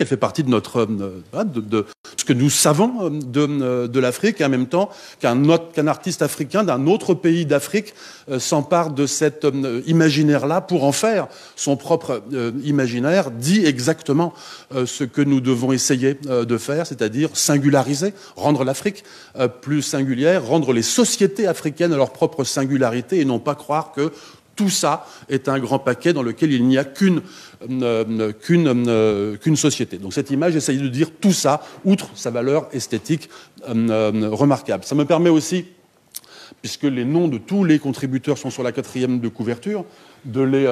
qu'elle fait partie de notre de ce que nous savons de l'Afrique, et en même temps qu'un artiste africain d'un autre pays d'Afrique s'empare de cet imaginaire-là pour en faire son propre imaginaire, dit exactement ce que nous devons essayer de faire, c'est-à-dire singulariser, rendre l'Afrique plus singulière, rendre les sociétés africaines à leur propre singularité, et non pas croire que tout ça est un grand paquet dans lequel il n'y a qu'une société. Donc cette image essaye de dire tout ça, outre sa valeur esthétique remarquable. Ça me permet aussi, puisque les noms de tous les contributeurs sont sur la quatrième de couverture, de les...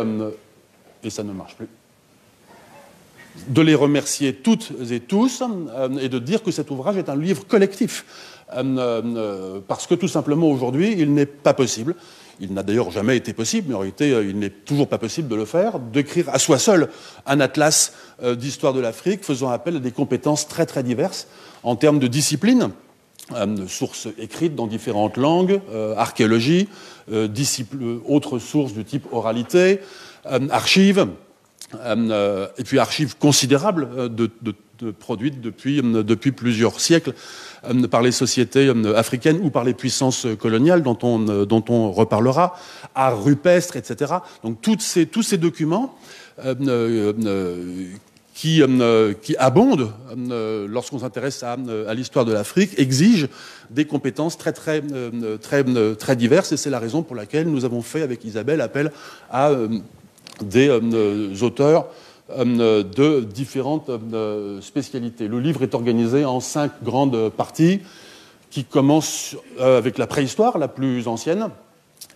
et ça ne marche plus. De les remercier toutes et tous, et de dire que cet ouvrage est un livre collectif. Parce que tout simplement aujourd'hui, il n'est pas possible... Il n'a d'ailleurs jamais été possible, mais en réalité, il n'est toujours pas possible de le faire, d'écrire à soi seul un atlas d'histoire de l'Afrique, faisant appel à des compétences très très diverses en termes de disciplines, sources écrites dans différentes langues, archéologie, autres sources du type oralité, archives, et puis archives considérables produites depuis plusieurs siècles par les sociétés africaines ou par les puissances coloniales dont on reparlera, art rupestre, etc. Donc tous ces documents qui abondent lorsqu'on s'intéresse à l'histoire de l'Afrique exigent des compétences très, très, très, très diverses, et c'est la raison pour laquelle nous avons fait avec Isabelle appel à des auteurs de différentes spécialités. Le livre est organisé en 5 grandes parties qui commencent avec la préhistoire, la plus ancienne,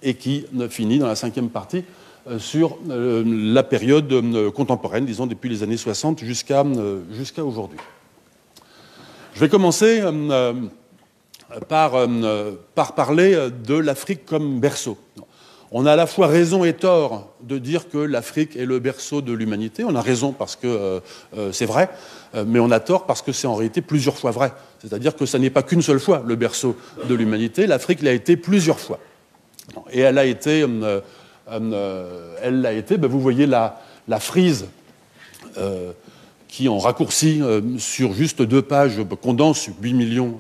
et qui finit dans la 5e partie sur la période contemporaine, disons depuis les années 60 jusqu'à aujourd'hui. Je vais commencer par parler de l'Afrique comme berceau. On a à la fois raison et tort de dire que l'Afrique est le berceau de l'humanité. On a raison parce que c'est vrai, mais on a tort parce que c'est en réalité plusieurs fois vrai. C'est-à-dire que ça n'est pas qu'une seule fois le berceau de l'humanité. L'Afrique l'a été plusieurs fois. Et elle a été... ben vous voyez la frise qui, en raccourci sur juste 2 pages, condense 8 millions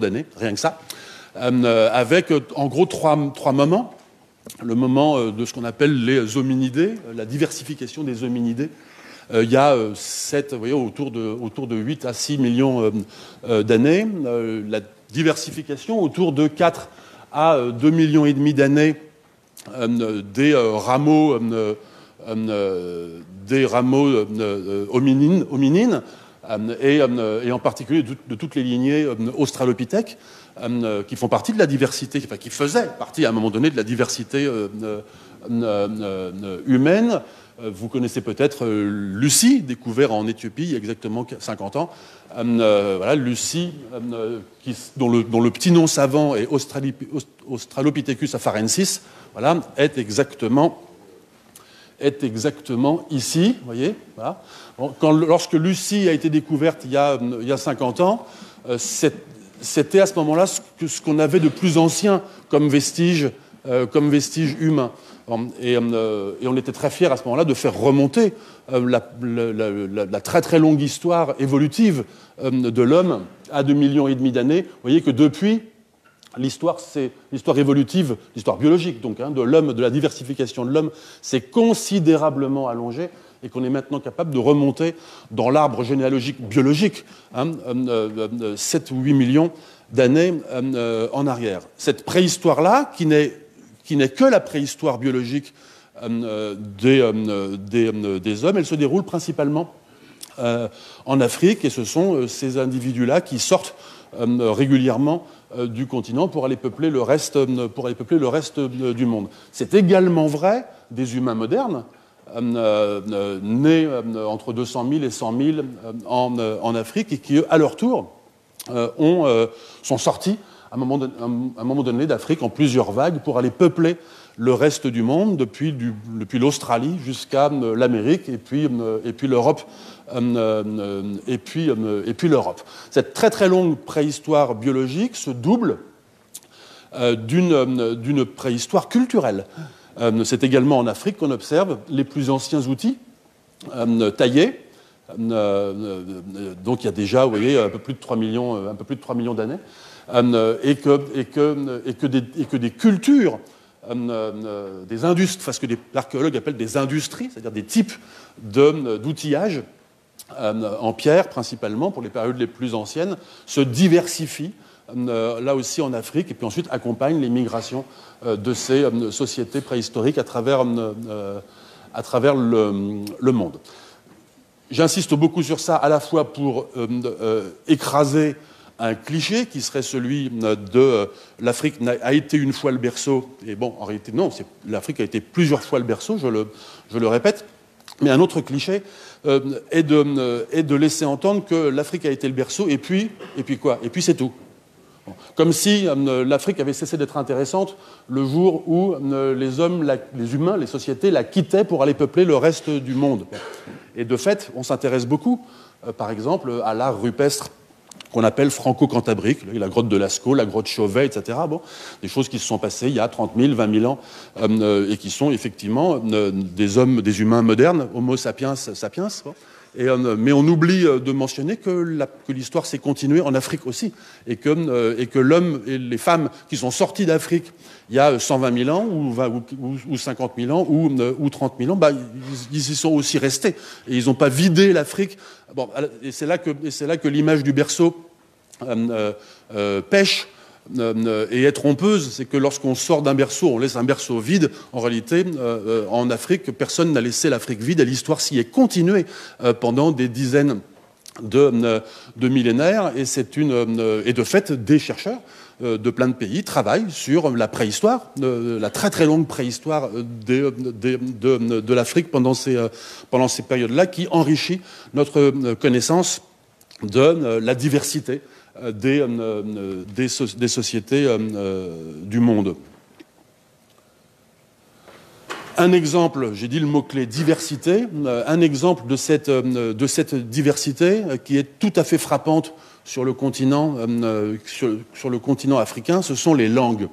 d'années, rien que ça, avec en gros 3 moments. Le moment de ce qu'on appelle les hominidés, la diversification des hominidés. Il y a vous voyez, autour de 8 à 6 millions d'années. La diversification autour de 4 à 2 millions et demi d'années des rameaux hominines, et en particulier de toutes les lignées australopithèques, qui font partie de la diversité, enfin qui faisaient partie à un moment donné de la diversité humaine. Vous connaissez peut-être Lucie, découverte en Éthiopie il y a exactement 50 ans. Voilà, Lucie, dont le petit nom savant est Australopithecus afarensis, voilà, est exactement ici, vous voyez. Voilà. Lorsque Lucie a été découverte il y a 50 ans, c'était à ce moment-là ce qu'on avait de plus ancien comme vestige humain. Et on était très fiers à ce moment-là de faire remonter la très très longue histoire évolutive de l'homme à 2,5 millions d'années. Vous voyez que depuis, l'histoire évolutive, l'histoire biologique donc, de l'homme, de la diversification de l'homme, s'est considérablement allongée, et qu'on est maintenant capable de remonter dans l'arbre généalogique biologique 7 ou 8 millions d'années en arrière. Cette préhistoire-là, qui n'est que la préhistoire biologique des hommes, elle se déroule principalement en Afrique, et ce sont ces individus-là qui sortent régulièrement du continent pour aller peupler le reste du monde. C'est également vrai des humains modernes, nés entre 200 000 et 100 000 en Afrique, et qui, à leur tour, sont sortis à un moment donné d'Afrique en plusieurs vagues pour aller peupler le reste du monde, depuis l'Australie jusqu'à l'Amérique, et puis l'Europe. Et puis l'Europe. Cette très très longue préhistoire biologique se double d'une préhistoire culturelle. C'est également en Afrique qu'on observe les plus anciens outils taillés, donc il y a déjà, vous voyez, un peu plus de 3 millions, d'années, et que des cultures, des industries, enfin, ce que l'archéologue appelle des industries, c'est-à-dire des types d'outillage en pierre principalement pour les périodes les plus anciennes, se diversifient là aussi en Afrique, et puis ensuite accompagnent les migrations de ces sociétés préhistoriques à travers le monde. J'insiste beaucoup sur ça, à la fois pour écraser un cliché qui serait celui de l'Afrique a été une fois le berceau, et bon, en réalité, non, l'Afrique a été plusieurs fois le berceau, je le répète, mais un autre cliché est de laisser entendre que l'Afrique a été le berceau, et puis quoi? Et puis c'est tout. Comme si l'Afrique avait cessé d'être intéressante le jour où les sociétés la quittaient pour aller peupler le reste du monde. Et de fait, on s'intéresse beaucoup, par exemple, à l'art rupestre qu'on appelle franco-cantabrique, la grotte de Lascaux, la grotte Chauvet, etc. Bon, des choses qui se sont passées il y a 30 000, 20 000 ans, et qui sont effectivement des humains modernes, Homo sapiens sapiens. Bon. Mais on oublie de mentionner que l'histoire s'est continuée en Afrique aussi, et que l'homme et les femmes qui sont sortis d'Afrique il y a 120 000 ans, ou 50 000 ans, ou 30 000 ans, bah, ils y sont aussi restés. Et ils n'ont pas vidé l'Afrique. Bon, et c'est là que l'image du berceau pêche et est trompeuse. C'est que lorsqu'on sort d'un berceau, on laisse un berceau vide. En réalité, en Afrique, personne n'a laissé l'Afrique vide, et l'histoire s'y est continuée pendant des dizaines de millénaires. Et de fait, des chercheurs de plein de pays travaillent sur la préhistoire, la très très longue préhistoire de l'Afrique pendant ces périodes-là, qui enrichit notre connaissance de la diversité des sociétés du monde. Un exemple, j'ai dit le mot-clé diversité, un exemple de cette diversité qui est tout à fait frappante sur le continent, africain, ce sont les langues.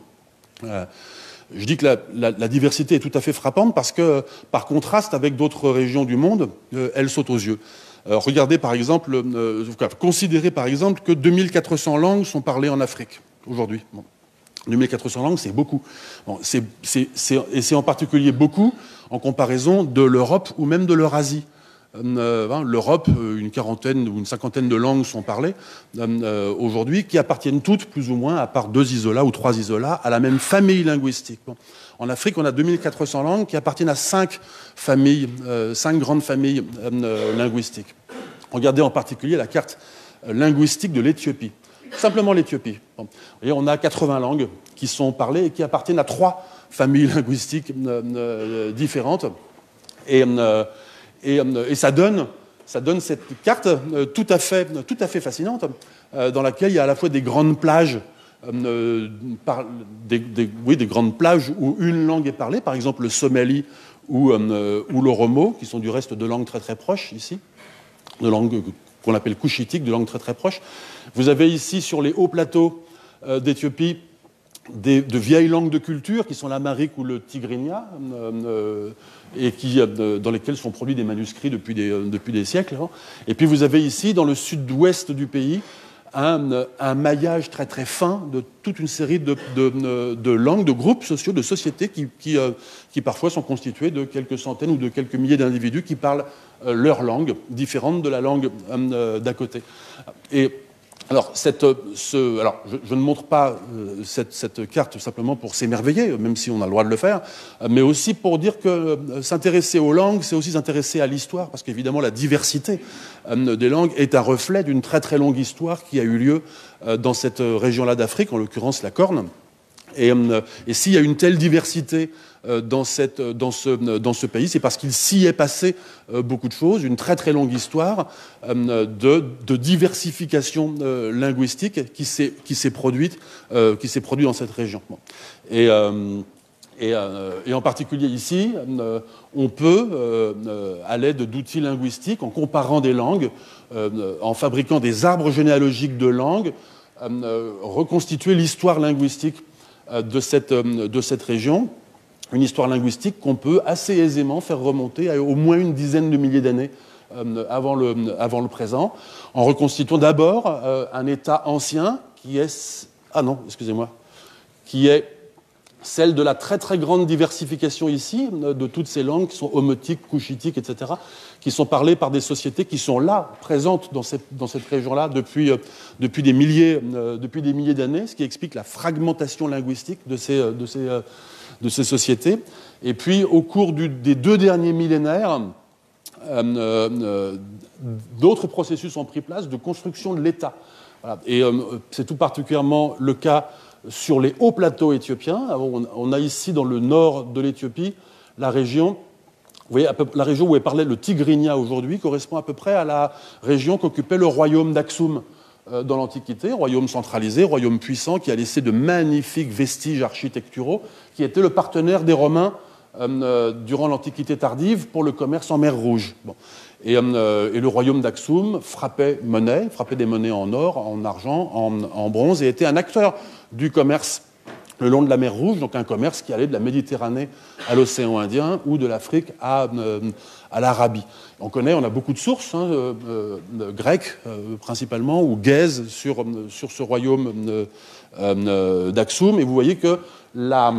Je dis que la diversité est tout à fait frappante parce que, par contraste avec d'autres régions du monde, elle saute aux yeux. Regardez par exemple, considérez par exemple que 2400 langues sont parlées en Afrique aujourd'hui. Bon. 2400 langues, c'est beaucoup. Bon, et c'est en particulier beaucoup en comparaison de l'Europe ou même de l'Eurasie. L'Europe, une quarantaine ou une cinquantaine de langues sont parlées aujourd'hui, qui appartiennent toutes, plus ou moins, à part 2 isolats ou 3 isolats, à la même famille linguistique. Bon. En Afrique, on a 2400 langues qui appartiennent à 5 grandes familles linguistiques. Regardez en particulier la carte linguistique de l'Éthiopie. Simplement l'Éthiopie. Bon. Et on a 80 langues qui sont parlées et qui appartiennent à 3 familles linguistiques différentes. Et ça donne cette carte tout à fait fascinante, dans laquelle il y a à la fois des grandes plages, des grandes plages où une langue est parlée, par exemple le Somali ou l'Oromo, qui sont du reste de langues très très proches ici, de langues qu'on appelle couchitiques, de langues très très proches. Vous avez ici sur les hauts plateaux d'Éthiopie de vieilles langues de culture qui sont l'amharique ou le tigrigna, et dans lesquelles sont produits des manuscrits depuis des siècles. Hein. Et puis vous avez ici, dans le sud-ouest du pays, un maillage très très fin de toute une série de langues, de groupes sociaux, de sociétés qui parfois sont constituées de quelques centaines ou de quelques milliers d'individus qui parlent leur langue, différente de la langue d'à côté. Et alors, je ne montre pas cette carte simplement pour s'émerveiller, même si on a le droit de le faire, mais aussi pour dire que s'intéresser aux langues, c'est aussi s'intéresser à l'histoire, parce qu'évidemment, la diversité des langues est un reflet d'une très très longue histoire qui a eu lieu dans cette région-là d'Afrique, en l'occurrence la Corne. Et s'il y a une telle diversité dans ce pays, c'est parce qu'il s'y est passé beaucoup de choses, une très très longue histoire de diversification linguistique qui s'est produite dans cette région. Et en particulier ici, on peut, à l'aide d'outils linguistiques, en comparant des langues, en fabriquant des arbres généalogiques de langues, reconstituer l'histoire linguistique de cette région, une histoire linguistique qu'on peut assez aisément faire remonter à au moins une dizaine de milliers d'années avant le présent, en reconstituant d'abord un État ancien qui est... Ah non, excusez-moi. Qui est celle de la très très grande diversification ici, de toutes ces langues qui sont omotiques, couchitiques, etc., qui sont parlées par des sociétés qui sont là, présentes dans cette région-là depuis des milliers d'années, ce qui explique la fragmentation linguistique de ces sociétés. Et puis, au cours des deux derniers millénaires, d'autres processus ont pris place de construction de l'État. Voilà. Et c'est tout particulièrement le cas sur les hauts plateaux éthiopiens. On a ici, dans le nord de l'Éthiopie, la région, vous voyez, la région où est parlé le Tigrigna aujourd'hui correspond à peu près à la région qu'occupait le royaume d'Aksum dans l'Antiquité, royaume centralisé, royaume puissant, qui a laissé de magnifiques vestiges architecturaux, qui était le partenaire des Romains durant l'Antiquité tardive pour le commerce en mer Rouge. Bon. Et le royaume d'Aksum frappait des monnaies en or, en argent, en bronze, et était un acteur du commerce le long de la mer Rouge, donc un commerce qui allait de la Méditerranée à l'océan Indien ou de l'Afrique à l'Arabie. On a beaucoup de sources, hein, grecques principalement, ou gaises sur ce royaume d'Aksum, et vous voyez que la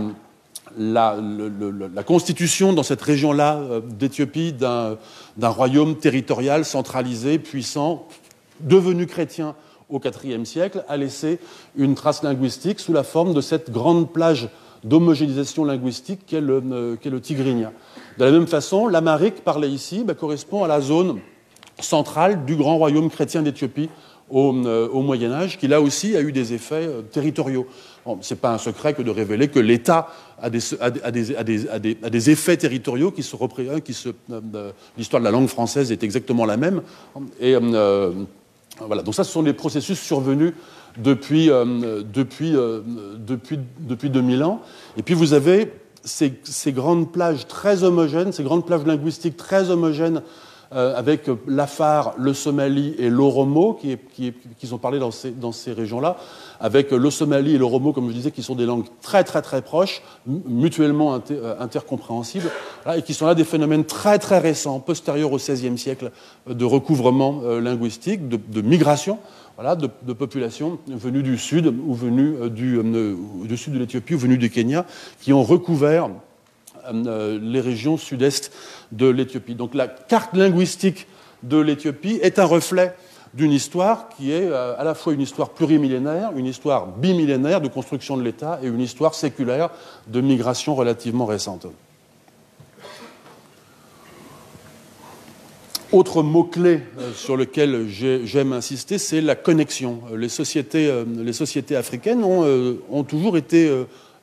constitution dans cette région-là d'Éthiopie d'un royaume territorial, centralisé, puissant, devenu chrétien au IVe siècle, a laissé une trace linguistique sous la forme de cette grande plage d'homogénéisation linguistique qu'est le Tigrigna. De la même façon, l'Amharique, parlée ici, correspond à la zone centrale du grand royaume chrétien d'Éthiopie au Moyen-Âge, qui là aussi a eu des effets territoriaux. Bon, ce n'est pas un secret que de révéler que l'État a des effets territoriaux qui se représentent. L'histoire de la langue française est exactement la même. Et voilà. Donc ça, ce sont des processus survenus depuis 2000 ans. Et puis vous avez ces grandes plages très homogènes, ces grandes plages linguistiques très homogènes, avec l'Afar, le Somali et l'Oromo, qui sont parlés dans ces régions-là, avec le Somali et l'Oromo, comme je disais, qui sont des langues très, très, très proches, mutuellement intercompréhensibles, et qui sont là des phénomènes très, très récents, postérieurs au XVIe siècle, de recouvrement linguistique, de migration, voilà, de populations venues du Sud, ou venues du Sud de l'Éthiopie, ou venues du Kenya, qui ont recouvert les régions sud-est de l'Éthiopie. Donc la carte linguistique de l'Éthiopie est un reflet d'une histoire qui est à la fois une histoire plurimillénaire, une histoire bimillénaire de construction de l'État et une histoire séculaire de migration relativement récente. Autre mot-clé sur lequel j'aime insister, c'est la connexion. Les sociétés africaines ont toujours été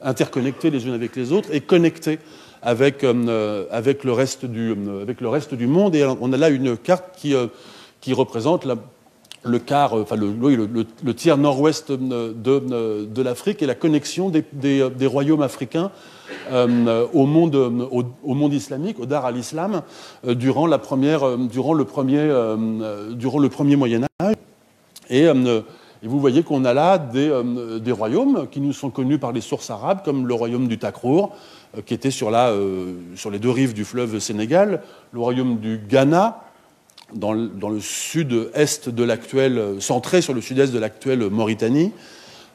interconnectées les unes avec les autres et connectées avec le reste du monde. Et on a là une carte qui représente le tiers nord-ouest de l'Afrique et la connexion des royaumes africains au monde islamique, au Dar al-Islam, durant le premier Moyen-Âge. Et vous voyez qu'on a là des royaumes qui nous sont connus par les sources arabes, comme le royaume du Takrour, qui était sur les deux rives du fleuve Sénégal, le royaume du Ghana, dans le sud-est de l'actuelle, centré sur le sud-est de l'actuelle Mauritanie,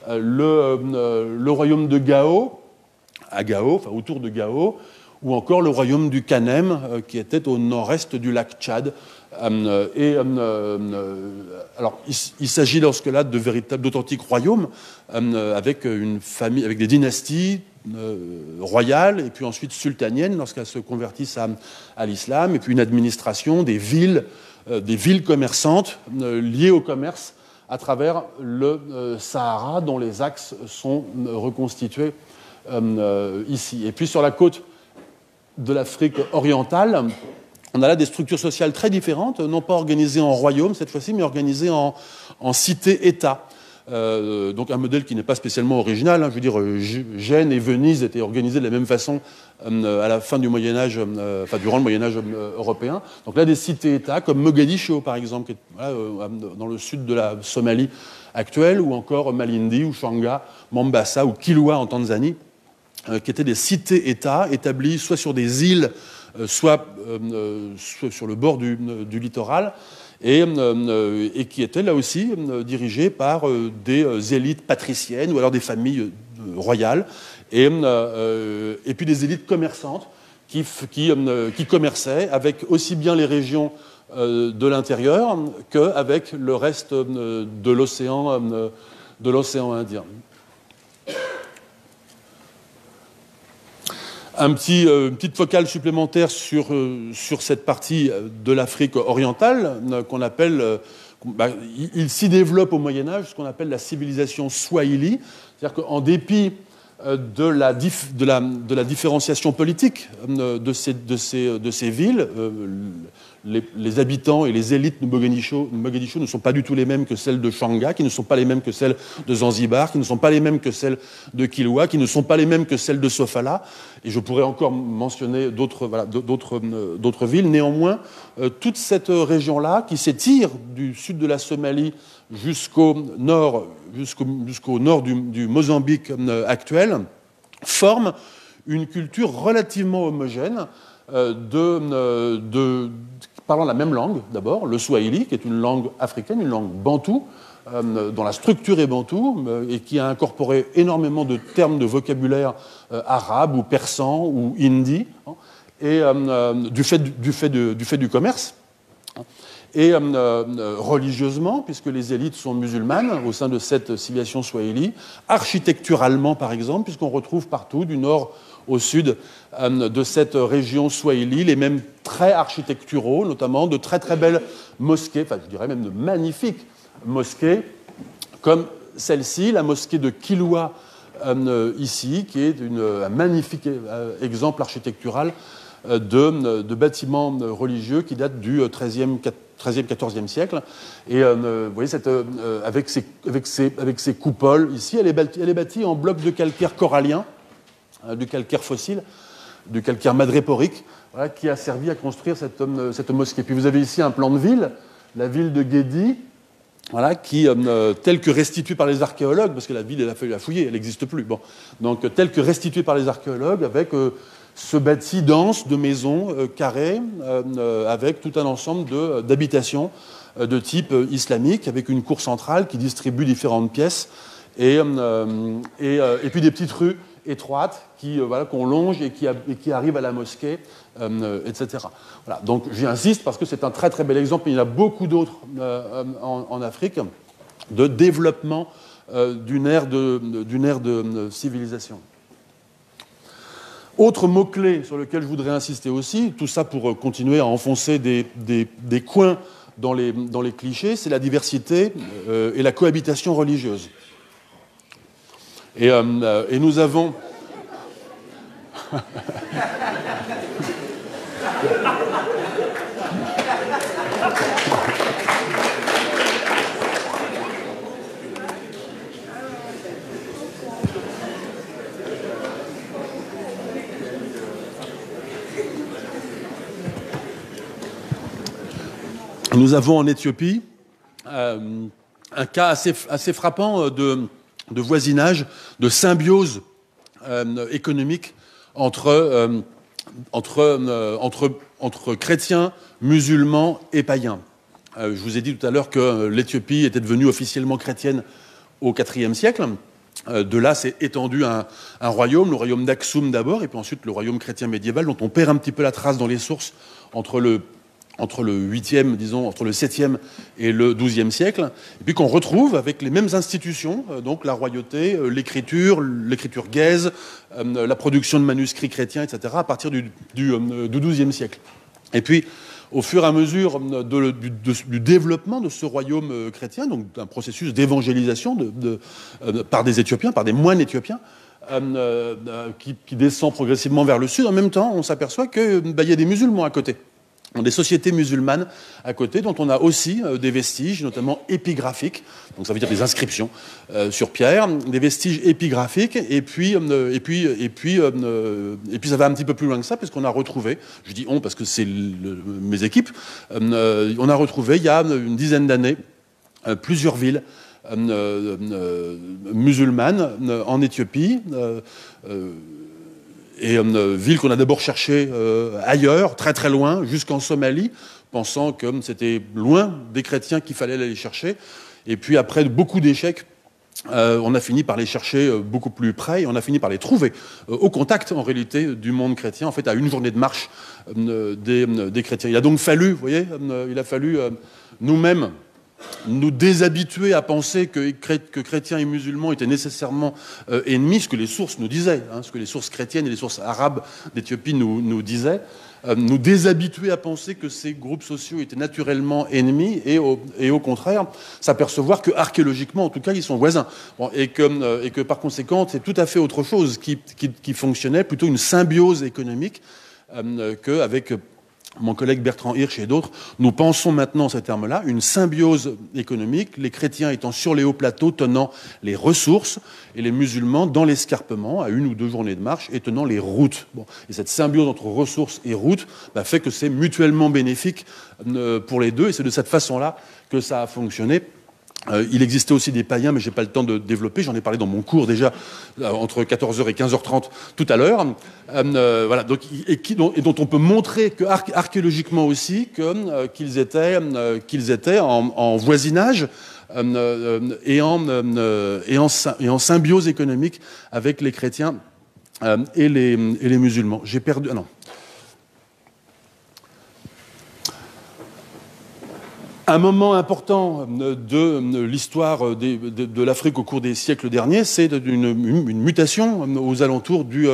le royaume de Gao, à Gao, enfin autour de Gao, ou encore le royaume du Kanem, qui était au nord-est du lac Tchad. Alors, il s'agit lorsque-là de véritables, d'authentiques royaumes, avec une famille, avec des dynasties royale et puis ensuite sultanienne lorsqu'elles se convertissent à l'islam, et puis une administration des villes commerçantes liées au commerce à travers le Sahara, dont les axes sont reconstitués ici. Et puis sur la côte de l'Afrique orientale, on a là des structures sociales très différentes, non pas organisées en royaumes cette fois-ci, mais organisées en cités-États. Donc un modèle qui n'est pas spécialement original, hein. Je veux dire, Gênes et Venise étaient organisées de la même façon à la fin du Moyen-Âge, durant le Moyen-Âge européen. Donc là, des cités-États comme Mogadiscio, par exemple, qui est, voilà, dans le sud de la Somalie actuelle, ou encore Malindi, ou Shanga, Mombasa, ou Kilwa en Tanzanie, qui étaient des cités-États établies soit sur des îles soit sur le bord du littoral, et qui étaient là aussi dirigées par des élites patriciennes ou alors des familles royales, et puis des élites commerçantes qui commerçaient avec aussi bien les régions de l'intérieur qu'avec le reste de l'océan Indien. Une petite focale supplémentaire sur cette partie de l'Afrique orientale qu'on appelle... il s'y développe au Moyen-Âge ce qu'on appelle la civilisation Swahili, c'est-à-dire qu'en dépit de la différenciation politique de ces villes, les habitants et les élites de Mogadiscio ne sont pas du tout les mêmes que celles de Shanga, qui ne sont pas les mêmes que celles de Zanzibar, qui ne sont pas les mêmes que celles de Kilwa, qui ne sont pas les mêmes que celles de Sofala. Et je pourrais encore mentionner d'autres villes. Néanmoins, toute cette région-là, qui s'étire du sud de la Somalie jusqu'au nord du Mozambique actuel, forme une culture relativement homogène parlant la même langue, d'abord, le swahili, qui est une langue africaine, une langue bantoue, dont la structure est bantoue, et qui a incorporé énormément de termes de vocabulaire arabe ou persan ou hindi, hein, et du fait du commerce. Et religieusement, puisque les élites sont musulmanes au sein de cette civilisation swahili, architecturalement par exemple, puisqu'on retrouve partout du nord au sud de cette région swahili les mêmes traits architecturaux, notamment de très très belles mosquées, enfin je dirais même de magnifiques mosquées, comme celle-ci, la mosquée de Kilwa ici, qui est un magnifique exemple architectural de bâtiments religieux qui datent du XIIIe siècle. Et vous voyez, avec ses coupoles, ici, elle est bâtie en blocs de calcaire corallien, du calcaire fossile, du calcaire madréporique, voilà, qui a servi à construire cette mosquée. Puis vous avez ici un plan de ville, la ville de Guédi, voilà, qui, telle que restituée par les archéologues, parce que la ville, elle a fallu la fouiller, elle n'existe plus. Bon. Donc, telle que restituée par les archéologues, avec ce bâti dense de maisons carrées, avec tout un ensemble d'habitations de type islamique, avec une cour centrale qui distribue différentes pièces, et puis des petites rues étroites qu'on longe et qui arrivent à la mosquée, etc. Voilà. Donc j'y insiste parce que c'est un très très bel exemple, mais il y en a beaucoup d'autres en Afrique, de développement d'une ère de civilisation. Autre mot-clé sur lequel je voudrais insister aussi, tout ça pour continuer à enfoncer des coins dans les clichés, c'est la diversité et la cohabitation religieuse. Et nous avons... Nous avons en Éthiopie un cas assez frappant de voisinage, de symbiose économique entre chrétiens, musulmans et païens. Je vous ai dit tout à l'heure que l'Éthiopie était devenue officiellement chrétienne au IVe siècle. De là s'est étendu un royaume, le royaume d'Aksum d'abord, et puis ensuite le royaume chrétien médiéval, dont on perd un petit peu la trace dans les sources entre le 7e et le 12e siècle, et puis qu'on retrouve avec les mêmes institutions, donc la royauté, l'écriture guèze, la production de manuscrits chrétiens, etc., à partir du 12e siècle. Et puis, au fur et à mesure du développement de ce royaume chrétien, donc d'un processus d'évangélisation par des Éthiopiens, par des moines éthiopiens, qui descend progressivement vers le sud, en même temps, on s'aperçoit qu'il y a des musulmans à côté, des sociétés musulmanes à côté, dont on a aussi des vestiges, notamment épigraphiques, donc ça veut dire des inscriptions sur pierre, des vestiges épigraphiques, et puis ça va un petit peu plus loin que ça, puisqu'on a retrouvé, je dis on parce que c'est mes équipes, on a retrouvé il y a une dizaine d'années plusieurs villes musulmanes en Éthiopie, Et une ville qu'on a d'abord cherchée ailleurs, très très loin, jusqu'en Somalie, pensant que c'était loin des chrétiens qu'il fallait aller chercher. Et puis après beaucoup d'échecs, on a fini par les chercher beaucoup plus près, et on a fini par les trouver au contact, en réalité, du monde chrétien, en fait, à une journée de marche des chrétiens. Il a donc fallu, vous voyez, il a fallu nous-mêmes nous déshabituer à penser que chrétiens et musulmans étaient nécessairement ennemis, ce que les sources nous disaient, hein, ce que les sources chrétiennes et les sources arabes d'Éthiopie nous disaient. Nous déshabituer à penser que ces groupes sociaux étaient naturellement ennemis et au contraire, s'apercevoir que archéologiquement, en tout cas, ils sont voisins. Bon, et que par conséquent, c'est tout à fait autre chose qui fonctionnait, plutôt une symbiose économique qu'avec mon collègue Bertrand Hirsch et d'autres, nous pensons maintenant ces termes-là, une symbiose économique, les chrétiens étant sur les hauts plateaux, tenant les ressources, et les musulmans dans l'escarpement, à une ou deux journées de marche, et tenant les routes. Bon. Et cette symbiose entre ressources et routes fait que c'est mutuellement bénéfique pour les deux, et c'est de cette façon-là que ça a fonctionné. Il existait aussi des païens, mais je n'ai pas le temps de développer. J'en ai parlé dans mon cours déjà, entre 14h et 15h30 tout à l'heure. Voilà, donc, dont on peut montrer que, archéologiquement aussi qu'ils étaient en voisinage et en symbiose économique avec les chrétiens et les musulmans. J'ai perdu... Ah non. Un moment important de l'histoire de l'Afrique au cours des siècles derniers, c'est une mutation aux alentours du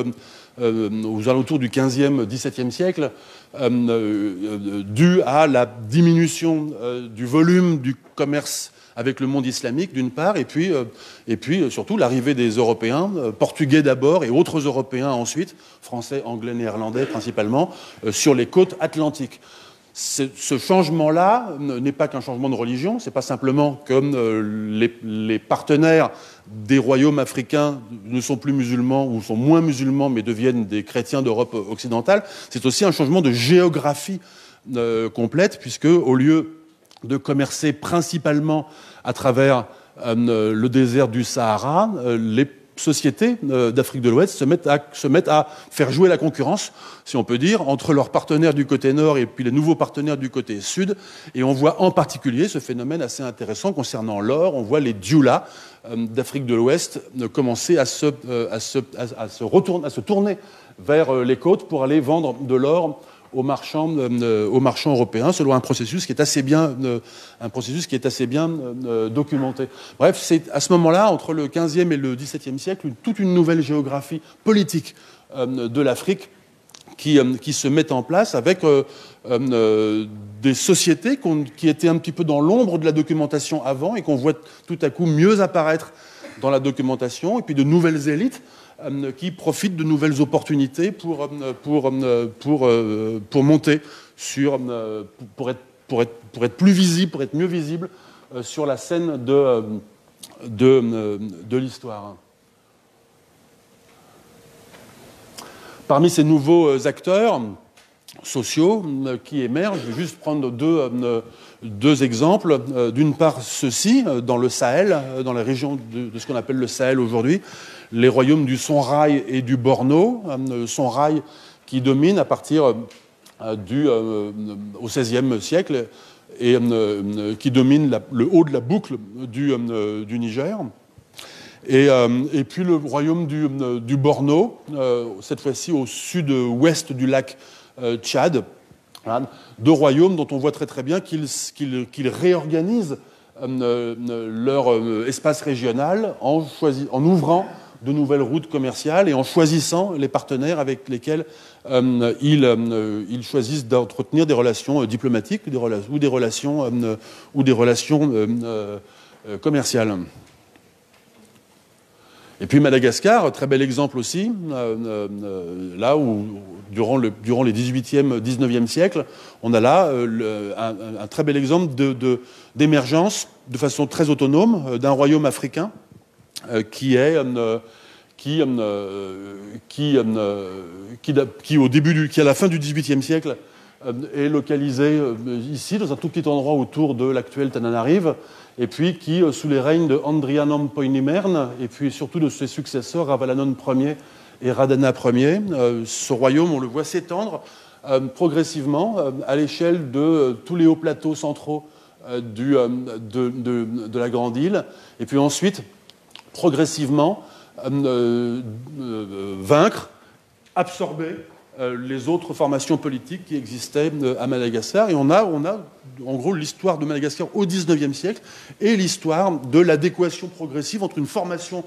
15e, 17e siècle, due à la diminution du volume du commerce avec le monde islamique, d'une part, et puis surtout l'arrivée des Européens, portugais d'abord, et autres Européens ensuite, français, anglais, néerlandais principalement, sur les côtes atlantiques. Ce changement-là n'est pas qu'un changement de religion, c'est pas simplement que les partenaires des royaumes africains ne sont plus musulmans ou sont moins musulmans mais deviennent des chrétiens d'Europe occidentale, c'est aussi un changement de géographie complète, puisque au lieu de commercer principalement à travers le désert du Sahara, les sociétés d'Afrique de l'Ouest se mettent à faire jouer la concurrence, si on peut dire, entre leurs partenaires du côté nord et puis les nouveaux partenaires du côté sud. Et on voit en particulier ce phénomène assez intéressant concernant l'or. On voit les dioula d'Afrique de l'Ouest commencer à se tourner vers les côtes pour aller vendre de l'or aux marchands européens, selon un processus qui est assez bien, documenté. Bref, c'est à ce moment-là, entre le 15e et le 17e siècle, toute une nouvelle géographie politique de l'Afrique qui se met en place avec des sociétés qui étaient un petit peu dans l'ombre de la documentation avant et qu'on voit tout à coup mieux apparaître dans la documentation, et puis de nouvelles élites qui profitent de nouvelles opportunités pour monter sur pour être plus visible, pour être mieux visible sur la scène de l'histoire. Parmi ces nouveaux acteurs sociaux qui émergent, je vais juste prendre deux exemples. D'une part, ceci, dans le Sahel, dans la région de ce qu'on appelle le Sahel aujourd'hui, les royaumes du Songhaï et du Borno, Songhaï qui domine à partir au XVIe siècle et qui domine le haut de la boucle du Niger. Et puis le royaume du Borno, cette fois-ci au sud-ouest du lac Tchad, deux royaumes dont on voit très très bien qu'ils réorganisent leur espace régional en ouvrant de nouvelles routes commerciales et en choisissant les partenaires avec lesquels ils choisissent d'entretenir des relations diplomatiques ou des relations commerciales. Et puis Madagascar, très bel exemple aussi, là où, durant les 18e, 19e siècles, on a là un très bel exemple d'émergence, de façon très autonome, d'un royaume africain qui à la fin du XVIIIe siècle, est localisé ici, dans un tout petit endroit autour de l'actuel Tananarive, et puis qui, sous les règnes de Andrianampoinimerna, et puis surtout de ses successeurs, Ravalanon Ier et Radhana Ier. Ce royaume, on le voit s'étendre progressivement à l'échelle de tous les hauts plateaux centraux de la Grande-Île. Et puis ensuite, progressivement, vaincre, absorber les autres formations politiques qui existaient à Madagascar. Et on a en gros l'histoire de Madagascar au XIXe siècle et l'histoire de l'adéquation progressive entre une formation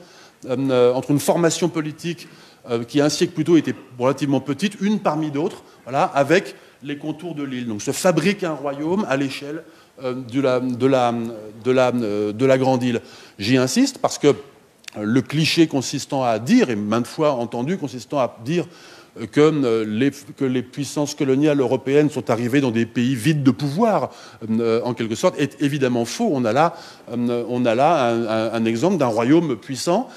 politique qui un siècle plus tôt était relativement petite, une parmi d'autres, voilà, avec les contours de l'île. Donc se fabrique un royaume à l'échelle de la Grande Île. J'y insiste parce que le cliché consistant à dire, et maintes fois entendu, consistant à dire que les puissances coloniales européennes sont arrivées dans des pays vides de pouvoir, en quelque sorte, est évidemment faux. On a là un exemple d'un royaume puissant,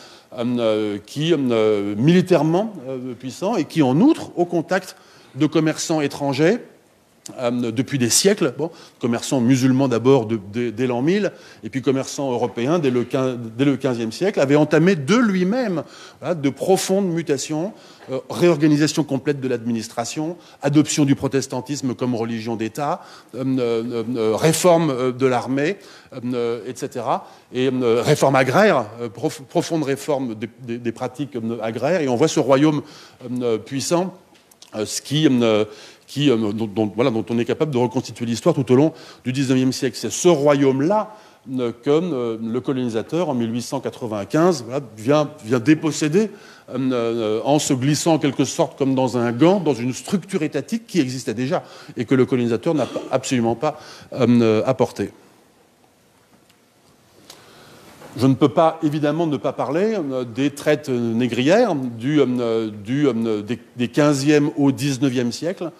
militairement puissant, et qui, en outre, au contact de commerçants étrangers, depuis des siècles, commerçants musulmans d'abord dès l'an 1000, et puis commerçants européens dès le XVe siècle, avait entamé de lui-même de profondes mutations, réorganisation complète de l'administration, adoption du protestantisme comme religion d'État, réforme de l'armée, etc. Et réforme agraire, profonde réforme des pratiques agraires, et on voit ce royaume puissant, dont on est capable de reconstituer l'histoire tout au long du XIXe siècle. C'est ce royaume-là que le colonisateur, en 1895, vient déposséder, en se glissant en quelque sorte comme dans un gant, dans une structure étatique qui existait déjà et que le colonisateur n'a absolument pas apportée. Je ne peux pas, évidemment, ne pas parler des traites négrières des 15e au 19e siècle,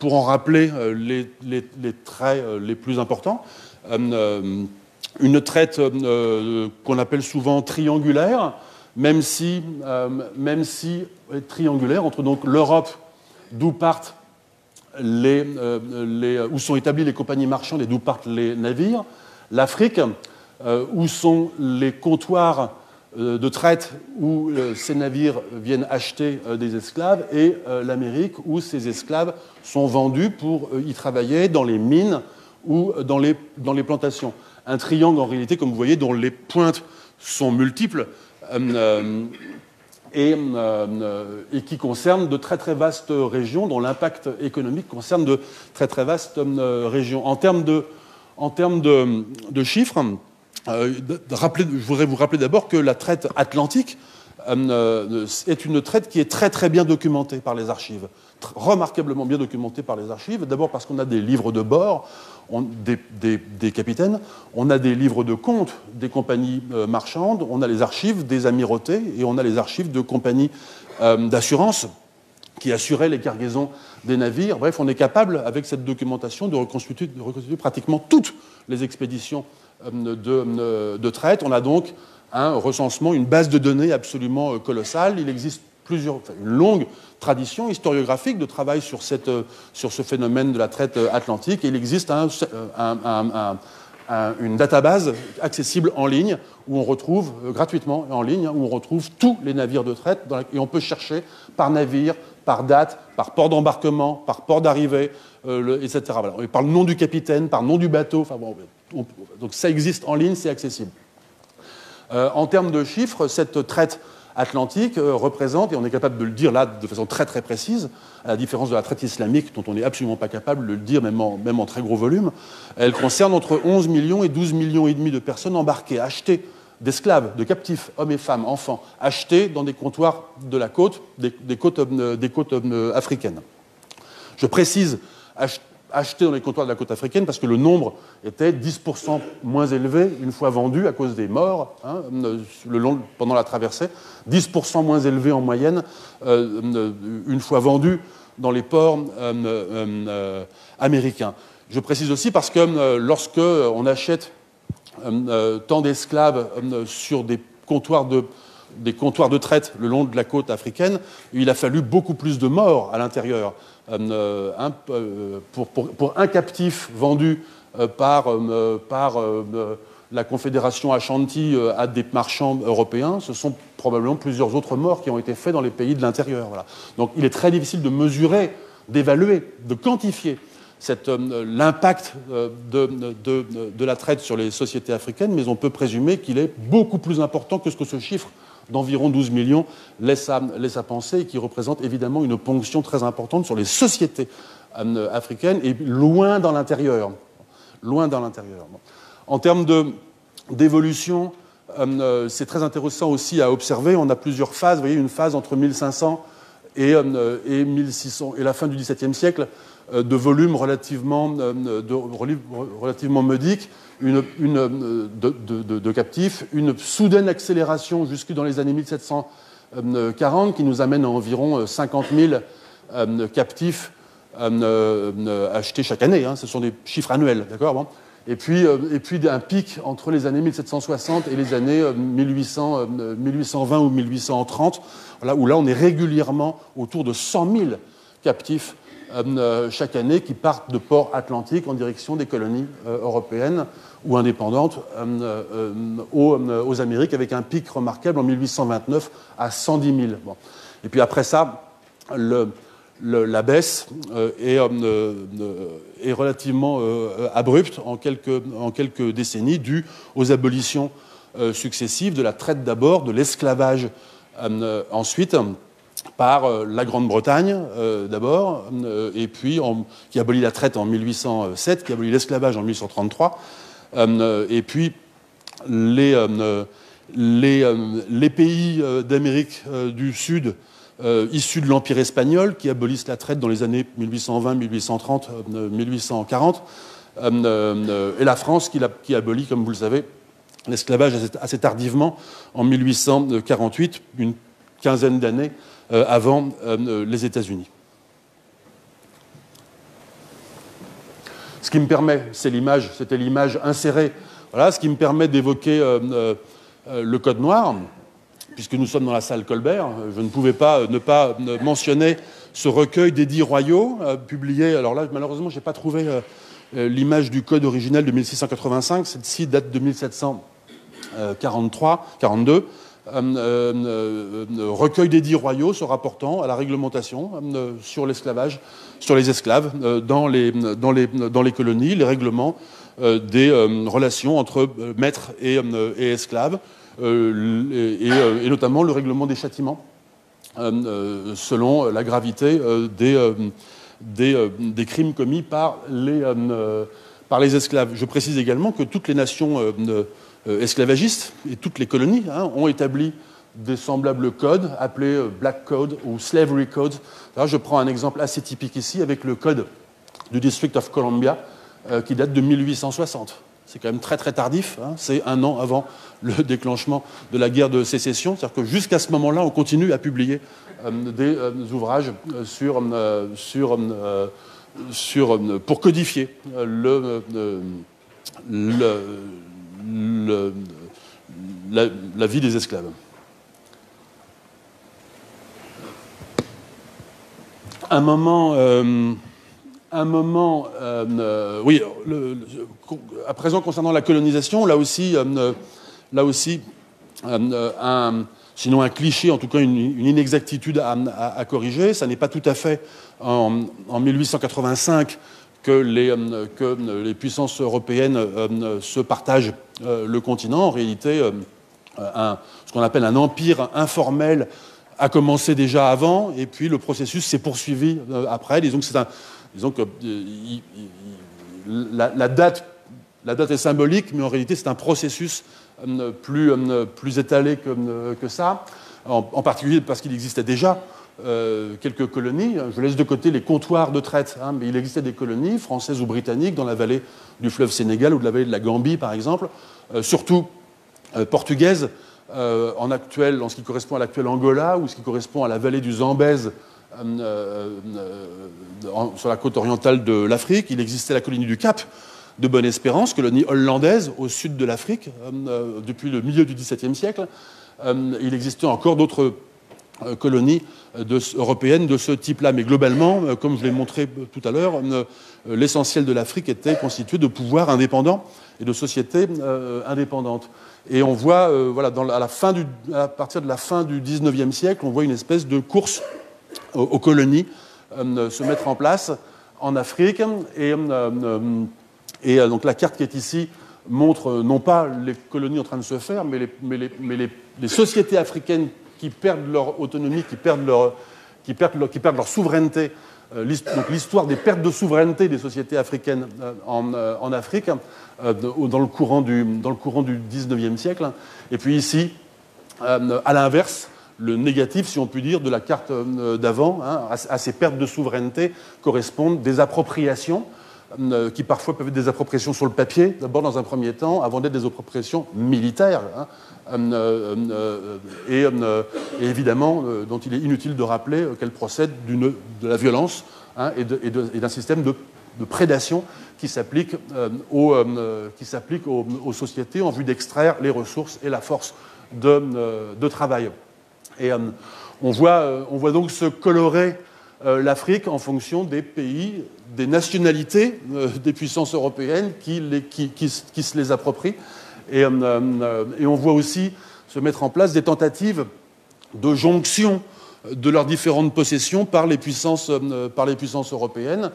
pour en rappeler les traits les plus importants. Une traite qu'on appelle souvent triangulaire, même si triangulaire, entre donc l'Europe, d'où partent où sont établies les compagnies marchandes et d'où partent les navires, l'Afrique, où sont les comptoirs de traite où ces navires viennent acheter des esclaves, et l'Amérique, où ces esclaves sont vendus pour y travailler dans les mines ou dans les plantations. Un triangle, en réalité, comme vous voyez, dont les pointes sont multiples et qui concerne de très très vastes régions, dont l'impact économique concerne de très très vastes régions. En termes de chiffres, je voudrais vous rappeler d'abord que la traite atlantique est une traite qui est très très bien documentée par les archives, remarquablement bien documentée par les archives, d'abord parce qu'on a des livres de bord des capitaines, on a des livres de comptes des compagnies marchandes, on a les archives des amirautés et on a les archives de compagnies d'assurance qui assuraient les cargaisons des navires. Bref, on est capable, avec cette documentation, de reconstituer pratiquement toutes les expéditions de traite. On a donc un recensement, une base de données absolument colossale. Il existe une longue tradition historiographique de travail sur ce phénomène de la traite atlantique. Et il existe une database accessible en ligne où on retrouve gratuitement en ligne, où on retrouve tous les navires de traite et on peut chercher par navire, par date, par port d'embarquement, par port d'arrivée, etc. Voilà. Et par le nom du capitaine, par le nom du bateau. Enfin bon, donc ça existe en ligne, c'est accessible. En termes de chiffres, cette traite atlantique représente, et on est capable de le dire là de façon très très précise, à la différence de la traite islamique, dont on n'est absolument pas capable de le dire, même en très gros volume, elle concerne entre 11 millions et 12 millions et demi de personnes embarquées, achetées, d'esclaves, de captifs, hommes et femmes, enfants, achetés dans des comptoirs de la côte, des côtes africaines. Je précise achetés dans les comptoirs de la côte africaine parce que le nombre était 10% moins élevé une fois vendu à cause des morts pendant la traversée, 10% moins élevé en moyenne une fois vendu dans les ports américains. Je précise aussi parce que lorsque on achète tant d'esclaves sur des comptoirs de traite le long de la côte africaine, il a fallu beaucoup plus de morts à l'intérieur. Pour un captif vendu par la Confédération Ashanti à des marchands européens, ce sont probablement plusieurs autres morts qui ont été faits dans les pays de l'intérieur. Voilà. Donc il est très difficile de mesurer, d'évaluer, de quantifier l'impact de la traite sur les sociétés africaines, mais on peut présumer qu'il est beaucoup plus important que ce chiffre d'environ 12 millions laisse à penser, et qui représente évidemment une ponction très importante sur les sociétés africaines, et loin dans l'intérieur. Loin dans l'intérieur. En termes d'évolution, c'est très intéressant aussi à observer. On a plusieurs phases. Vous voyez, une phase entre 1500 et 1600 et la fin du XVIIe siècle, de volume relativement modique, de captifs, une soudaine accélération jusque dans les années 1740 qui nous amène à environ 50 000 captifs achetés chaque année. Hein, ce sont des chiffres annuels, d'accord, bon. Et puis un pic entre les années 1760 et les années 1820 ou 1830, voilà, où là on est régulièrement autour de 100 000 captifs chaque année qui partent de ports atlantiques en direction des colonies européennes ou indépendantes aux Amériques, avec un pic remarquable en 1829 à 110 000. Bon. Et puis après ça, la baisse est relativement abrupte en quelques décennies, due aux abolitions successives de la traite d'abord, de l'esclavage ensuite, par la Grande-Bretagne d'abord, et puis qui abolit la traite en 1807, qui abolit l'esclavage en 1833, et puis les pays d'Amérique du Sud issus de l'Empire espagnol, qui abolissent la traite dans les années 1820, 1830, 1840, et la France qui abolit, comme vous le savez, l'esclavage assez tardivement en 1848, une quinzaine d'années avant les États-Unis. Ce qui me permet, c'était l'image insérée, voilà, ce qui me permet d'évoquer le Code noir, puisque nous sommes dans la salle Colbert. Je ne pouvais pas ne pas mentionner ce recueil des 10 royaux, publié, alors là, malheureusement, je n'ai pas trouvé l'image du Code original de 1685, celle-ci date de 1743-42, recueil des 10 royaux se rapportant à la réglementation sur l'esclavage, sur les esclaves dans les colonies, les règlements des relations entre maîtres et esclaves, et notamment le règlement des châtiments selon la gravité des crimes commis par les esclaves. Je précise également que toutes les nations esclavagistes et toutes les colonies ont établi des semblables codes appelés Black Code ou Slavery Code. Là, je prends un exemple assez typique ici avec le code du District of Columbia qui date de 1860. C'est quand même très très tardif, hein. C'est un an avant le déclenchement de la guerre de sécession, c'est-à-dire que jusqu'à ce moment-là, on continue à publier des ouvrages pour codifier la vie des esclaves. À présent, concernant la colonisation, sinon un cliché, en tout cas une inexactitude à corriger. Ça n'est pas tout à fait en 1885 que les puissances européennes se partagent le continent. En réalité, ce qu'on appelle un empire informel a commencé déjà avant, et puis le processus s'est poursuivi après. La date est symbolique, mais en réalité, c'est un processus plus étalé que ça, en particulier parce qu'il existait déjà quelques colonies. Je laisse de côté les comptoirs de traite, hein, mais il existait des colonies françaises ou britanniques dans la vallée du fleuve Sénégal ou de la vallée de la Gambie, par exemple, surtout portugaises, en ce qui correspond à l'actuel Angola ou ce qui correspond à la vallée du Zambèze, sur la côte orientale de l'Afrique. Il existait la colonie du Cap de Bonne-Espérance, colonie hollandaise au sud de l'Afrique depuis le milieu du XVIIe siècle. Il existait encore d'autres colonies européennes de ce type-là. Mais globalement, comme je l'ai montré tout à l'heure, l'essentiel de l'Afrique était constitué de pouvoirs indépendants et de sociétés indépendantes. Et on voit, voilà, à partir de la fin du XIXe siècle, on voit une espèce de course aux colonies se mettre en place en Afrique. Et donc la carte qui est ici montre non pas les colonies en train de se faire, mais les sociétés africaines qui perdent leur autonomie, qui perdent leur souveraineté. Donc l'histoire des pertes de souveraineté des sociétés africaines en Afrique dans le courant du XIXe siècle. Et puis ici, à l'inverse, le négatif, si on peut dire, de la carte d'avant, hein, à ces pertes de souveraineté correspondent des appropriations qui parfois peuvent être des appropriations sur le papier, d'abord dans un premier temps, avant d'être des appropriations militaires, hein, et évidemment, dont il est inutile de rappeler qu'elles procèdent de la violence, hein, et d'un système de prédation qui s'applique aux sociétés en vue d'extraire les ressources et la force de travail. Et on voit donc se colorer l'Afrique en fonction des pays, des nationalités, des puissances européennes qui se les approprient. Et on voit aussi se mettre en place des tentatives de jonction de leurs différentes possessions par les puissances européennes.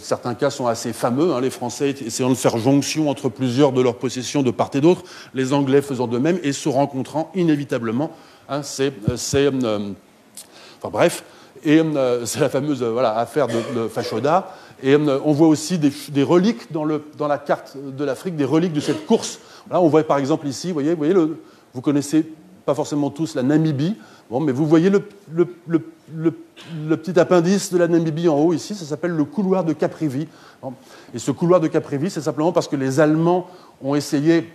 Certains cas sont assez fameux, hein, les Français essayant de faire jonction entre plusieurs de leurs possessions de part et d'autre, les Anglais faisant de même et se rencontrant inévitablement. Hein, enfin bref, et c'est la fameuse affaire de Fashoda. Et on voit aussi des reliques dans la carte de l'Afrique, des reliques de cette course. Là, on voit par exemple ici, vous connaissez pas forcément tous la Namibie, bon, mais vous voyez le petit appendice de la Namibie en haut ici, ça s'appelle le couloir de Caprivi. Et ce couloir de Caprivi, c'est simplement parce que les Allemands ont essayé,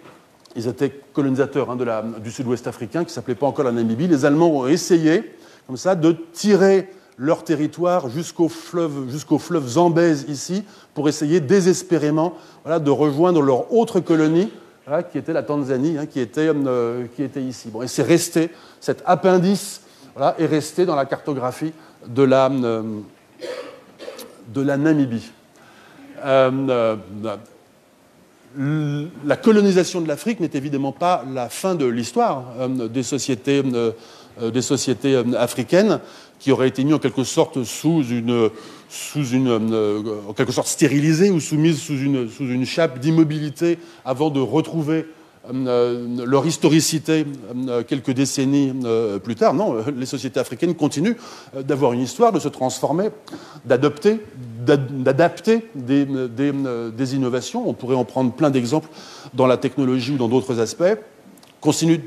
ils étaient colonisateurs, hein, du sud-ouest africain, qui ne s'appelait pas encore la Namibie, les Allemands ont essayé, comme ça, de tirer leur territoire jusqu'au fleuve Zambèze ici, pour essayer désespérément, voilà, de rejoindre leur autre colonie, voilà, qui était la Tanzanie, hein, qui était ici. Bon, et c'est resté, cet appendice, voilà, est resté dans la cartographie de la Namibie. La colonisation de l'Afrique n'est évidemment pas la fin de l'histoire des sociétés africaines, qui auraient été mises en quelque sorte en quelque sorte stérilisées ou soumises sous une chape d'immobilité avant de retrouver leur historicité quelques décennies plus tard. Non, les sociétés africaines continuent d'avoir une histoire, de se transformer, d'adapter des innovations. On pourrait en prendre plein d'exemples dans la technologie ou dans d'autres aspects. Continuent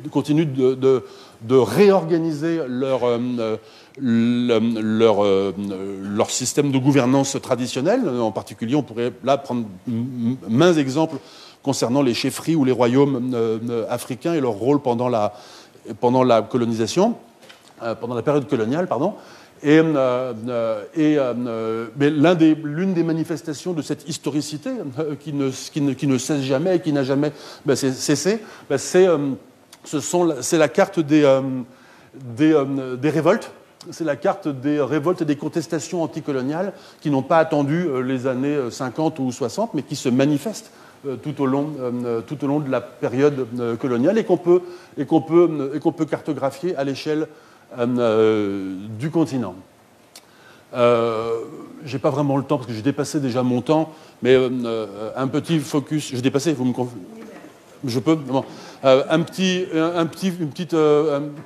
de réorganiser leur système de gouvernance traditionnel. En particulier, on pourrait là prendre maints exemples concernant les chefferies ou les royaumes africains et leur rôle pendant la colonisation, pendant la période coloniale, pardon. Mais l'une des manifestations de cette historicité qui ne cesse jamais et qui n'a jamais cessé, c'est la carte des révoltes. C'est la carte des révoltes et des contestations anticoloniales qui n'ont pas attendu les années 50 ou 60, mais qui se manifestent tout au long de la période coloniale et qu'on peut cartographier à l'échelle du continent. J'ai pas vraiment le temps parce que j'ai dépassé déjà mon temps, mais un petit focus. J'ai dépassé, vous me confirmez ? Je peux. Bon. Un petit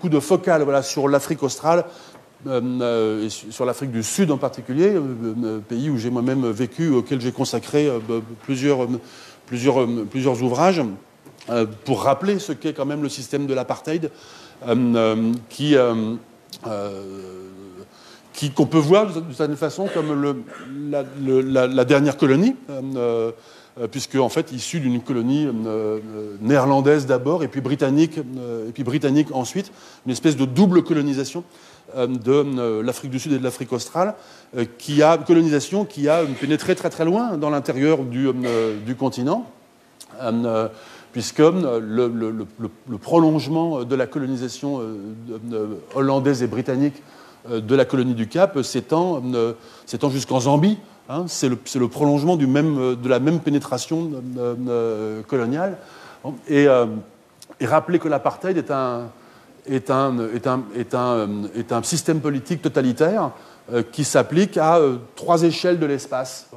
coup de focale, voilà, sur l'Afrique australe, et sur l'Afrique du Sud en particulier, pays où j'ai moi-même vécu, auquel j'ai consacré plusieurs ouvrages, pour rappeler ce qu'est quand même le système de l'apartheid, qu'on peut voir d'une certaine façon comme la dernière colonie, puisque en fait issue d'une colonie néerlandaise d'abord et puis britannique ensuite, une espèce de double colonisation de l'Afrique du Sud et de l'Afrique australe, qui a pénétré très très loin dans l'intérieur du continent, puisque le prolongement de la colonisation hollandaise et britannique de la colonie du Cap s'étend jusqu'en Zambie. Hein, c'est le prolongement de la même pénétration coloniale. Et rappeler que l'apartheid est un système politique totalitaire qui s'applique à trois échelles de l'espace.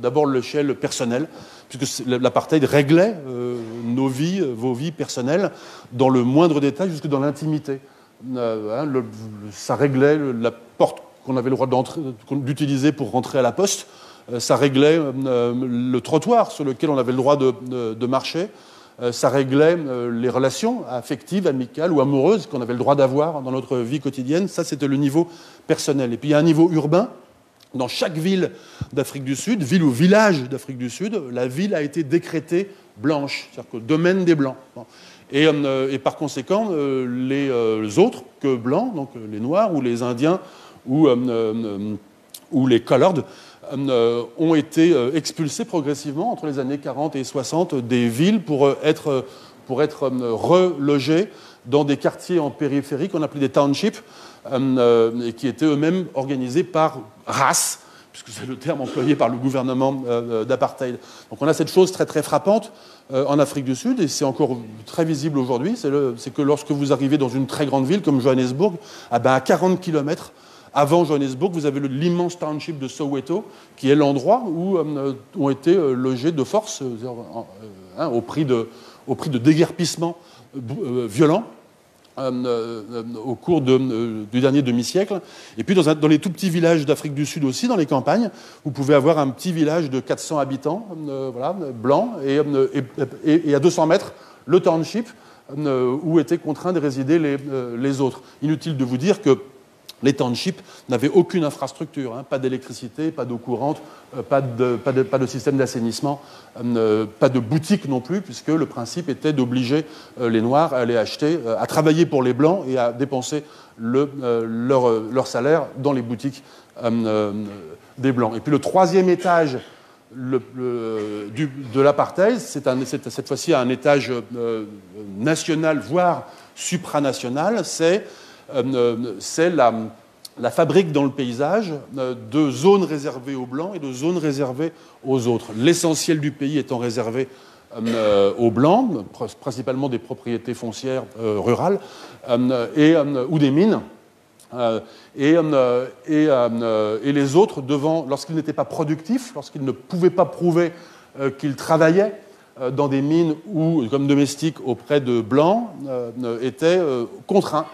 D'abord l'échelle personnelle, puisque l'apartheid réglait nos vies, vos vies personnelles, dans le moindre détail, jusque dans l'intimité. Ça réglait la porte qu'on avait le droit d'utiliser pour rentrer à la poste, ça réglait le trottoir sur lequel on avait le droit de marcher, ça réglait les relations affectives, amicales ou amoureuses qu'on avait le droit d'avoir dans notre vie quotidienne. Ça, c'était le niveau personnel. Et puis, il y a un niveau urbain. Dans chaque ville d'Afrique du Sud, ville ou village d'Afrique du Sud, la ville a été décrétée blanche, c'est-à-dire que domaine des Blancs. Et par conséquent, les autres que Blancs, donc les Noirs ou les Indiens ou les Colored, ont été expulsés progressivement entre les années 40 et 60 des villes pour être relogés dans des quartiers en périphérie qu'on appelait des townships, et qui étaient eux-mêmes organisés par race, puisque c'est le terme employé par le gouvernement d'apartheid. Donc on a cette chose très très frappante en Afrique du Sud, et c'est encore très visible aujourd'hui, c'est que lorsque vous arrivez dans une très grande ville comme Johannesburg, à 40 km avant Johannesburg, vous avez l'immense township de Soweto, qui est l'endroit où ont été logés de force, au prix de déguerpissements violents, au cours du dernier demi-siècle. Et puis dans les tout petits villages d'Afrique du Sud aussi, dans les campagnes, vous pouvez avoir un petit village de 400 habitants, blancs, et à 200 mètres, le township, où étaient contraints de résider les autres. Inutile de vous dire que les townships n'avaient aucune infrastructure, hein, pas d'électricité, pas d'eau courante, pas de système d'assainissement, pas de boutique non plus, puisque le principe était d'obliger les Noirs à aller acheter, à travailler pour les Blancs et à dépenser leur salaire dans les boutiques des Blancs. Et puis le troisième étage de l'apartheid, c'est cette fois-ci un étage national, voire supranational, c'est la fabrique dans le paysage de zones réservées aux Blancs et de zones réservées aux autres. L'essentiel du pays étant réservé aux Blancs, principalement des propriétés foncières rurales ou des mines, et les autres, lorsqu'ils n'étaient pas productifs, lorsqu'ils ne pouvaient pas prouver qu'ils travaillaient dans des mines ou comme domestiques auprès de Blancs, étaient contraints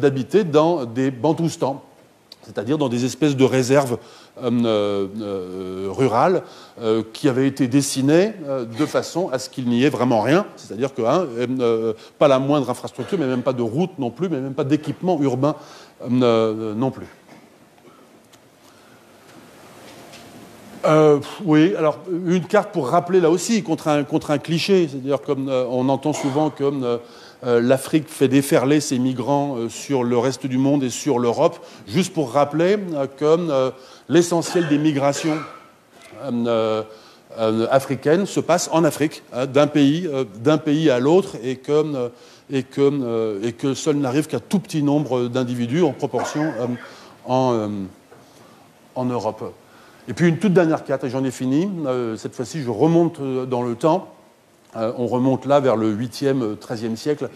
d'habiter dans des bantoustans, c'est-à-dire dans des espèces de réserves rurales qui avaient été dessinées de façon à ce qu'il n'y ait vraiment rien, c'est-à-dire que pas la moindre infrastructure, mais même pas de route non plus, mais même pas d'équipement urbain non plus. Oui, alors une carte pour rappeler là aussi contre un cliché, c'est-à-dire comme on entend souvent que l'Afrique fait déferler ses migrants sur le reste du monde et sur l'Europe, juste pour rappeler que l'essentiel des migrations africaines se passe en Afrique, d'un pays à l'autre, et que seul n'arrive qu'un tout petit nombre d'individus en proportion en Europe. Et puis une toute dernière carte, et j'en ai fini. Cette fois-ci, je remonte dans le temps. On remonte là vers le 8e, 13e siècle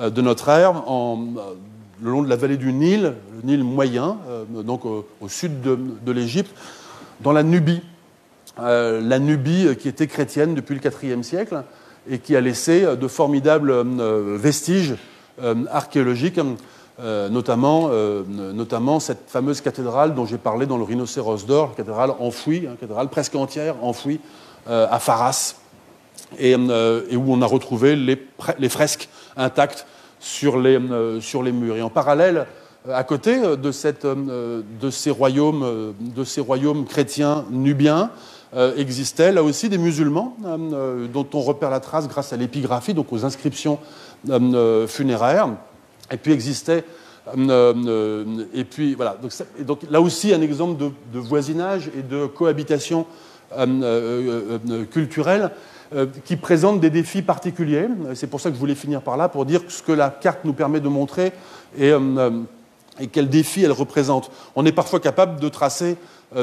de notre ère, le long de la vallée du Nil, le Nil moyen, donc au sud de l'Égypte, dans la Nubie. La Nubie qui était chrétienne depuis le 4e siècle et qui a laissé de formidables vestiges archéologiques, notamment cette fameuse cathédrale dont j'ai parlé dans le Rhinocéros d'or, cathédrale enfouie, cathédrale presque entière enfouie à Pharas. Et où on a retrouvé les fresques intactes sur les murs. Et en parallèle, à côté de ces royaumes chrétiens nubiens, existaient là aussi des musulmans, dont on repère la trace grâce à l'épigraphie, donc aux inscriptions funéraires. Et puis existaient... et puis, voilà. Donc là aussi, un exemple de voisinage et de cohabitation culturelle. qui présentent des défis particuliers. C'est pour ça que je voulais finir par là, pour dire ce que la carte nous permet de montrer et quels défis elle représente. On est parfois capable de tracer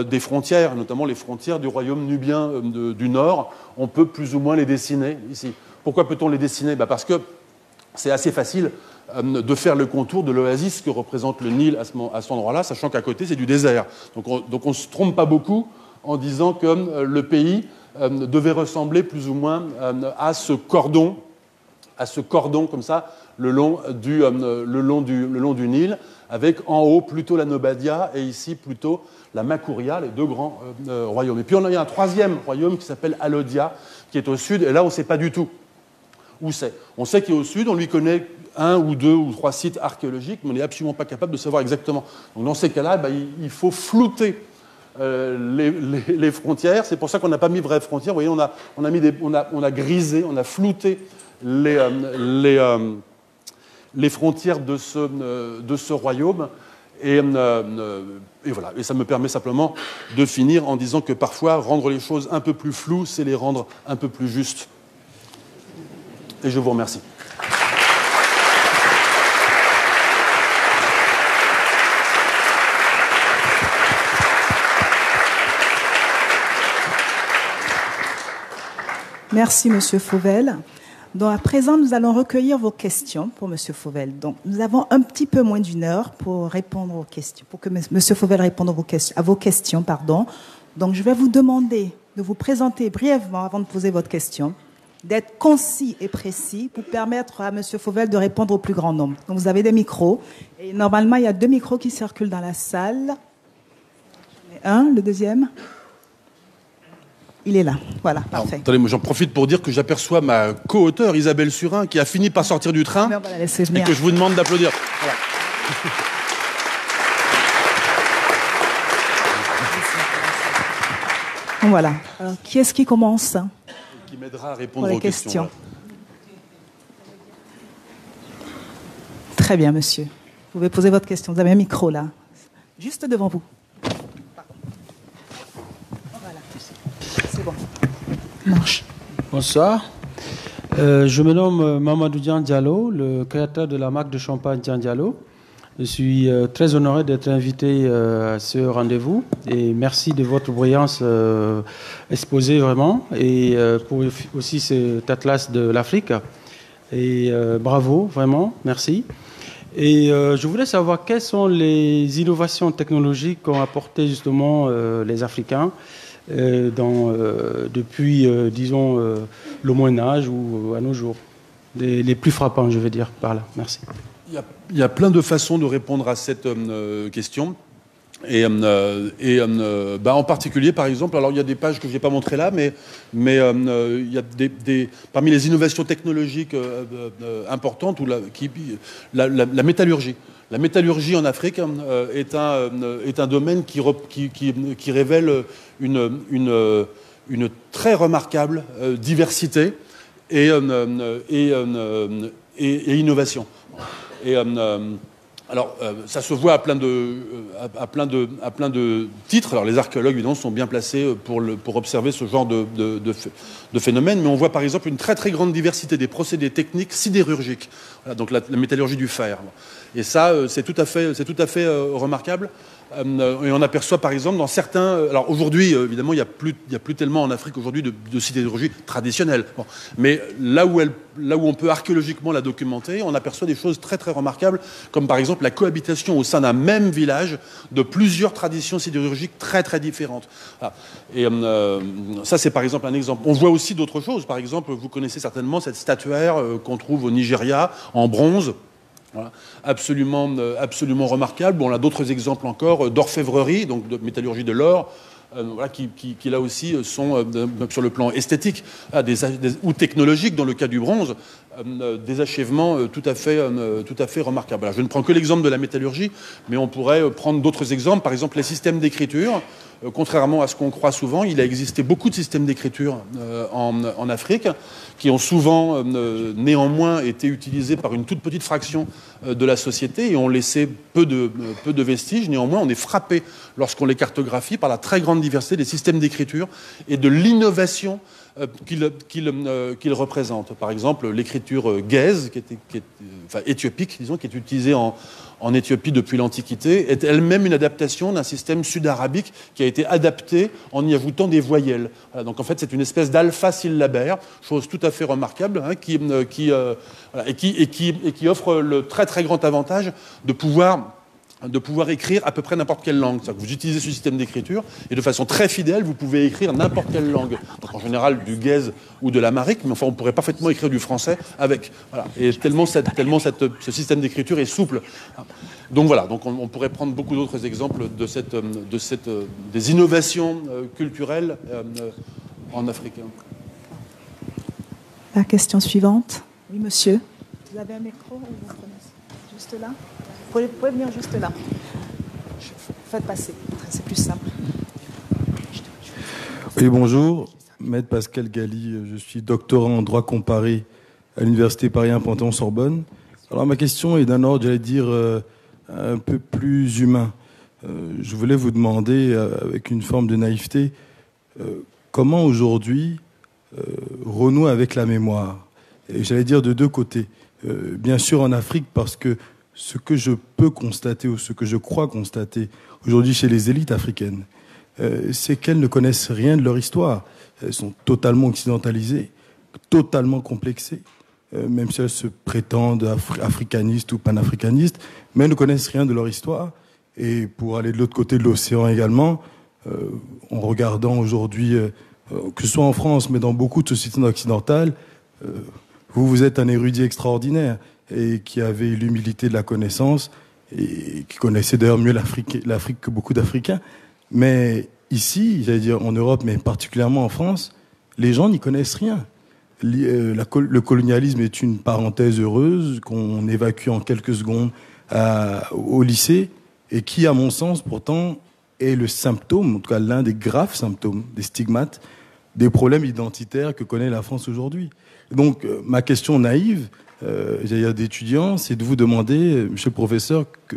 des frontières, notamment les frontières du royaume nubien du Nord. On peut plus ou moins les dessiner ici. Pourquoi peut-on les dessiner? Parce que c'est assez facile de faire le contour de l'oasis que représente le Nil à cet endroit-là, sachant qu'à côté, c'est du désert. Donc on ne se trompe pas beaucoup en disant que le pays devait ressembler plus ou moins à ce cordon comme ça, le long du Nil, avec en haut plutôt la Nobadia et ici plutôt la Makouria, les deux grands royaumes. Et puis il y a un troisième royaume qui s'appelle Alodia, qui est au sud, et là on ne sait pas du tout où c'est. On sait qu'il est au sud, on lui connaît un ou deux ou trois sites archéologiques, mais on n'est absolument pas capable de savoir exactement. Donc dans ces cas-là, il faut flouter les frontières. C'est pour ça qu'on n'a pas mis vraies frontières. Vous voyez, on a grisé, on a flouté les frontières de ce royaume. Et voilà. Et ça me permet simplement de finir en disant que parfois, rendre les choses un peu plus floues, c'est les rendre un peu plus justes. Et je vous remercie. Merci, M. Fauvelle. Donc, à présent, nous allons recueillir vos questions pour M. Fauvelle. Donc, nous avons un petit peu moins d'une heure pour répondre aux questions, pour que M. Fauvelle réponde à vos questions. Pardon. Donc, je vais vous demander de vous présenter brièvement avant de poser votre question, d'être concis et précis pour permettre à M. Fauvelle de répondre au plus grand nombre. Donc, vous avez des micros. Et normalement, il y a deux micros qui circulent dans la salle. Le deuxième. Il est là, voilà, parfait. Attendez, moi j'en profite pour dire que j'aperçois ma co-auteure, Isabelle Surin, qui a fini par sortir du train, et que je vous demande d'applaudir. Voilà. Voilà. Alors, qui est-ce qui commence? Qui m'aidera à répondre aux questions. Très bien, monsieur. Vous pouvez poser votre question. Vous avez un micro, là, juste devant vous. Marche. Bonsoir. Je me nomme Mamadou Dian Diallo, le créateur de la marque de champagne Dian Diallo. Je suis très honoré d'être invité à ce rendez-vous et merci de votre brillance exposée vraiment et pour aussi cet atlas de l'Afrique. Et bravo, vraiment, merci. Et je voulais savoir quelles sont les innovations technologiques qu'ont apportées justement les Africains depuis, disons, le Moyen-Âge ou à nos jours. Les plus frappants, je veux dire, par là. Merci. Il y a plein de façons de répondre à cette question. En particulier, par exemple, alors il y a des pages que je n'ai pas montrées là, mais il y a parmi les innovations technologiques importantes, la métallurgie. La métallurgie en Afrique est un domaine qui révèle une très remarquable diversité et innovation. Alors, ça se voit à plein de titres. Alors, les archéologues, évidemment, sont bien placés pour observer ce genre de phénomène. Mais on voit, par exemple, une très, très grande diversité des procédés techniques sidérurgiques. Voilà, donc, la métallurgie du fer. Et ça, c'est tout à fait remarquable. Et on aperçoit, par exemple, dans certains... Alors, aujourd'hui, évidemment, il n'y a plus tellement en Afrique, aujourd'hui, de sidérurgie traditionnelle. Bon. Mais là où on peut archéologiquement la documenter, on aperçoit des choses très, très remarquables, comme, par exemple, la cohabitation au sein d'un même village de plusieurs traditions sidérurgiques très très différentes. Ah. Et ça, c'est par exemple un exemple. On voit aussi d'autres choses. Par exemple, vous connaissez certainement cette statuaire qu'on trouve au Nigeria en bronze. Voilà. Absolument remarquable. Bon, on a d'autres exemples encore d'orfèvrerie, donc de métallurgie de l'or, voilà, qui là aussi sont, sur le plan esthétique ou technologique, dans le cas du bronze, des achèvements tout à fait remarquables. Alors, je ne prends que l'exemple de la métallurgie, mais on pourrait prendre d'autres exemples. Par exemple, les systèmes d'écriture. Contrairement à ce qu'on croit souvent, il a existé beaucoup de systèmes d'écriture en Afrique, qui ont souvent néanmoins été utilisés par une toute petite fraction de la société et ont laissé peu de vestiges. Néanmoins, on est frappé, lorsqu'on les cartographie, par la très grande diversité des systèmes d'écriture et de l'innovation qu'il représente. Par exemple, l'écriture gaze, enfin, éthiopique, disons, qui est utilisée en Éthiopie depuis l'Antiquité, est elle-même une adaptation d'un système sud-arabique qui a été adapté en y ajoutant des voyelles. Voilà, donc en fait, c'est une espèce d'alpha-syllabaire, chose tout à fait remarquable, hein, qui offre le très très grand avantage de pouvoir écrire à peu près n'importe quelle langue. C'est-à-dire que vous utilisez ce système d'écriture et de façon très fidèle, vous pouvez écrire n'importe quelle langue. Donc en général du gaze ou de l'amharique, mais enfin on pourrait parfaitement écrire du français avec. Voilà. Et tellement ce système d'écriture est souple. Donc voilà, donc on pourrait prendre beaucoup d'autres exemples des innovations culturelles en Afrique. La question suivante. Oui, monsieur. Vous avez un micro ou vous prenez juste là ? Vous pouvez venir juste là. Faites passer, c'est plus simple. Oui, bonjour. Maître Pascal Galli, je suis doctorant en droit comparé à l'Université Paris 1 Panthéon-Sorbonne. Alors ma question est d'un ordre, j'allais dire, un peu plus humain. Je voulais vous demander, avec une forme de naïveté, comment aujourd'hui renoue avec la mémoire. Et j'allais dire de deux côtés. Bien sûr en Afrique, parce que ce que je peux constater ou ce que je crois constater aujourd'hui chez les élites africaines, c'est qu'elles ne connaissent rien de leur histoire. Elles sont totalement occidentalisées, totalement complexées, même si elles se prétendent africanistes ou panafricanistes, mais elles ne connaissent rien de leur histoire. Et pour aller de l'autre côté de l'océan également, en regardant aujourd'hui, que ce soit en France, mais dans beaucoup de sociétés occidentales, vous êtes un érudit extraordinaire, et qui avait l'humilité de la connaissance, et qui connaissait d'ailleurs mieux l'Afrique que beaucoup d'Africains. Mais ici, j'allais dire en Europe, mais particulièrement en France, les gens n'y connaissent rien. Le colonialisme est une parenthèse heureuse qu'on évacue en quelques secondes au lycée, et qui, à mon sens, pourtant, est le symptôme, en tout cas l'un des graves symptômes, des stigmates, des problèmes identitaires que connaît la France aujourd'hui. Donc, ma question naïve, d'étudiants, c'est de vous demander, monsieur le professeur, que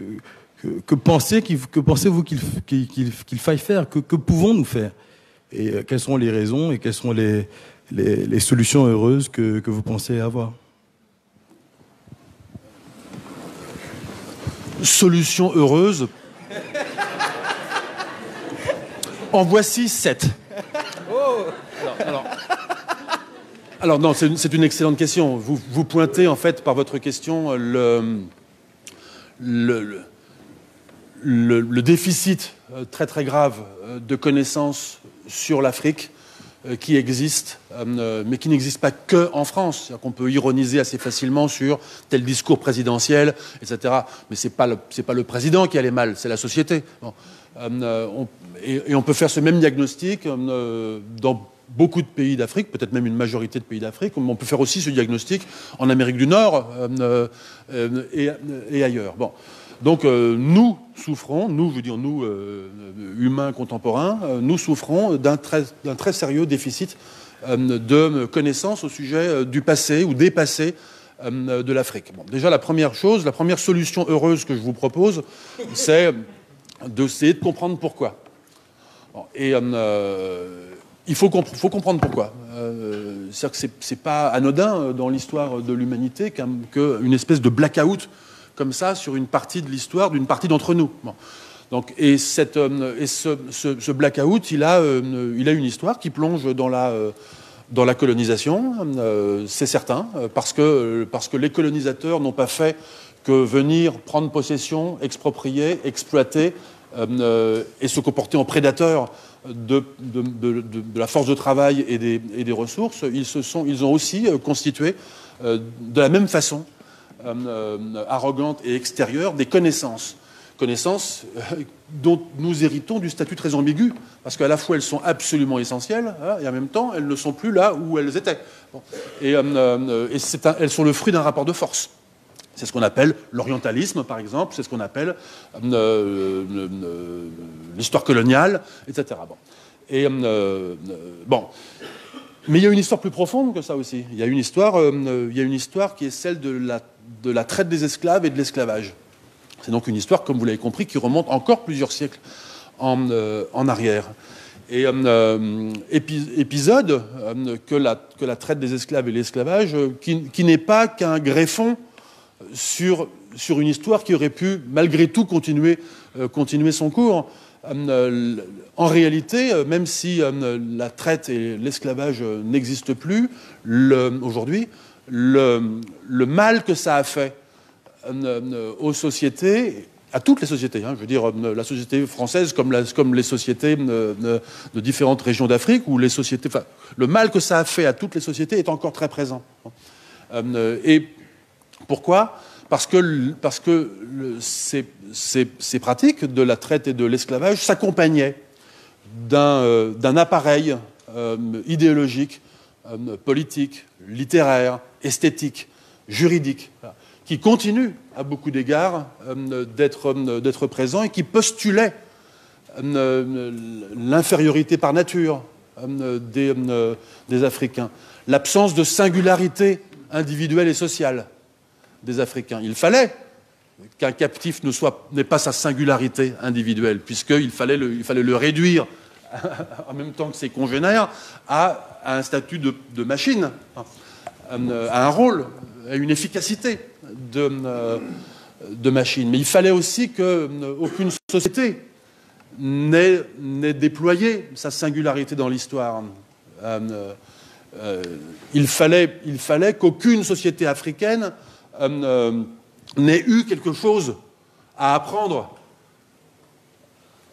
pensez-vous qu'il faille faire, que pouvons-nous faire, et quelles sont les raisons et quelles sont les solutions heureuses que vous pensez avoir. Solutions heureuses. En voici 7. Oh. Alors non, c'est une excellente question. Vous pointez en fait par votre question le déficit très très grave de connaissances sur l'Afrique qui existe, mais qui n'existe pas que en France. C'est-à-dire qu'on peut ironiser assez facilement sur tel discours présidentiel, etc. Mais c'est pas le président qui allait mal, c'est la société. Bon. On peut faire ce même diagnostic dans beaucoup de pays d'Afrique, peut-être même une majorité de pays d'Afrique. On peut faire aussi ce diagnostic en Amérique du Nord et ailleurs. Bon. Donc nous souffrons, humains contemporains, nous souffrons d'un très sérieux déficit de connaissances au sujet du passé ou des passés de l'Afrique. Bon, déjà la première solution heureuse que je vous propose, c'est d'essayer de comprendre pourquoi. Bon, et il faut comprendre pourquoi. C'est-à-dire que c'est pas anodin dans l'histoire de l'humanité qu'une espèce de blackout comme ça sur une partie de l'histoire d'une partie d'entre nous. Bon. Donc, ce blackout, il a une histoire qui plonge dans la colonisation, c'est certain, parce que les colonisateurs n'ont pas fait que venir prendre possession, exproprier, exploiter et se comporter en prédateurs de la force de travail et des ressources. Ils ont aussi constitué de la même façon, arrogante et extérieure, des connaissances dont nous héritons du statut très ambigu, parce qu'à la fois elles sont absolument essentielles, hein, et en même temps elles ne sont plus là où elles étaient. Bon. Et elles sont le fruit d'un rapport de force. C'est ce qu'on appelle l'orientalisme, par exemple, c'est ce qu'on appelle l'histoire coloniale, etc. Bon. Mais il y a une histoire plus profonde que ça aussi. Il y a une histoire, qui est celle de la traite des esclaves et de l'esclavage. C'est donc une histoire, comme vous l'avez compris, qui remonte encore plusieurs siècles en arrière. épisode que la traite des esclaves et l'esclavage, qui n'est pas qu'un greffon sur une histoire qui aurait pu, malgré tout, continuer son cours. En réalité, même si la traite et l'esclavage n'existent plus aujourd'hui, le mal que ça a fait aux sociétés, à toutes les sociétés, hein, je veux dire la société française comme les sociétés de différentes régions d'Afrique, où les sociétés, enfin, le mal que ça a fait à toutes les sociétés est encore très présent. Et pourquoi ? Parce que ces pratiques de la traite et de l'esclavage s'accompagnaient d'un appareil idéologique, politique, littéraire, esthétique, juridique, qui continue à beaucoup d'égards d'être présent et qui postulait l'infériorité par nature des Africains, l'absence de singularité individuelle et sociale des Africains. Il fallait qu'un captif n'ait pas sa singularité individuelle, puisqu'il fallait le réduire, en même temps que ses congénères, à un statut de machine, à un rôle, à une efficacité de machine. Mais il fallait aussi qu'aucune société n'ait déployé sa singularité dans l'histoire. Il fallait qu'aucune société africaine n'ait eu quelque chose à apprendre,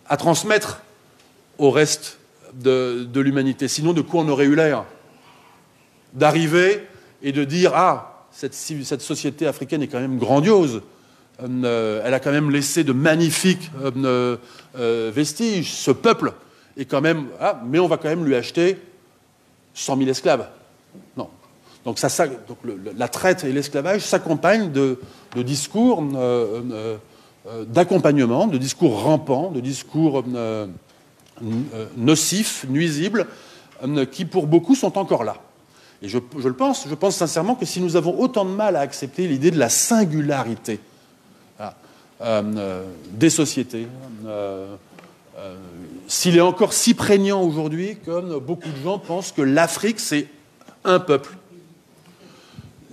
à transmettre au reste de l'humanité. Sinon, de quoi on aurait eu l'air? D'arriver et de dire « Ah, cette société africaine est quand même grandiose. Elle a quand même laissé de magnifiques vestiges. Ce peuple est quand même... Ah, mais on va quand même lui acheter 100 000 esclaves. » Non. Donc, la traite et l'esclavage s'accompagnent de discours d'accompagnement, de discours rampants, de discours nocifs, nuisibles, qui pour beaucoup sont encore là. Et je pense sincèrement que si nous avons autant de mal à accepter l'idée de la singularité des sociétés, s'il est encore si prégnant aujourd'hui que beaucoup de gens pensent que l'Afrique, c'est un peuple,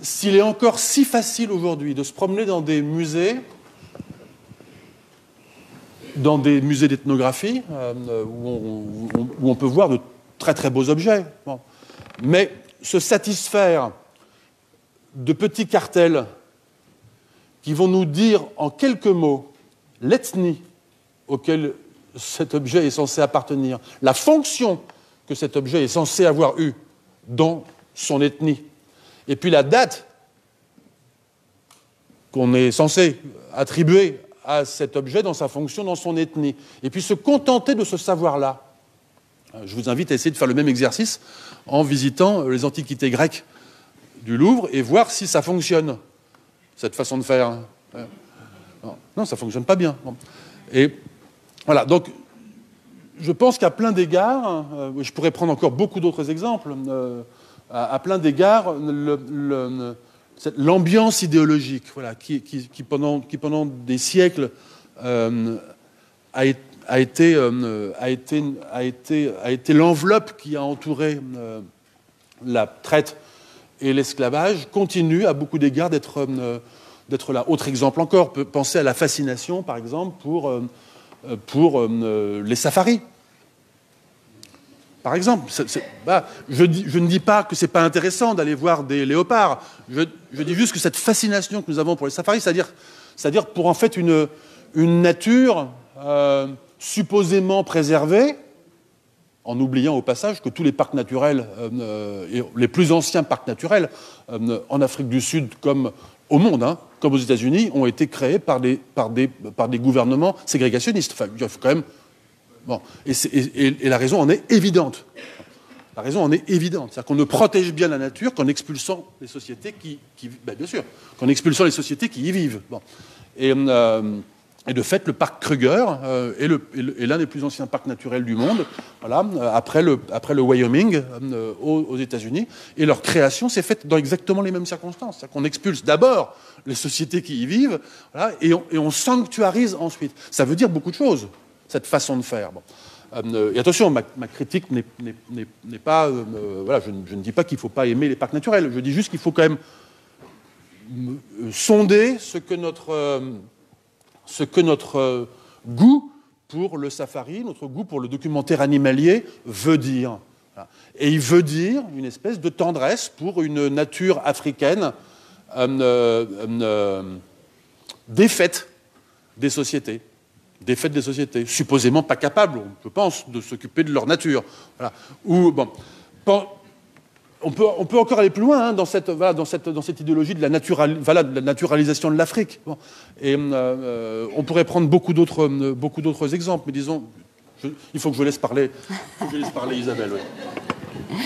s'il est encore si facile aujourd'hui de se promener dans des musées d'ethnographie, où on peut voir de très très beaux objets, bon. Mais se satisfaire de petits cartels qui vont nous dire en quelques mots l'ethnie auquel cet objet est censé appartenir, la fonction que cet objet est censé avoir eue dans son ethnie, et puis la date qu'on est censé attribuer à cet objet dans sa fonction, dans son ethnie. Et puis se contenter de ce savoir-là. Je vous invite à essayer de faire le même exercice en visitant les antiquités grecques du Louvre et voir si ça fonctionne, cette façon de faire. Non, ça ne fonctionne pas bien. Et voilà, donc je pense qu'à plein d'égards, je pourrais prendre encore beaucoup d'autres exemples, à plein d'égards, l'ambiance idéologique, voilà, qui pendant des siècles a été l'enveloppe qui a entouré la traite et l'esclavage, continue à beaucoup d'égards d'être là. Autre exemple encore, pensez à la fascination, par exemple, pour les safaris. Par exemple, je ne dis pas que ce n'est pas intéressant d'aller voir des léopards. Je dis juste que cette fascination que nous avons pour les safaris, c'est-à-dire pour en fait une nature supposément préservée, en oubliant au passage que tous les parcs naturels, et les plus anciens parcs naturels, en Afrique du Sud comme au monde, hein, comme aux États-Unis, ont été créés par des gouvernements ségrégationnistes. Enfin, il faut quand même... Bon. Et la raison en est évidente. La raison en est évidente. C'est-à-dire qu'on ne protège bien la nature qu'en expulsant les sociétés qui y vivent. Bon. Et de fait, le parc Kruger est l'un des plus anciens parcs naturels du monde, voilà, après le Wyoming aux États-Unis. Et leur création s'est faite dans exactement les mêmes circonstances. C'est-à-dire qu'on expulse d'abord les sociétés qui y vivent, voilà, et on sanctuarise ensuite. Ça veut dire beaucoup de choses, cette façon de faire. Bon. Et attention, ma critique n'est pas... voilà, je ne dis pas qu'il ne faut pas aimer les parcs naturels. Je dis juste qu'il faut quand même sonder ce que notre goût pour le safari, notre goût pour le documentaire animalier veut dire. Voilà. Et il veut dire une espèce de tendresse pour une nature africaine défaite des sociétés. Défaite des sociétés, supposément pas capables, je pense, de s'occuper de leur nature. Voilà. Ou, bon, on peut encore aller plus loin hein, dans cette idéologie de la, naturalisation de l'Afrique. Bon. Et on pourrait prendre beaucoup d'autres exemples, mais disons, il faut que je laisse parler, Isabelle. Oui,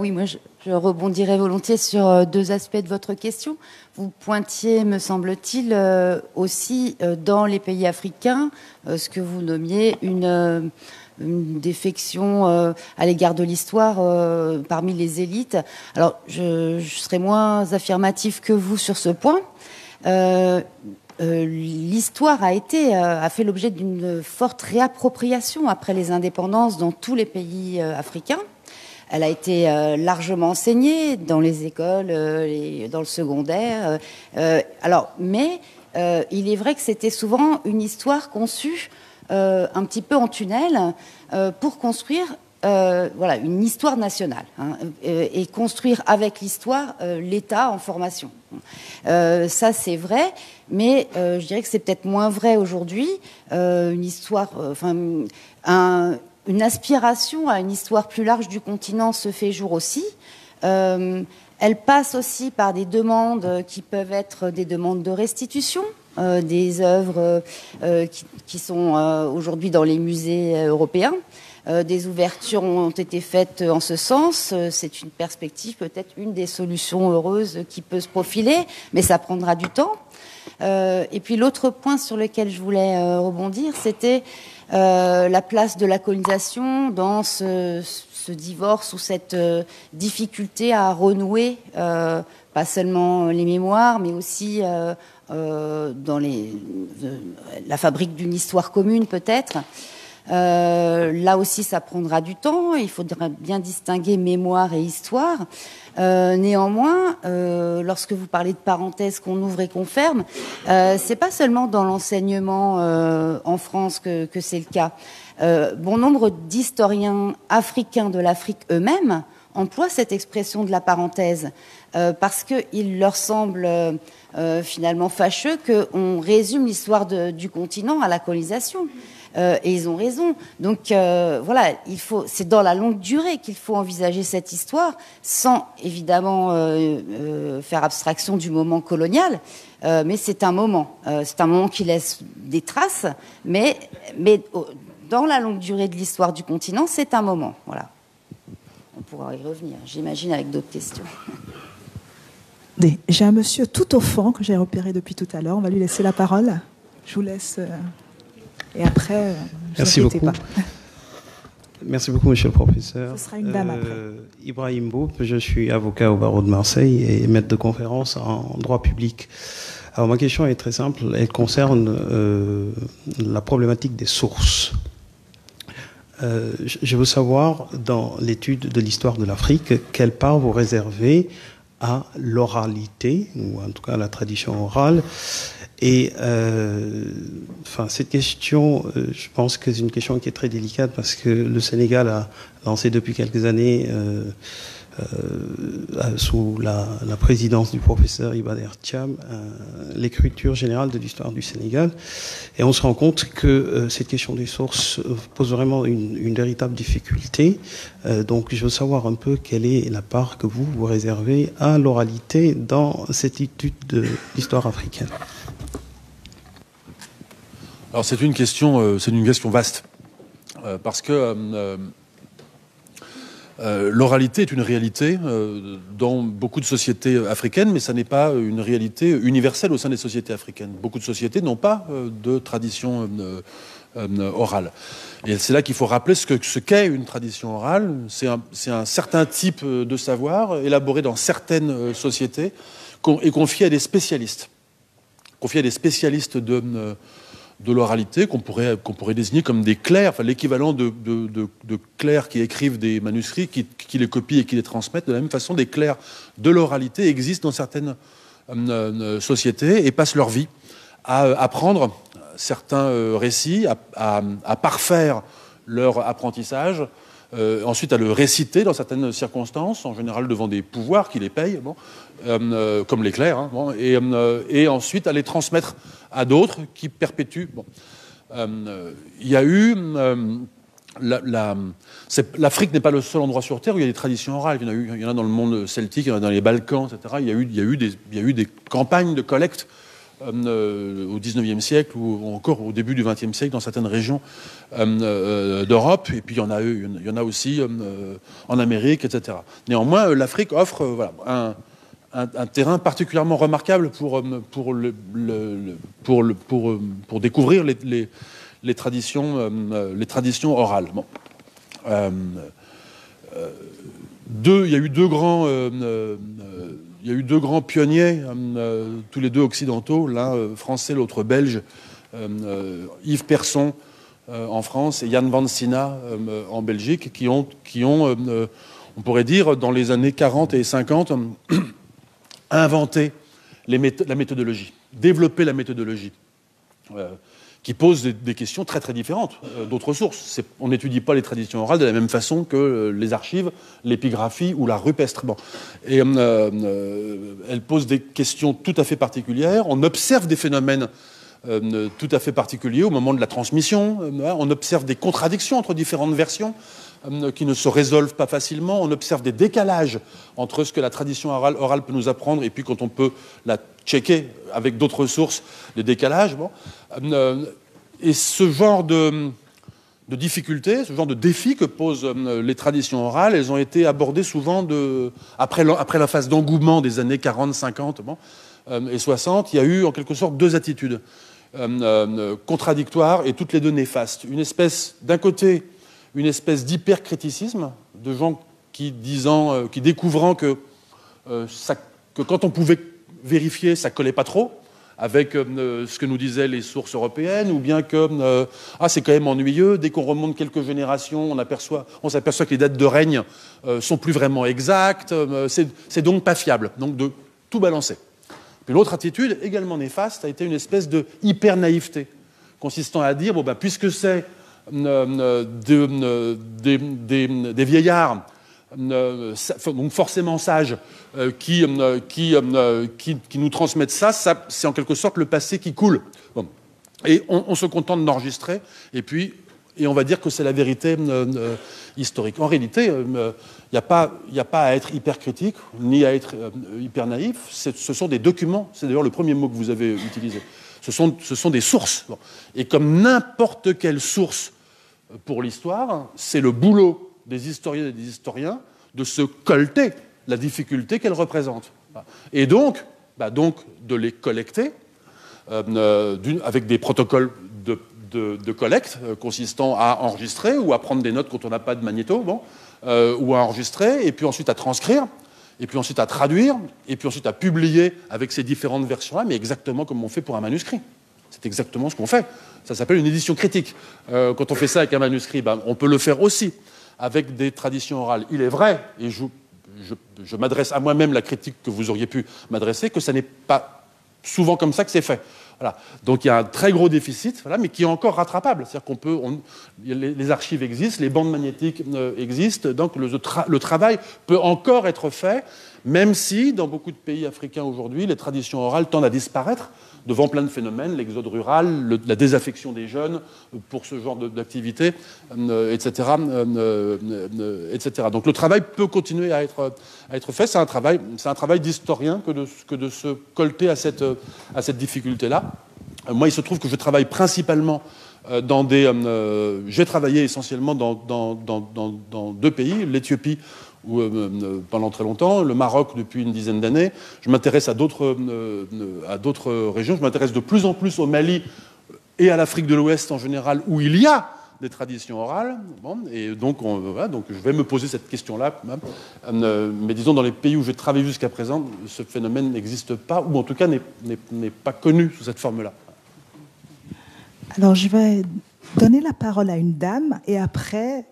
oui moi, je rebondirai volontiers sur deux aspects de votre question. Vous pointiez, me semble-t-il, aussi dans les pays africains ce que vous nommiez une défection à l'égard de l'histoire parmi les élites. Alors, je serai moins affirmatif que vous sur ce point. L'histoire a fait l'objet d'une forte réappropriation après les indépendances dans tous les pays africains. Elle a été largement enseignée dans les écoles, dans le secondaire. Mais il est vrai que c'était souvent une histoire conçue un petit peu en tunnel pour construire voilà, une histoire nationale hein, et construire avec l'histoire l'État en formation. Ça, c'est vrai, mais je dirais que c'est peut-être moins vrai aujourd'hui. Une histoire... Une aspiration à une histoire plus large du continent se fait jour aussi. Elle passe aussi par des demandes qui peuvent être des demandes de restitution, des œuvres qui sont aujourd'hui dans les musées européens. Des ouvertures ont été faites en ce sens. C'est une perspective, peut-être une des solutions heureuses qui peut se profiler, mais ça prendra du temps. Et puis l'autre point sur lequel je voulais rebondir, c'était la place de la colonisation dans ce divorce ou cette difficulté à renouer, pas seulement les mémoires, mais aussi dans la fabrique d'une histoire commune peut-être. Là aussi, ça prendra du temps. Il faudra bien distinguer mémoire et histoire. Néanmoins, lorsque vous parlez de parenthèses qu'on ouvre et qu'on ferme, c'est pas seulement dans l'enseignement en France que c'est le cas. Bon nombre d'historiens africains de l'Afrique eux-mêmes emploient cette expression de la parenthèse parce qu'il leur semble finalement fâcheux qu'on résume l'histoire du continent à la colonisation. Et ils ont raison. Donc voilà, c'est dans la longue durée qu'il faut envisager cette histoire, sans évidemment faire abstraction du moment colonial. Mais c'est un moment qui laisse des traces. Mais dans la longue durée de l'histoire du continent, c'est un moment. Voilà. On pourra y revenir, j'imagine, avec d'autres questions. J'ai un monsieur tout au fond que j'ai repéré depuis tout à l'heure. On va lui laisser la parole. Je vous laisse. Et après, merci beaucoup. Pas. Merci beaucoup, monsieur le professeur. Ce sera une dame après. Ibrahim Boub, je suis avocat au barreau de Marseille et maître de conférence en droit public. Alors, ma question est très simple. Elle concerne la problématique des sources. Je veux savoir, dans l'étude de l'histoire de l'Afrique, quelle part vous réservez à l'oralité, ou en tout cas à la tradition orale. Et enfin, cette question, je pense que c'est une question qui est très délicate parce que le Sénégal a lancé depuis quelques années, sous la présidence du professeur Ibader Thiam, l'écriture générale de l'histoire du Sénégal. Et on se rend compte que cette question des sources pose vraiment une véritable difficulté. Donc je veux savoir un peu quelle est la part que vous réservez à l'oralité dans cette étude de l'histoire africaine. Alors c'est une question, vaste, parce que l'oralité est une réalité dans beaucoup de sociétés africaines, mais ça n'est pas une réalité universelle au sein des sociétés africaines. Beaucoup de sociétés n'ont pas de tradition orale. Et c'est là qu'il faut rappeler ce qu'est une tradition orale. C'est un certain type de savoir élaboré dans certaines sociétés et confié à des spécialistes. Confié à des spécialistes de l'oralité qu'on pourrait désigner comme des clercs, enfin, l'équivalent de clercs qui écrivent des manuscrits, qui les copient et qui les transmettent. De la même façon, des clercs de l'oralité existent dans certaines sociétés et passent leur vie à apprendre certains récits, à parfaire leur apprentissage, ensuite à le réciter dans certaines circonstances, en général devant des pouvoirs qui les payent, bon, comme les clercs, hein, bon, et ensuite à les transmettre à d'autres qui perpétuent. Bon. Il y a eu... L'Afrique n'est pas le seul endroit sur Terre où il y a des traditions orales. Il y en a dans le monde celtique, il y en a dans les Balkans, etc. Il y a eu des campagnes de collecte au XIXe siècle ou encore au début du XXe siècle dans certaines régions d'Europe. Et puis il y en a aussi en Amérique, etc. Néanmoins, l'Afrique offre voilà, un terrain particulièrement remarquable pour découvrir les traditions orales. Bon. Il y a eu deux grands pionniers, tous les deux occidentaux, l'un français, l'autre belge, Yves Persson en France et Jan van Sina en Belgique, qui ont on pourrait dire, dans les années 40 et 50, inventé la méthodologie, développé la méthodologie. Qui pose des questions très très différentes d'autres sources. On n'étudie pas les traditions orales de la même façon que les archives, l'épigraphie ou l'art rupestre. Bon. Et elle pose des questions tout à fait particulières. On observe des phénomènes tout à fait particuliers au moment de la transmission. On observe des contradictions entre différentes versions qui ne se résolvent pas facilement. On observe des décalages entre ce que la tradition orale peut nous apprendre et puis quand on peut la checker avec d'autres sources, les décalages. Bon. Et ce genre de difficultés, ce genre de défis que posent les traditions orales, elles ont été abordées souvent après la phase d'engouement des années 40, 50 bon, et 60. Il y a eu en quelque sorte deux attitudes contradictoires et toutes les deux néfastes. D'un côté, une espèce d'hypercriticisme, de gens qui découvrant que quand on pouvait vérifier, ça ne collait pas trop avec ce que nous disaient les sources européennes, ou bien que c'est quand même ennuyeux, dès qu'on remonte quelques générations, on s'aperçoit que les dates de règne sont plus vraiment exactes, c'est donc pas fiable, donc de tout balancer. Puis l'autre attitude, également néfaste, a été une espèce de hyper-naïveté, consistant à dire, puisque c'est des vieillards, donc forcément sages, qui nous transmettent ça, c'est en quelque sorte le passé qui coule. Bon. Et on se contente d'enregistrer, et on va dire que c'est la vérité historique. En réalité, il n'y a pas à être hyper critique, ni à être hyper naïf, ce sont des documents, c'est d'ailleurs le premier mot que vous avez utilisé. Ce sont des sources. Et comme n'importe quelle source pour l'histoire, c'est le boulot des historiennes et des historiens de se colleter la difficulté qu'elle représente. Et donc de les collecter avec des protocoles de collecte consistant à enregistrer ou à prendre des notes quand on n'a pas de magnéto, bon, ou à enregistrer et puis ensuite à transcrire. Et puis ensuite à traduire, et puis ensuite à publier avec ces différentes versions-là, mais exactement comme on fait pour un manuscrit. C'est exactement ce qu'on fait. Ça s'appelle une édition critique. Quand on fait ça avec un manuscrit, on peut le faire aussi avec des traditions orales. Il est vrai, et je m'adresse à moi-même la critique que vous auriez pu m'adresser, que ça n'est pas souvent comme ça que c'est fait. Voilà. Donc il y a un très gros déficit, voilà, mais qui est encore rattrapable. C'est-à-dire les archives existent, les bandes magnétiques existent, donc le travail peut encore être fait, même si dans beaucoup de pays africains aujourd'hui, les traditions orales tendent à disparaître devant plein de phénomènes, l'exode rural, la désaffection des jeunes pour ce genre d'activité, etc., etc. Donc le travail peut continuer à être fait. C'est un travail d'historien que de se colleter à cette difficulté-là. Moi, il se trouve que je travaille principalement dans des... j'ai travaillé essentiellement dans deux pays, l'Éthiopie, ou pendant très longtemps, le Maroc depuis une dizaine d'années. Je m'intéresse à d'autres régions. Je m'intéresse de plus en plus au Mali et à l'Afrique de l'Ouest en général, où il y a des traditions orales. Bon, et donc je vais me poser cette question-là. Mais disons, dans les pays où j'ai travaillé jusqu'à présent, ce phénomène n'existe pas, ou en tout cas n'est pas connu sous cette forme-là. Alors, je vais donner la parole à une dame et après...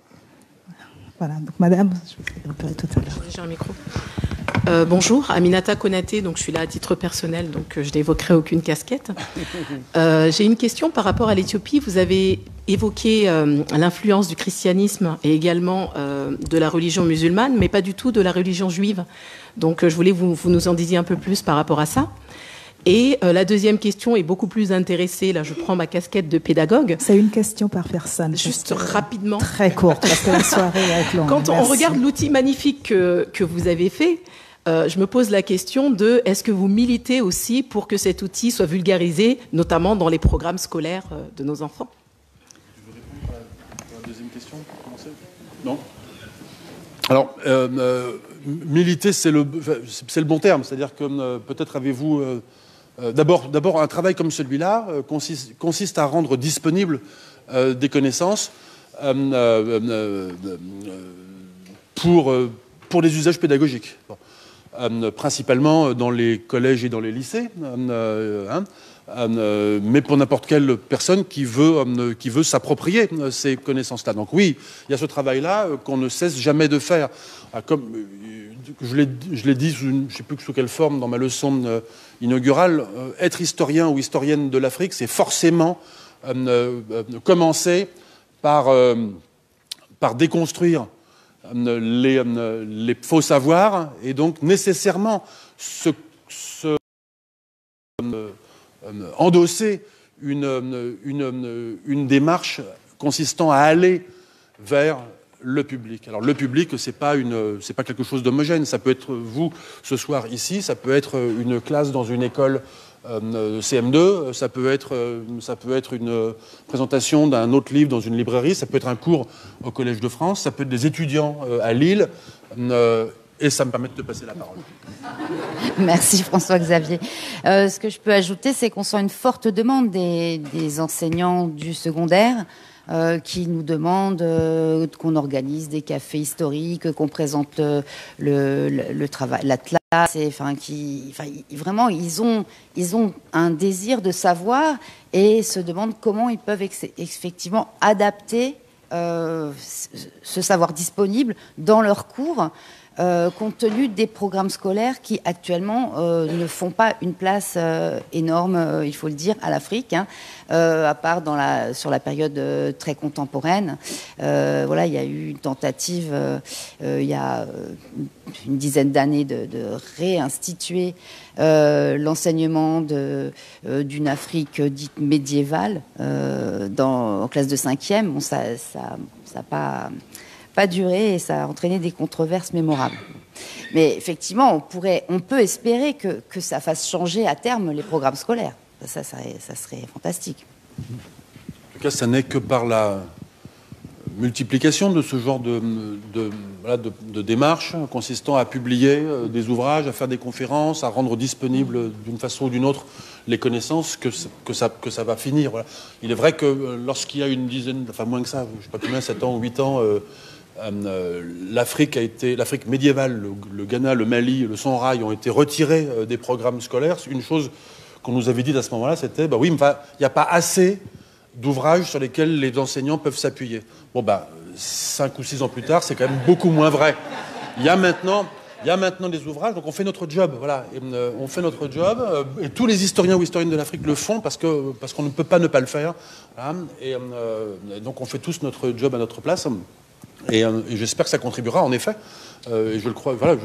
Voilà, donc madame, je vais vous récupérer tout à l'heure. J'ai un micro. Bonjour, Aminata Konaté, donc je suis là à titre personnel, donc je n'évoquerai aucune casquette. J'ai une question par rapport à l'Éthiopie. Vous avez évoqué l'influence du christianisme et également de la religion musulmane, mais pas du tout de la religion juive. Donc je voulais que vous nous en disiez un peu plus par rapport à ça. Et la deuxième question est beaucoup plus intéressée. Là, je prends ma casquette de pédagogue. C'est une question par personne. Juste rapidement. Très courte, parce que la soirée est longue. Quand on regarde l'outil magnifique que vous avez fait, je me pose la question de est-ce que vous militez aussi pour que cet outil soit vulgarisé, notamment dans les programmes scolaires de nos enfants? Je veux répondre à la deuxième question. Non. Alors... militer, c'est le bon terme. C'est-à-dire que peut-être avez-vous... D'abord, un travail comme celui-là consiste à rendre disponibles des connaissances pour les usages pédagogiques. Bon. Principalement dans les collèges et dans les lycées, mais pour n'importe quelle personne qui veut s'approprier ces connaissances-là. Donc oui, il y a ce travail-là qu'on ne cesse jamais de faire. Comme je l'ai dit, je ne sais plus sous quelle forme, dans ma leçon inaugurale, être historien ou historienne de l'Afrique, c'est forcément commencer par déconstruire les faux savoirs, et donc nécessairement endosser une démarche consistant à aller vers le public. Alors le public, c'est pas quelque chose d'homogène, ça peut être vous ce soir ici, ça peut être une classe dans une école CM2, ça peut être une présentation d'un autre livre dans une librairie, ça peut être un cours au Collège de France, ça peut être des étudiants à Lille, et ça me permet de te passer la parole. Merci François-Xavier. Ce que je peux ajouter, c'est qu'on sent une forte demande des enseignants du secondaire, qui nous demandent qu'on organise des cafés historiques, qu'on présente le travail, l'atlas, vraiment ils ont un désir de savoir et se demandent comment ils peuvent effectivement adapter ce savoir disponible dans leurs cours, compte tenu des programmes scolaires qui actuellement ne font pas une place énorme, il faut le dire, à l'Afrique, hein, à part sur la période très contemporaine. Voilà, il y a eu une tentative, il y a une dizaine d'années, de réinstituer l'enseignement d'une Afrique dite médiévale en classe de 5e. Bon, ça n'a pas duré et ça a entraîné des controverses mémorables. Mais effectivement, on peut espérer que ça fasse changer à terme les programmes scolaires. Ça serait fantastique. En tout cas, ça n'est que par la multiplication de ce genre de démarches consistant à publier des ouvrages, à faire des conférences, à rendre disponibles d'une façon ou d'une autre les connaissances que ça va finir. Voilà. Il est vrai que lorsqu'il y a une dizaine, enfin moins que ça, je ne sais pas combien, 7 ans ou 8 ans, l'Afrique médiévale, le Ghana, le Mali, le Songhaï ont été retirés des programmes scolaires. Une chose qu'on nous avait dit à ce moment-là, c'était bah oui, mais il n'y a pas assez d'ouvrages sur lesquels les enseignants peuvent s'appuyer. Bon bah 5 ou 6 ans plus tard, c'est quand même beaucoup moins vrai. Il y a maintenant des ouvrages, donc on fait notre job, voilà. Et, on fait notre job, et tous les historiens ou historiennes de l'Afrique le font parce qu'on ne peut pas ne pas le faire. Voilà. Et donc on fait tous notre job à notre place. Et j'espère que ça contribuera, en effet, et je le crois, voilà,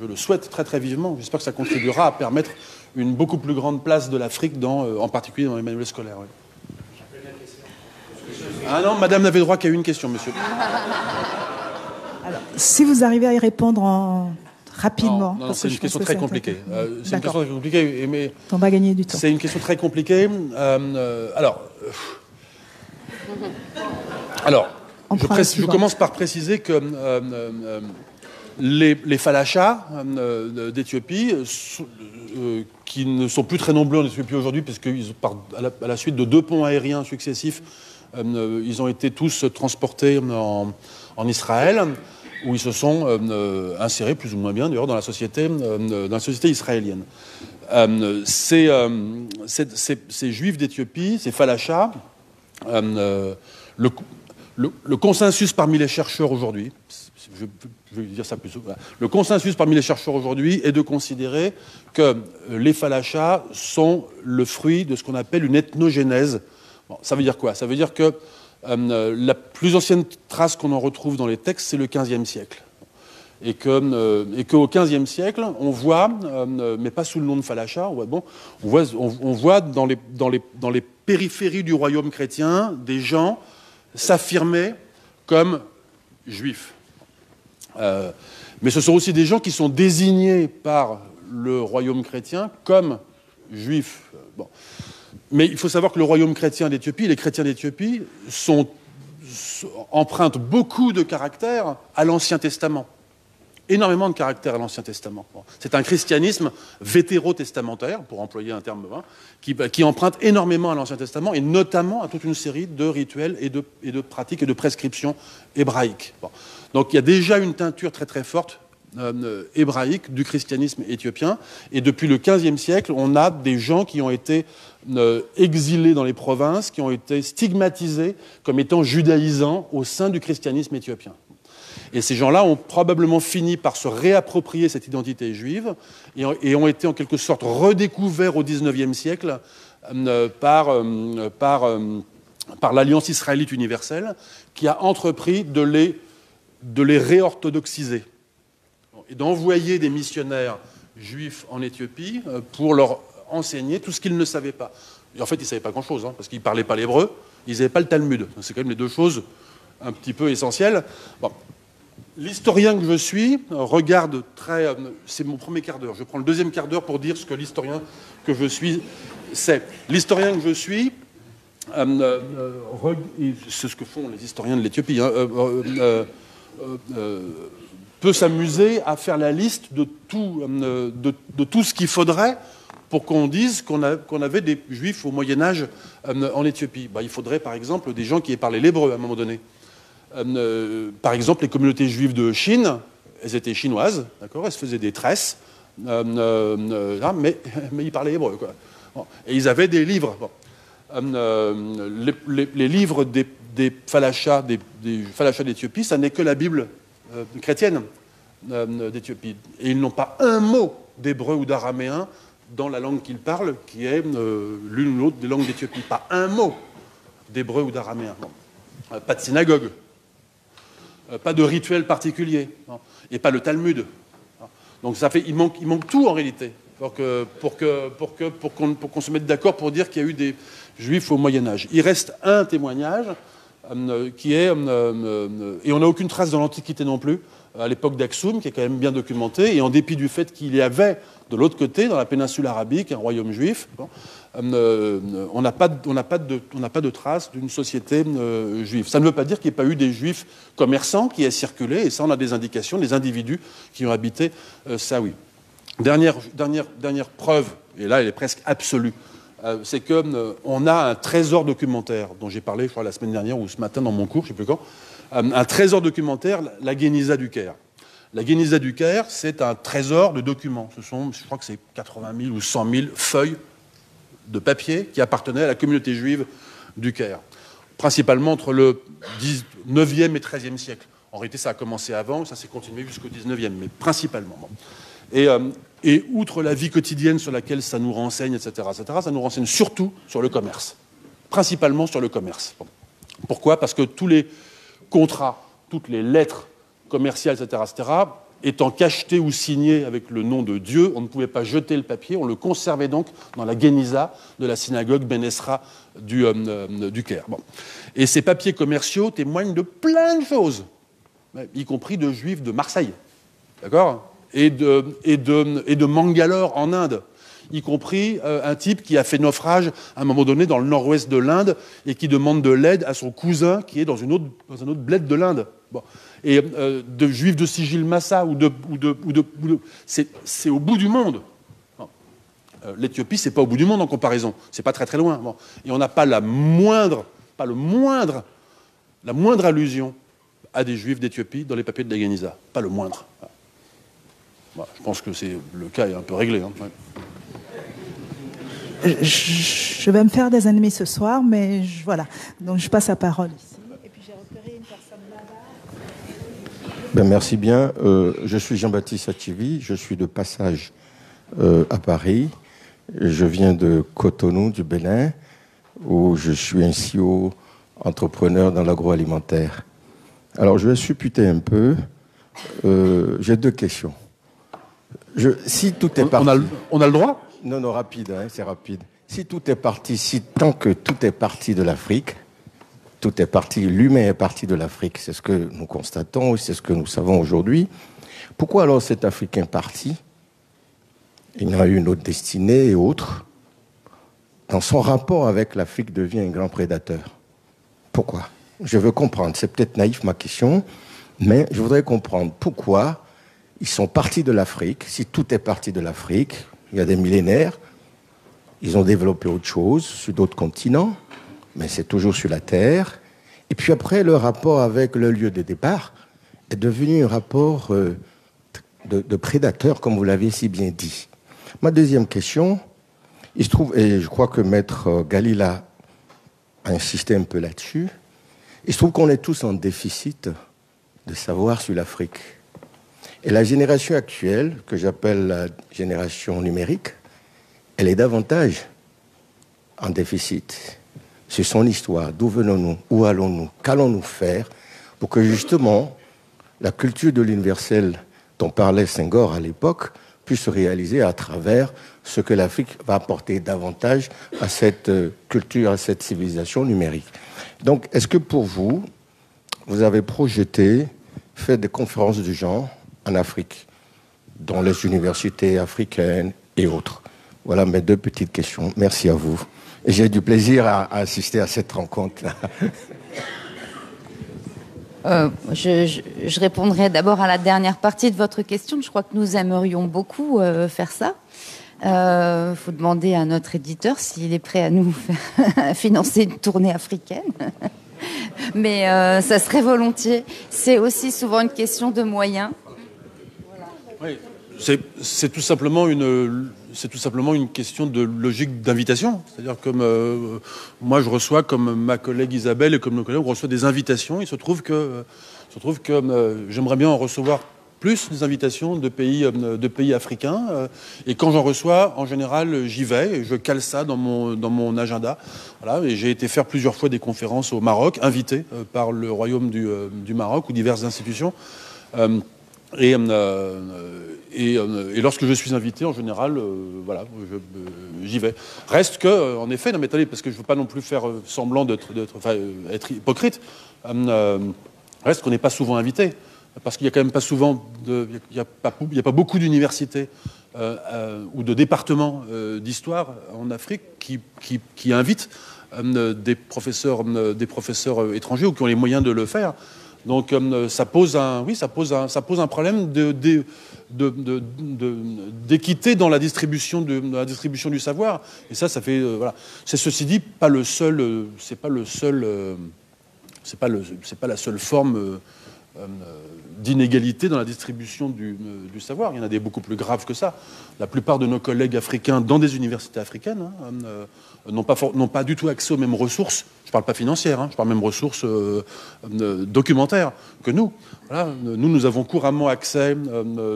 je le souhaite très très vivement, j'espère que ça contribuera à permettre une beaucoup plus grande place de l'Afrique, en particulier dans les manuels scolaires. Oui. Ah non, madame n'avait droit qu'à une question, monsieur. Alors, si vous arrivez à y répendre rapidement... Non, c'est une question très compliquée. C'est une question très compliquée, mais... On va gagner du temps. C'est une question très compliquée. Alors... Je commence par préciser que les falachas d'Éthiopie, qui ne sont plus très nombreux en Éthiopie aujourd'hui, parce qu'à la suite de 2 ponts aériens successifs, ils ont été tous transportés en Israël, où ils se sont insérés plus ou moins bien, d'ailleurs, dans la société israélienne. Ces Juifs d'Éthiopie, ces Falachas, le consensus parmi les chercheurs aujourd'hui, je vais dire ça plus souvent, le consensus parmi les chercheurs aujourd'hui est de considérer que les Falachas sont le fruit de ce qu'on appelle une ethnogénèse. Bon, ça veut dire quoi? Ça veut dire que la plus ancienne trace qu'on en retrouve dans les textes, c'est le XVe siècle. Et qu'au XVe siècle, on voit, mais pas sous le nom de Falacha, on voit dans les périphéries du royaume chrétien des gens s'affirmer comme juifs. Mais ce sont aussi des gens qui sont désignés par le royaume chrétien comme juifs. Bon. Mais il faut savoir que le royaume chrétien d'Éthiopie, les chrétiens d'Éthiopie, empruntent beaucoup de caractères à l'Ancien Testament. Énormément de caractères à l'Ancien Testament. C'est un christianisme vétérotestamentaire, pour employer un terme, hein, qui emprunte énormément à l'Ancien Testament, et notamment à toute une série de rituels et de pratiques et de prescriptions hébraïques. Bon. Donc il y a déjà une teinture très très forte hébraïque du christianisme éthiopien, et depuis le XVe siècle, on a des gens qui ont été exilés dans les provinces, qui ont été stigmatisés comme étant judaïsants au sein du christianisme éthiopien. Et ces gens-là ont probablement fini par se réapproprier cette identité juive et ont été en quelque sorte redécouverts au XIXe siècle par l'Alliance israélite universelle qui a entrepris de les réorthodoxiser et d'envoyer des missionnaires juifs en Éthiopie pour leur enseigner tout ce qu'ils ne savaient pas. Et en fait, ils ne savaient pas grand-chose, hein, parce qu'ils ne parlaient pas l'hébreu, ils n'avaient pas le Talmud. C'est quand même les deux choses un petit peu essentielles. Bon. L'historien que je suis regarde très... C'est mon premier quart d'heure. Je prends le deuxième quart d'heure pour dire ce que l'historien que je suis sait. L'historien que je suis, c'est ce que font les historiens de l'Éthiopie, hein, peut s'amuser à faire la liste de tout ce qu'il faudrait pour qu'on dise qu'on avait des Juifs au Moyen-Âge en Éthiopie. Ben, il faudrait par exemple des gens qui aient parlé l'hébreu à un moment donné. Par exemple, les communautés juives de Chine, elles étaient chinoises, d'accord, elles se faisaient des tresses, mais ils parlaient hébreu, quoi. Bon. Et ils avaient des livres. Bon. Les livres des falachas d'Éthiopie, ça n'est que la Bible chrétienne d'Éthiopie. Et ils n'ont pas un mot d'hébreu ou d'araméen dans la langue qu'ils parlent, qui est l'une ou l'autre des langues d'Éthiopie. Pas un mot d'hébreu ou d'araméen. Bon. Pas de synagogue. Pas de rituel particulier, et pas le Talmud. Donc ça fait, il manque tout en réalité, pour qu'on se mette d'accord pour dire qu'il y a eu des Juifs au Moyen-Âge. Il reste un témoignage qui est, et on n'a aucune trace dans l'Antiquité non plus, à l'époque d'Aksum, qui est quand même bien documenté, et en dépit du fait qu'il y avait, de l'autre côté, dans la péninsule arabique, un royaume juif, on n'a pas de trace d'une société juive. Ça ne veut pas dire qu'il n'y ait pas eu des juifs commerçants qui aient circulé, et ça, on a des indications, des individus qui ont habité Saoui. Dernière preuve, et là, elle est presque absolue, c'est qu'on a un trésor documentaire, dont j'ai parlé, je crois, la semaine dernière ou ce matin dans mon cours, je ne sais plus quand, un trésor documentaire, la Guéniza du Caire. La Guéniza du Caire, c'est un trésor de documents. Ce sont, je crois que c'est 80 000 ou 100 000 feuilles de papier qui appartenaient à la communauté juive du Caire, principalement entre le 9e et 13e siècle. En réalité, ça a commencé avant, ça s'est continué jusqu'au 19e, mais principalement. Et outre la vie quotidienne sur laquelle ça nous renseigne, etc., ça nous renseigne surtout sur le commerce, principalement sur le commerce. Pourquoi? Parce que tous les contrats, toutes les lettres commerciales, etc., étant cachetés ou signés avec le nom de Dieu, on ne pouvait pas jeter le papier, on le conservait donc dans la Guéniza de la synagogue Ben Esra du Caire. Bon. Et ces papiers commerciaux témoignent de plein de choses, y compris de Juifs de Marseille, d'accord, et de Mangalore en Inde, y compris un type qui a fait naufrage à un moment donné dans le nord-ouest de l'Inde et qui demande de l'aide à son cousin qui est dans un autre bled de l'Inde. Bon. Et de Juifs de Sigil Massa ou de c'est au bout du monde. Bon. L'Éthiopie, c'est pas au bout du monde en comparaison. C'est pas très très loin. Bon. Et on n'a pas la moindre allusion à des Juifs d'Éthiopie dans les papiers de la Guéniza. Pas le moindre. Bon. Je pense que c'est le cas est un peu réglé. Hein. Ouais. je vais me faire des ennemis ce soir, mais voilà. Donc je passe la parole ici. Et puis j'ai repéré une personne là-bas. Ben, merci bien. Je suis Jean-Baptiste Ativi, je suis de passage à Paris. Je viens de Cotonou, du Bénin, où je suis un CEO entrepreneur dans l'agroalimentaire. Alors je vais supputer un peu. J'ai deux questions. Si tout est parti... On a le droit ? Non, non, rapide, hein, c'est rapide. Si tout est parti, tant que tout est parti de l'Afrique, tout est parti, l'humain est parti de l'Afrique, c'est ce que nous constatons, c'est ce que nous savons aujourd'hui. Pourquoi alors cet Africain parti, il a eu une autre destinée et autre, dans son rapport avec l'Afrique devient un grand prédateur? Pourquoi? Je veux comprendre, c'est peut-être naïf ma question, mais je voudrais comprendre pourquoi ils sont partis de l'Afrique, si tout est parti de l'Afrique, il y a des millénaires, ils ont développé autre chose sur d'autres continents, mais c'est toujours sur la Terre. Et puis après, le rapport avec le lieu de départ est devenu un rapport de prédateur, comme vous l'avez si bien dit. Ma deuxième question, il se trouve, et je crois que Maître Galila a insisté un peu là-dessus, il se trouve qu'on est tous en déficit de savoir sur l'Afrique. Et la génération actuelle, que j'appelle la génération numérique, elle est davantage en déficit. C'est son histoire. D'où venons-nous? Où allons-nous? Qu'allons-nous faire pour que justement la culture de l'universel dont parlait Senghor à l'époque puisse se réaliser à travers ce que l'Afrique va apporter davantage à cette culture, à cette civilisation numérique. Donc, est-ce que pour vous, vous avez projeté, fait des conférences du genre en Afrique, dans les universités africaines et autres? Voilà mes deux petites questions. Merci à vous. Et j'ai du plaisir à assister à cette rencontre. Je répondrai d'abord à la dernière partie de votre question. Je crois que nous aimerions beaucoup faire ça. Faut demander à notre éditeur s'il est prêt à nous faire financer une tournée africaine. Mais ça serait volontiers. C'est aussi souvent une question de moyens. Oui, c'est tout simplement une question de logique d'invitation. C'est-à-dire comme moi, je reçois, comme ma collègue Isabelle et comme nos collègues, on reçoit des invitations. Il se trouve que, j'aimerais bien en recevoir plus des invitations de pays africains. Et quand j'en reçois, en général, j'y vais et je cale ça dans mon agenda. Voilà, et j'ai été faire plusieurs fois des conférences au Maroc, invité par le Royaume du Maroc ou diverses institutions. Et lorsque je suis invité, en général, voilà, j'y vais. Reste que, en effet, non mais attendez, parce que je ne veux pas non plus faire semblant d'être hypocrite, reste qu'on n'est pas souvent invité, parce qu'il n'y a quand même pas souvent, il n'y a pas beaucoup d'universités ou de départements d'histoire en Afrique qui invitent des professeurs étrangers ou qui ont les moyens de le faire. Donc ça pose un problème d'équité dans la distribution du savoir. Et ça fait voilà. C'est ceci dit pas le seul, c'est pas la seule forme d'inégalité dans la distribution du savoir. Il y en a des beaucoup plus graves que ça. La plupart de nos collègues africains dans des universités africaines n'ont pas du tout accès aux mêmes ressources. Je ne parle pas financières, hein, je parle même ressources documentaires que nous. Voilà, nous avons couramment accès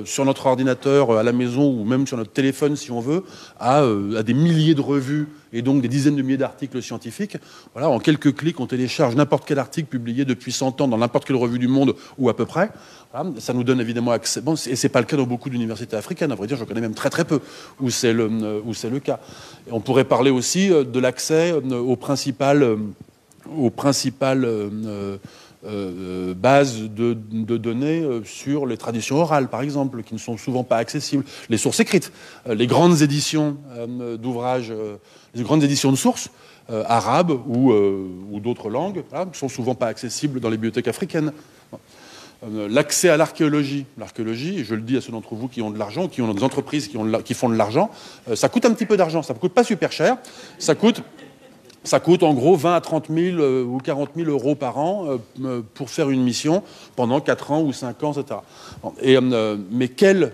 sur notre ordinateur à la maison ou même sur notre téléphone, si on veut, à des milliers de revues et donc des dizaines de milliers d'articles scientifiques. Voilà, en quelques clics, on télécharge n'importe quel article publié depuis 100 ans dans n'importe quelle revue du monde ou à peu près. Voilà, ça nous donne évidemment accès. Bon, et ce n'est pas le cas dans beaucoup d'universités africaines, à vrai dire, je connais même très peu où c'est le cas. Et on pourrait parler aussi de l'accès aux principales bases de données sur les traditions orales, par exemple, qui ne sont souvent pas accessibles. Les sources écrites, les grandes éditions d'ouvrages, les grandes éditions de sources arabes ou d'autres langues, voilà, qui sont souvent pas accessibles dans les bibliothèques africaines. L'accès à l'archéologie. L'archéologie, je le dis à ceux d'entre vous qui ont de l'argent, qui ont des entreprises qui font de l'argent, ça coûte un petit peu d'argent, ça ne coûte pas super cher, ça coûte en gros 20 à 30 000 ou 40 000 euros par an pour faire une mission pendant 4 ans ou 5 ans, etc. Mais il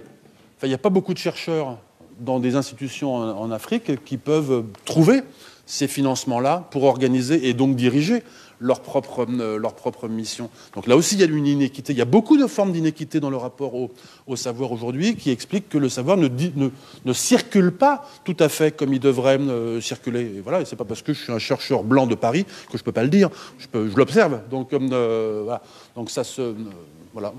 n'y a pas beaucoup de chercheurs dans des institutions en Afrique qui peuvent trouver ces financements-là pour organiser et donc diriger leur propre mission. Donc là aussi, il y a une inéquité. Il y a beaucoup de formes d'inéquité dans le rapport au savoir aujourd'hui qui expliquent que le savoir ne circule pas tout à fait comme il devrait circuler. Et voilà, c'est pas parce que je suis un chercheur blanc de Paris que je peux pas le dire. Je l'observe. Donc, voilà. Donc ça se... voilà.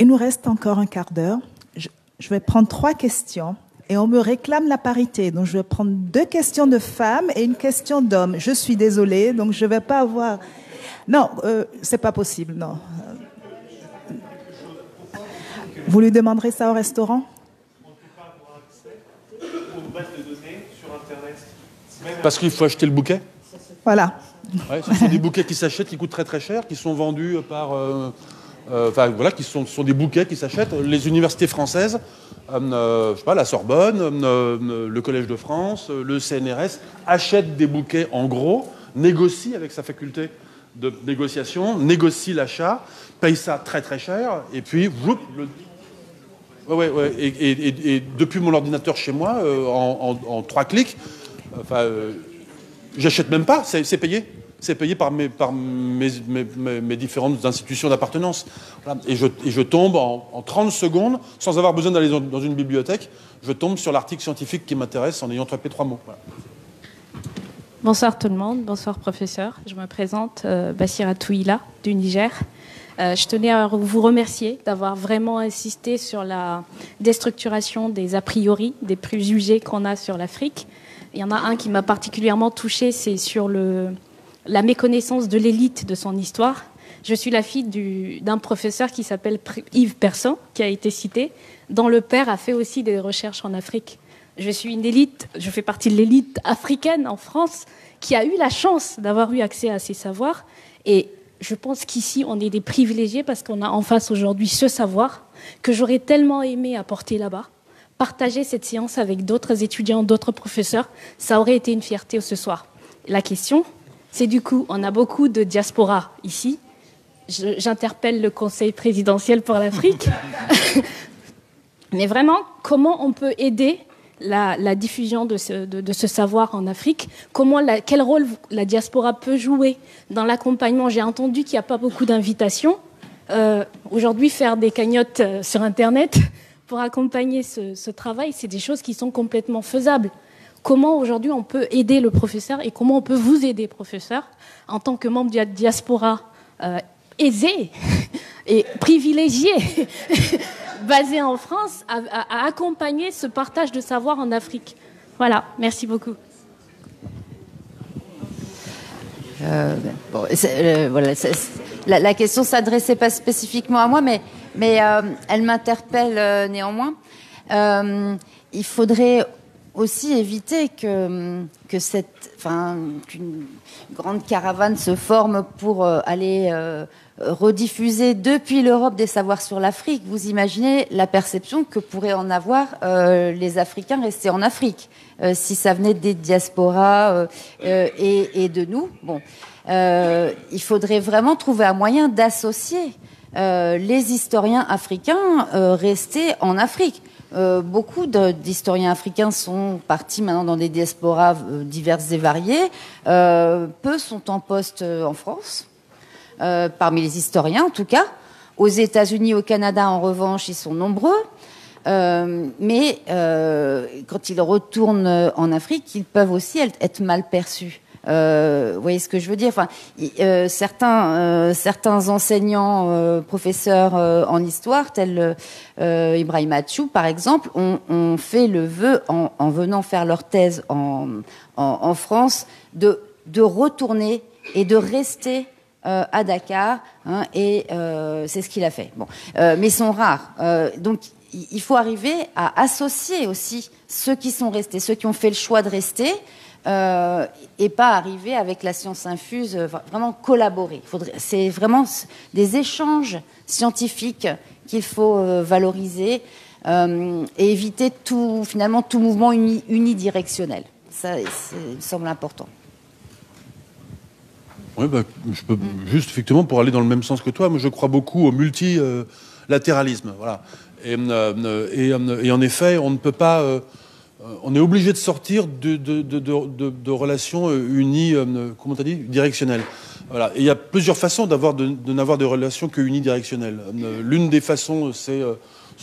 Il nous reste encore un quart d'heure. Je vais prendre 3 questions. Et on me réclame la parité. Donc, je vais prendre 2 questions de femmes et une question d'hommes. Je suis désolée, donc je ne vais pas avoir... Non, c'est pas possible, non. Vous lui demanderez ça au restaurant? On ne peut pas avoir accès aux bases de données sur Internet. Parce qu'il faut acheter le bouquet? Voilà. Ouais, ce sont des bouquets qui s'achètent, qui coûtent très très cher, qui sont vendus par... enfin, voilà, qui sont des bouquets qui s'achètent. Les universités françaises... je sais pas, la Sorbonne, le Collège de France, le CNRS achètent des bouquets en gros, négocient avec sa faculté de négociation, négocient l'achat, payent ça très très cher, et puis whoop, le... ouais, ouais, et depuis mon ordinateur chez moi, en 3 clics, enfin, j'achète même pas, c'est payé. C'est payé par mes différentes institutions d'appartenance. Voilà. Et je tombe en 30 secondes, sans avoir besoin d'aller dans une bibliothèque, je tombe sur l'article scientifique qui m'intéresse en ayant tapé 3 mots. Voilà. Bonsoir tout le monde, bonsoir professeur. Je me présente, Bassira Touila du Niger. Je tenais à vous remercier d'avoir vraiment insisté sur la déstructuration des a priori, des préjugés qu'on a sur l'Afrique. Il y en a un qui m'a particulièrement touchée, c'est sur la méconnaissance de l'élite de son histoire. Je suis la fille d'un professeur qui s'appelle Yves Persan, qui a été cité, dont le père a fait aussi des recherches en Afrique. Je suis une élite, je fais partie de l'élite africaine en France, qui a eu la chance d'avoir eu accès à ces savoirs. Et je pense qu'ici, on est des privilégiés parce qu'on a en face aujourd'hui ce savoir que j'aurais tellement aimé apporter là-bas. Partager cette séance avec d'autres étudiants, d'autres professeurs, ça aurait été une fierté ce soir. La question... c'est du coup, on a beaucoup de diaspora ici. J'interpelle le Conseil présidentiel pour l'Afrique. Mais vraiment, comment on peut aider la diffusion de ce savoir en Afrique? Quel rôle la diaspora peut jouer dans l'accompagnement? J'ai entendu qu'il n'y a pas beaucoup d'invitations. Aujourd'hui, faire des cagnottes sur Internet pour accompagner ce travail, c'est des choses qui sont complètement faisables. Comment aujourd'hui on peut aider le professeur et comment on peut vous aider, professeur, en tant que membre de la diaspora aisée et privilégiée, basée en France, à accompagner ce partage de savoir en Afrique? Voilà, merci beaucoup. Voilà, la question ne s'adressait pas spécifiquement à moi, mais elle m'interpelle néanmoins. Il faudrait... aussi éviter qu'une grande caravane se forme pour aller rediffuser depuis l'Europe des savoirs sur l'Afrique. Vous imaginez la perception que pourraient en avoir les Africains restés en Afrique si ça venait des diasporas et de nous. Bon, il faudrait vraiment trouver un moyen d'associer les historiens africains restés en Afrique. Beaucoup d'historiens africains sont partis maintenant dans des diasporas diverses et variées. Peu sont en poste en France, parmi les historiens en tout cas. Aux États-Unis, au Canada, en revanche, ils sont nombreux. Mais quand ils retournent en Afrique, ils peuvent aussi être mal perçus. Vous voyez ce que je veux dire, enfin, certains enseignants, professeurs en histoire, tels Ibrahim Atchou, par exemple, ont fait le vœu, en venant faire leur thèse en France, de retourner et de rester à Dakar, hein, et c'est ce qu'il a fait. Bon, mais ils sont rares. Donc, il faut arriver à associer aussi ceux qui sont restés, ceux qui ont fait le choix de rester. Et pas arriver avec la science infuse, vraiment collaborer. C'est vraiment des échanges scientifiques qu'il faut valoriser et éviter finalement tout mouvement unidirectionnel. Ça, il me semble important. Oui, bah, je peux juste effectivement, pour aller dans le même sens que toi, moi, je crois beaucoup au multilatéralisme. Voilà. Et en effet, on ne peut pas... on est obligé de sortir de relations unies, comment t'as dit, directionnelles. Voilà. Et il y a plusieurs façons de n'avoir de relations que unidirectionnelles. L'une des façons, ce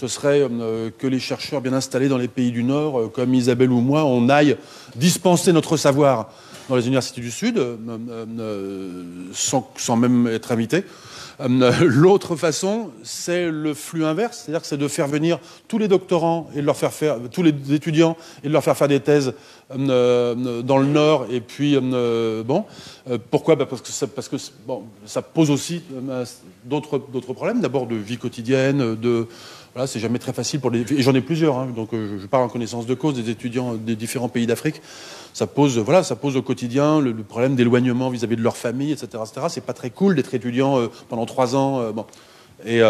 serait que les chercheurs bien installés dans les pays du Nord, comme Isabelle ou moi, on aille dispenser notre savoir dans les universités du Sud, sans même être invités. L'autre façon, c'est le flux inverse, c'est-à-dire que c'est de faire venir tous les doctorants et de leur faire tous les étudiants et de leur faire faire des thèses dans le Nord. Et puis, bon, pourquoi ? Parce que bon, ça pose aussi d'autres problèmes, d'abord de vie quotidienne, de... Voilà, c'est jamais très facile pour les... Et j'en ai plusieurs, hein, donc je parle en connaissance de cause des étudiants des différents pays d'Afrique. Ça pose, voilà, ça pose au quotidien le problème d'éloignement vis-à-vis de leur famille, etc. etc. C'est pas très cool d'être étudiant pendant 3 ans. Bon. Et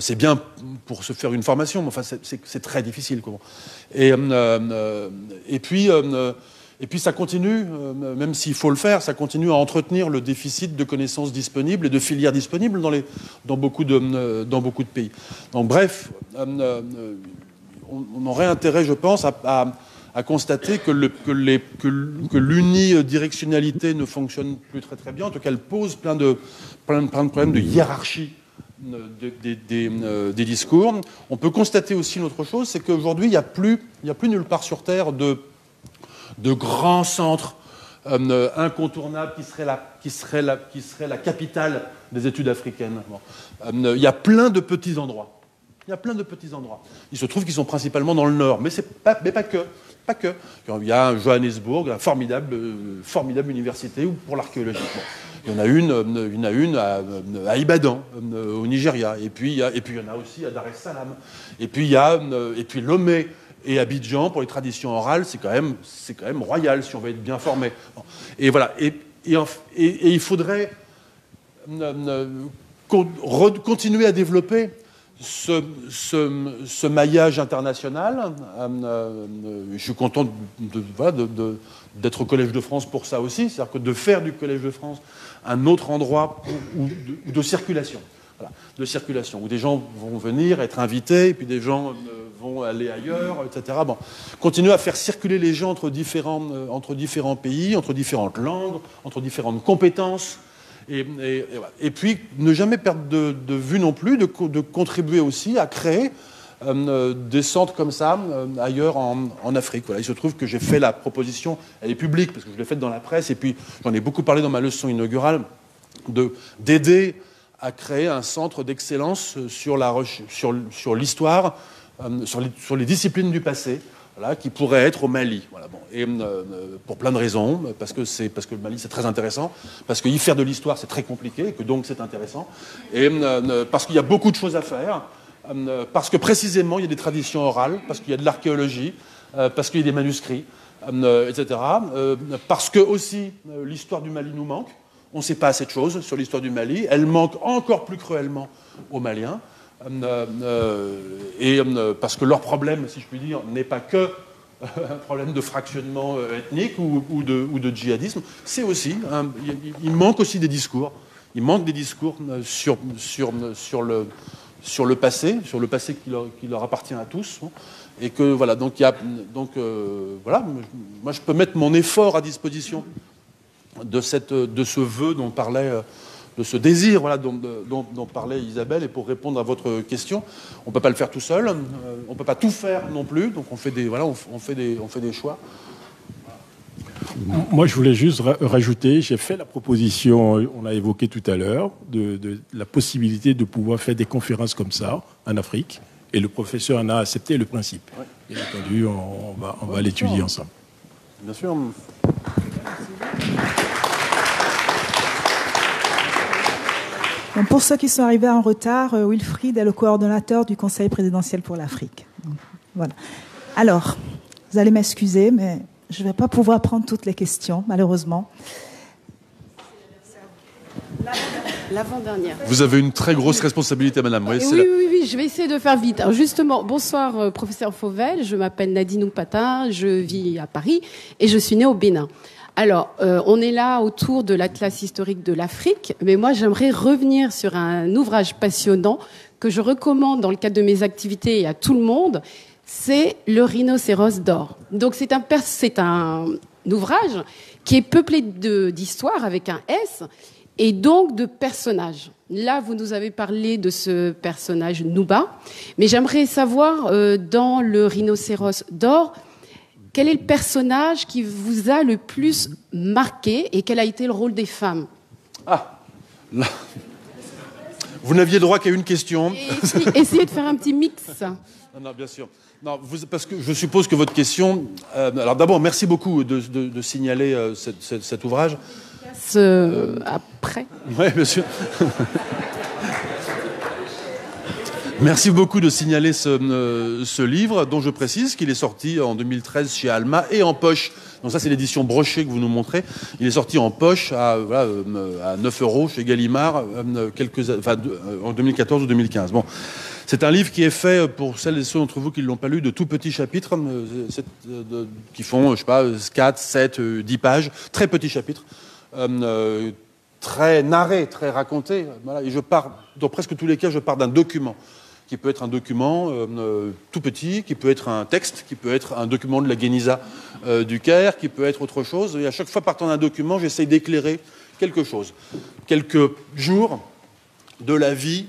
c'est bien pour se faire une formation, mais enfin, c'est très difficile. Quoi. Et puis ça continue, même s'il faut le faire, ça continue à entretenir le déficit de connaissances disponibles et de filières disponibles dans beaucoup de pays. Donc bref, on aurait intérêt, je pense, à constater que l'unidirectionnalité ne fonctionne plus très bien. En tout cas, elle pose plein de problèmes de hiérarchie des discours. On peut constater aussi une autre chose, c'est qu'aujourd'hui, il n'y a plus nulle part sur Terre de grands centres incontournables qui seraient la capitale des études africaines. Bon. Il y a plein de petits endroits. Il se trouve qu'ils sont principalement dans le Nord, mais pas que. Il y a Johannesburg, une formidable université pour l'archéologie. Bon. Il y en a une à Ibadan, au Nigeria. Et puis il y en a aussi à Dar es Salaam. Et puis Lomé. Et Abidjan, pour les traditions orales, c'est quand même royal, si on veut être bien formé. Et voilà. Et il faudrait continuer à développer ce maillage international. Je suis content d'être au Collège de France pour ça aussi, c'est-à-dire que de faire du Collège de France un autre endroit de circulation. Voilà, de circulation, où des gens vont venir, être invités, et puis des gens vont aller ailleurs, etc. Bon. Continuer à faire circuler les gens entre différents pays, entre différentes langues, entre différentes compétences, et puis ne jamais perdre de vue non plus, de contribuer aussi à créer des centres comme ça ailleurs en Afrique. Voilà. Il se trouve que j'ai fait la proposition, elle est publique, parce que je l'ai faite dans la presse, et puis j'en ai beaucoup parlé dans ma leçon inaugurale, d'aider à créer un centre d'excellence sur l'histoire, sur les disciplines du passé, voilà, qui pourrait être au Mali. Voilà, bon. Et pour plein de raisons, parce que le Mali, c'est très intéressant, parce qu'y faire de l'histoire, c'est très compliqué, et que donc c'est intéressant, et parce qu'il y a beaucoup de choses à faire, parce que précisément, il y a des traditions orales, parce qu'il y a de l'archéologie, parce qu'il y a des manuscrits, etc. Parce que aussi, l'histoire du Mali nous manque. On ne sait pas assez de choses sur l'histoire du Mali. Elle manque encore plus cruellement aux Maliens. Parce que leur problème, si je puis dire, n'est pas que un problème de fractionnement ethnique ou de djihadisme. C'est aussi... il manque aussi des discours. Il manque des discours sur le passé, qui leur appartient à tous. Et que, voilà, donc, moi, je peux mettre mon effort à disposition de ce vœu dont parlait, de ce désir, voilà, dont parlait Isabelle. Et pour répondre à votre question, on ne peut pas le faire tout seul, on ne peut pas tout faire non plus, donc on fait des choix. Moi, je voulais juste rajouter, j'ai fait la proposition, on l'a évoqué tout à l'heure, de la possibilité de pouvoir faire des conférences comme ça en Afrique, et le professeur en a accepté le principe. Ouais. Bien entendu, on va l'étudier ensemble. Bien sûr. Donc pour ceux qui sont arrivés en retard, Wilfried est le coordonnateur du Conseil présidentiel pour l'Afrique. Voilà. Alors, vous allez m'excuser, mais je ne vais pas pouvoir prendre toutes les questions, malheureusement. L'avant-dernière. Vous avez une très grosse responsabilité, madame. Oui, oui, je vais essayer de faire vite. Alors justement, bonsoir, professeur Fauvelle. Je m'appelle Nadine Oupata, je vis à Paris et je suis née au Bénin. Alors, on est là autour de l'Atlas historique de l'Afrique, mais moi, j'aimerais revenir sur un ouvrage passionnant que je recommande dans le cadre de mes activités et à tout le monde, c'est le Rhinocéros d'or. Donc c'est un ouvrage qui est peuplé d'histoires avec un S et donc de personnages. Là, vous nous avez parlé de ce personnage Nouba, mais j'aimerais savoir, dans le Rhinocéros d'or, quel est le personnage qui vous a le plus marqué et quel a été le rôle des femmes? Ah, là. Vous n'aviez droit qu'à une question. Essayez de faire un petit mix. Non, bien sûr. Non, parce que je suppose que votre question... alors d'abord, merci beaucoup de signaler cet ouvrage. Après. Oui, bien sûr. Merci beaucoup de signaler ce livre, dont je précise qu'il est sorti en 2013 chez Alma et en poche. Donc ça, c'est l'édition brochée que vous nous montrez. Il est sorti en poche à 9 € chez Gallimard en 2014 ou 2015. Bon. C'est un livre qui est fait, pour celles et ceux d'entre vous qui ne l'ont pas lu, de tout petits chapitres qui font, je sais pas, 4, 7, 10 pages. Très petits chapitres, très narrés, très racontés. Voilà. Et je pars, dans presque tous les cas, je pars d'un document, qui peut être un document tout petit, qui peut être un texte, qui peut être un document de la Guéniza du Caire, qui peut être autre chose. Et à chaque fois, partant d'un document, j'essaye d'éclairer quelque chose. Quelques jours de la vie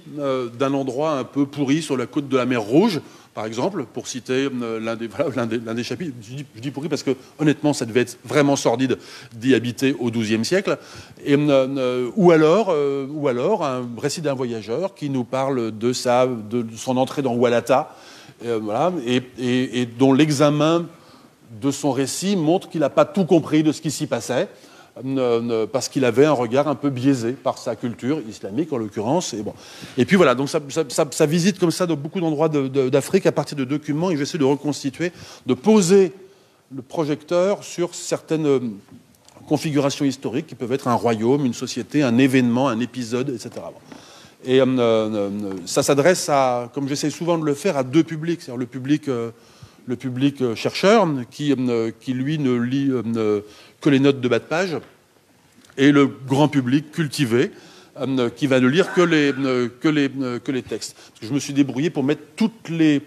d'un endroit un peu pourri sur la côte de la mer Rouge, par exemple, pour citer l'un des chapitres. Je dis pourri parce que, honnêtement, ça devait être vraiment sordide d'y habiter au XIIe siècle. Et, ou alors, un récit d'un voyageur qui nous parle de son entrée dans Walata, voilà, et dont l'examen de son récit montre qu'il n'a pas tout compris de ce qui s'y passait, parce qu'il avait un regard un peu biaisé par sa culture islamique, en l'occurrence. Et, bon. Et puis voilà, donc ça visite comme ça de beaucoup d'endroits d'Afrique à partir de documents, et j'essaie de reconstituer, de poser le projecteur sur certaines configurations historiques qui peuvent être un royaume, une société, un événement, un épisode, etc. Et ça s'adresse à, comme j'essaie souvent de le faire, à deux publics, c'est-à-dire le public chercheur qui lui ne lit que les notes de bas de page, et le grand public cultivé qui va ne lire que les textes. Parce que je me suis débrouillé pour mettre toutes les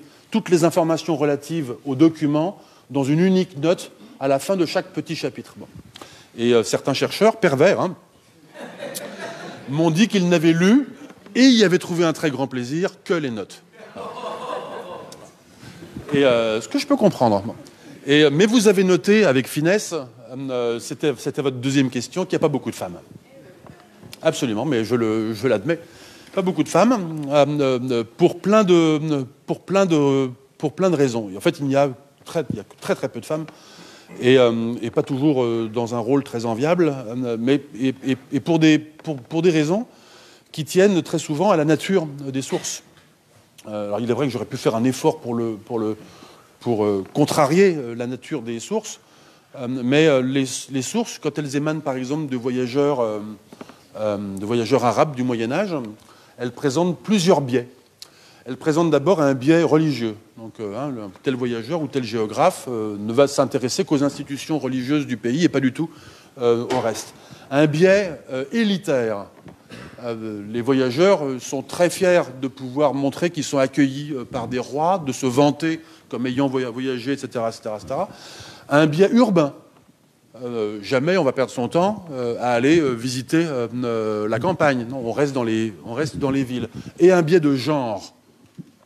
informations relatives aux documents dans une unique note à la fin de chaque petit chapitre. Bon. Et certains chercheurs, pervers, hein, m'ont dit qu'ils n'avaient lu et y avaient trouvé un très grand plaisir que les notes. Et ce que je peux comprendre. Et, mais vous avez noté avec finesse, c'était votre deuxième question, qu'il n'y a pas beaucoup de femmes. Absolument, mais je l'admets. Pas beaucoup de femmes, pour plein de raisons. Et en fait, il y a très peu de femmes, et pas toujours dans un rôle très enviable, mais, et pour des raisons qui tiennent très souvent à la nature des sources. Alors il est vrai que j'aurais pu faire un effort pour contrarier la nature des sources, mais les sources, quand elles émanent par exemple de voyageurs arabes du Moyen-Âge, elles présentent plusieurs biais. Elles présentent d'abord un biais religieux. Donc tel voyageur ou tel géographe ne va s'intéresser qu'aux institutions religieuses du pays et pas du tout au reste. Un biais élitaire. Les voyageurs sont très fiers de pouvoir montrer qu'ils sont accueillis par des rois, de se vanter comme ayant voyagé, etc. etc., etc. Un biais urbain. Jamais on va perdre son temps à aller visiter la campagne. Non, on reste dans les villes. Et un biais de genre.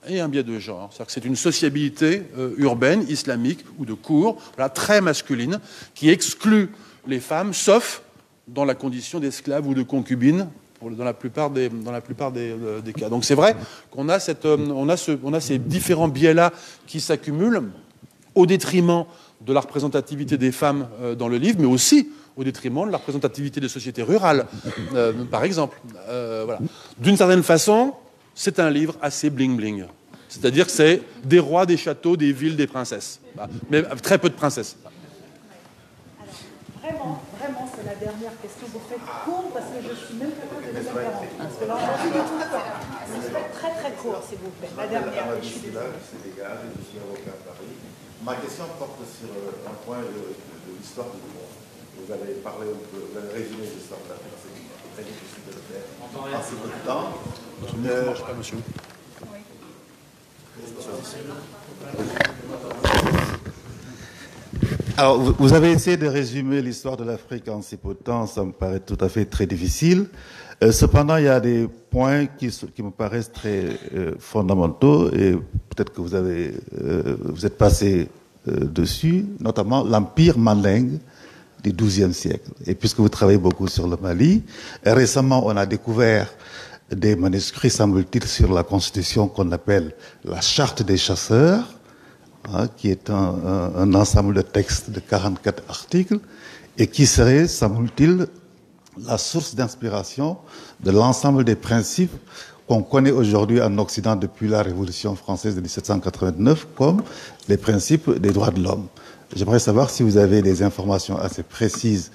C'est-à-dire que c'est une sociabilité urbaine, islamique ou de cour, voilà, très masculine, qui exclut les femmes, sauf dans la condition d'esclaves ou de concubines, dans la plupart des cas. Donc c'est vrai qu'on a ces différents biais-là qui s'accumulent au détriment de la représentativité des femmes dans le livre, mais aussi au détriment de la représentativité des sociétés rurales, par exemple. Voilà. D'une certaine façon, c'est un livre assez bling-bling. C'est-à-dire que c'est des rois, des châteaux, des villes, des princesses. Mais très peu de princesses. Alors, vraiment, c'est la dernière question. Vous faites court parce que je suis même pas contente de vous interrompre. Parce que là, on a vu de tout le temps. Vous faites très court, s'il vous plaît. La dernière question. Je suis avocat à Paris. Ma question porte sur un point de l'histoire du monde. Vous avez parlé, vous avez résumé l'histoire de la France. C'est très difficile de le faire en si peu de temps. Votre micro ne marche pas, monsieur. Alors, vous avez essayé de résumer l'histoire de l'Afrique en si peu de temps, ça me paraît tout à fait très difficile. Cependant, il y a des points qui me paraissent très fondamentaux et peut-être que vous êtes passé dessus, notamment l'empire mandingue du XIIe siècle. Et puisque vous travaillez beaucoup sur le Mali, récemment on a découvert des manuscrits, semble-t-il, sur la constitution qu'on appelle la charte des chasseurs, qui est un ensemble de textes de 44 articles et qui serait, semble-t-il, la source d'inspiration de l'ensemble des principes qu'on connaît aujourd'hui en Occident depuis la Révolution française de 1789 comme les principes des droits de l'homme. J'aimerais savoir si vous avez des informations assez précises